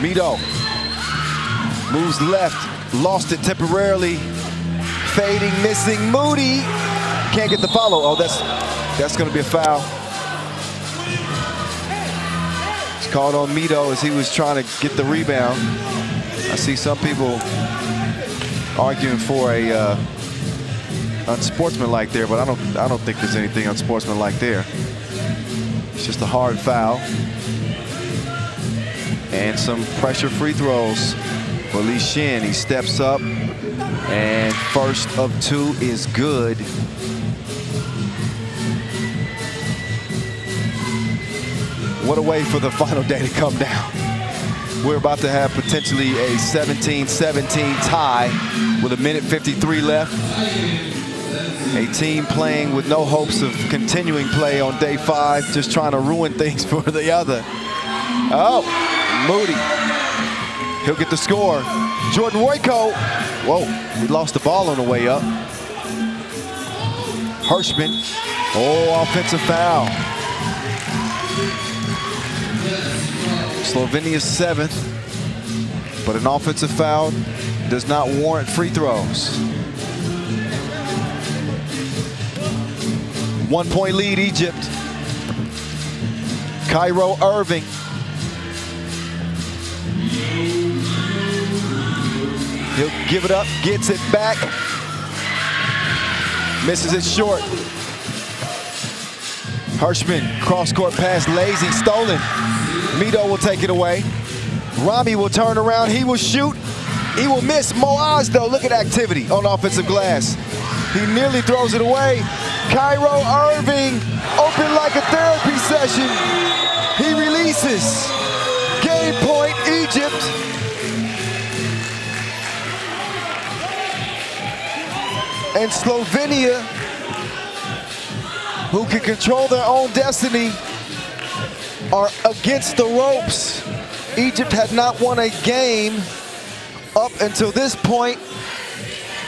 Mido moves left, lost it temporarily. Fading, missing, Moody. Can't get the follow. Oh, that's, that's gonna be a foul. It's called on Mido as he was trying to get the rebound. I see some people arguing for a uh, unsportsmanlike there, but I don't, I don't think there's anything unsportsmanlike there. It's just a hard foul. And some pressure free throws for Lee Shin. He steps up, and first of two is good. What a way for the final day to come down. We're about to have potentially a seventeen seventeen tie with a minute fifty-three left. A team playing with no hopes of continuing play on day five, just trying to ruin things for the other. Oh, Moody, he'll get the score. Jordan Royko, whoa, we lost the ball on the way up. Hirschman, oh, offensive foul. Slovenia's seventh, but an offensive foul does not warrant free throws. One point lead, Egypt. Cairo Irving. He'll give it up, gets it back. Misses it short. Hirschman, cross-court pass, lazy, stolen. Mido will take it away. Rami will turn around, he will shoot. He will miss. Moaz, though, look at activity on offensive glass. He nearly throws it away. Cairo Irving, open like a therapy session. He releases. Game point, Egypt. And Slovenia, who can control their own destiny, are against the ropes. Egypt had not won a game up until this point.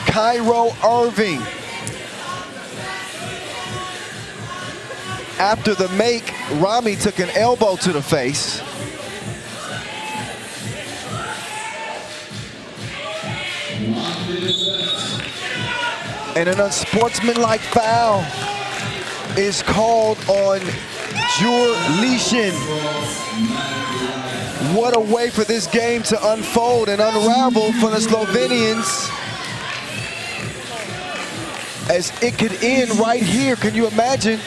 Cairo Irving, after the make, Rami took an elbow to the face. And an unsportsmanlike foul is called on Jur Leeshin. What a way for this game to unfold and unravel for the Slovenians, as it could end right here. Can you imagine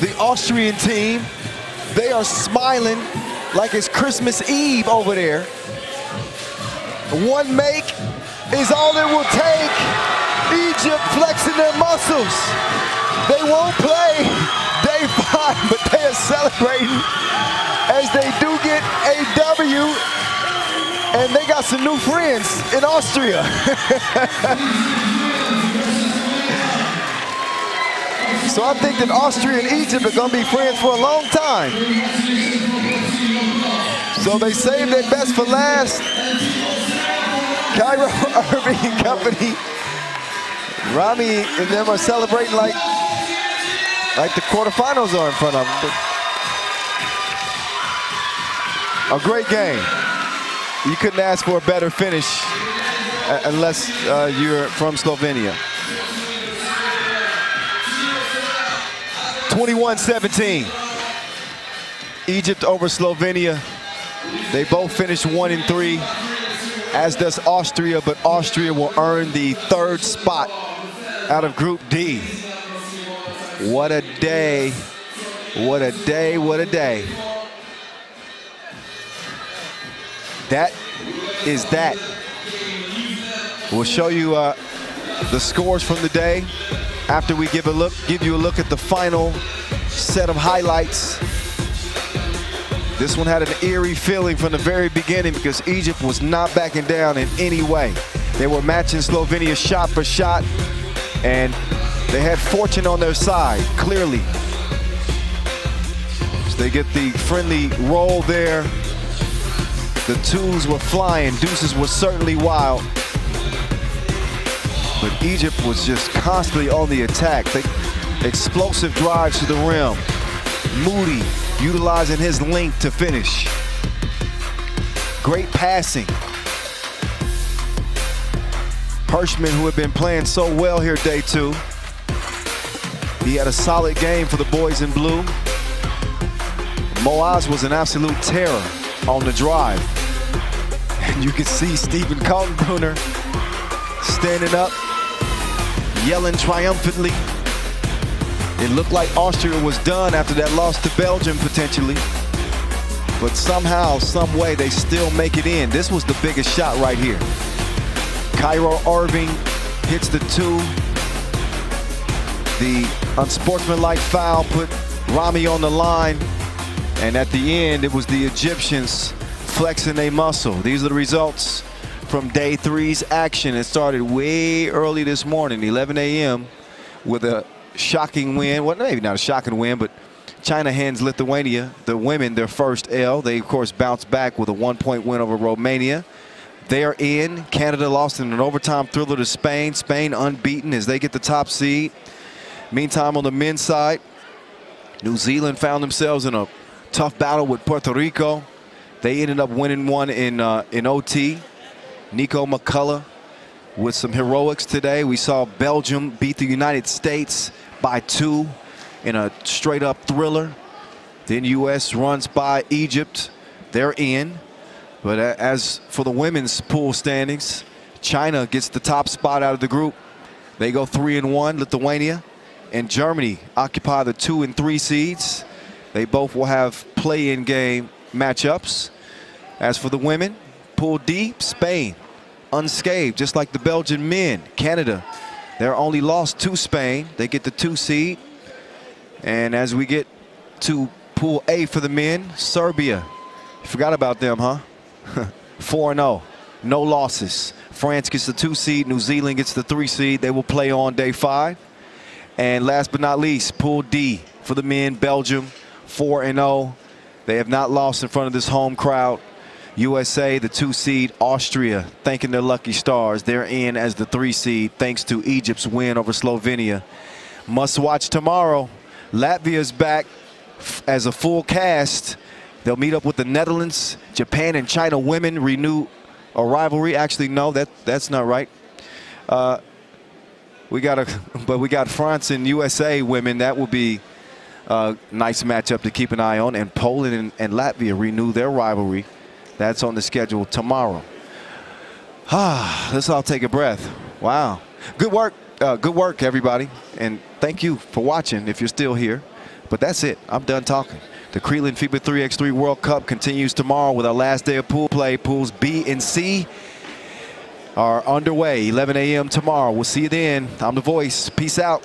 the Austrian team, They are smiling like it's Christmas Eve over there. One make is all it will take. Egypt flexing their muscles. They won't play day five, but they are celebrating as they do get a W. And they got some new friends in Austria. So I think that Austria and Egypt are going to be friends for a long time. So they saved their best for last. Cairo Irving and company. Rami and them are celebrating like, like the quarterfinals are in front of them. A great game. You couldn't ask for a better finish unless uh, you're from Slovenia. twenty-one seventeen. Egypt over Slovenia. They both finished one and three, as does Austria, but Austria will earn the third spot out of Group D. What a day. What a day. What a day. That is that. We'll show you uh, the scores from the day after we give a look, give you a look at the final set of highlights. This one had an eerie feeling from the very beginning because Egypt was not backing down in any way. They were matching Slovenia shot for shot, and they had fortune on their side, clearly. So they get the friendly roll there. The twos were flying, deuces were certainly wild. But Egypt was just constantly on the attack. They, explosive drives to the rim. Moody utilizing his length to finish. Great passing. Hirschman, who had been playing so well here day two. He had a solid game for the boys in blue. Moaz was an absolute terror on the drive. And you can see Steven Kaltenbrunner standing up, yelling triumphantly. It looked like Austria was done after that loss to Belgium, potentially. But somehow, some way, they still make it in. This was the biggest shot right here. Cairo Irving hits the two. The unsportsmanlike foul put Rami on the line. And at the end, it was the Egyptians flexing their muscle. These are the results from day three's action. It started way early this morning, eleven A M, with a shocking win. Well, maybe not a shocking win, but China hands Lithuania, the women, their first L. They, of course, bounced back with a one-point win over Romania. They are in. Canada lost in an overtime thriller to Spain. Spain unbeaten as they get the top seed. Meantime, on the men's side, New Zealand found themselves in a tough battle with Puerto Rico. They ended up winning one in, uh, in O T. Nico McCullough with some heroics today. We saw Belgium beat the United States by two in a straight-up thriller. Then U S runs by Egypt. They're in. But as for the women's pool standings, China gets the top spot out of the group. They go three and one. Lithuania and Germany occupy the two and three seeds. They both will have play-in game matchups. As for the women, Pool D, Spain, unscathed, just like the Belgian men. Canada, they're only lost to Spain. They get the two seed. And as we get to Pool A for the men, Serbia. You forgot about them, huh? four and oh, no losses. France gets the two seed. New Zealand gets the three seed. They will play on day five. And last but not least, Pool D for the men, Belgium, four and oh. They have not lost in front of this home crowd. U S A, the two seed, Austria, thanking their lucky stars. They're in as the three seed, thanks to Egypt's win over Slovenia. Must watch tomorrow. Latvia's back as a full cast. They'll meet up with the Netherlands. Japan and China women renew a rivalry. Actually, no, that that's not right. Uh, we got a, but we got France and U S A women. That will be a nice matchup to keep an eye on. And Poland and, and Latvia renew their rivalry. That's on the schedule tomorrow. Ah, let's all take a breath. Wow. Good work. Uh, good work, everybody. And thank you for watching if you're still here. But that's it. I'm done talking. The Creelan FIBA three by three World Cup continues tomorrow with our last day of pool play. Pools B and C are underway, eleven a m tomorrow. We'll see you then. I'm The Voice. Peace out.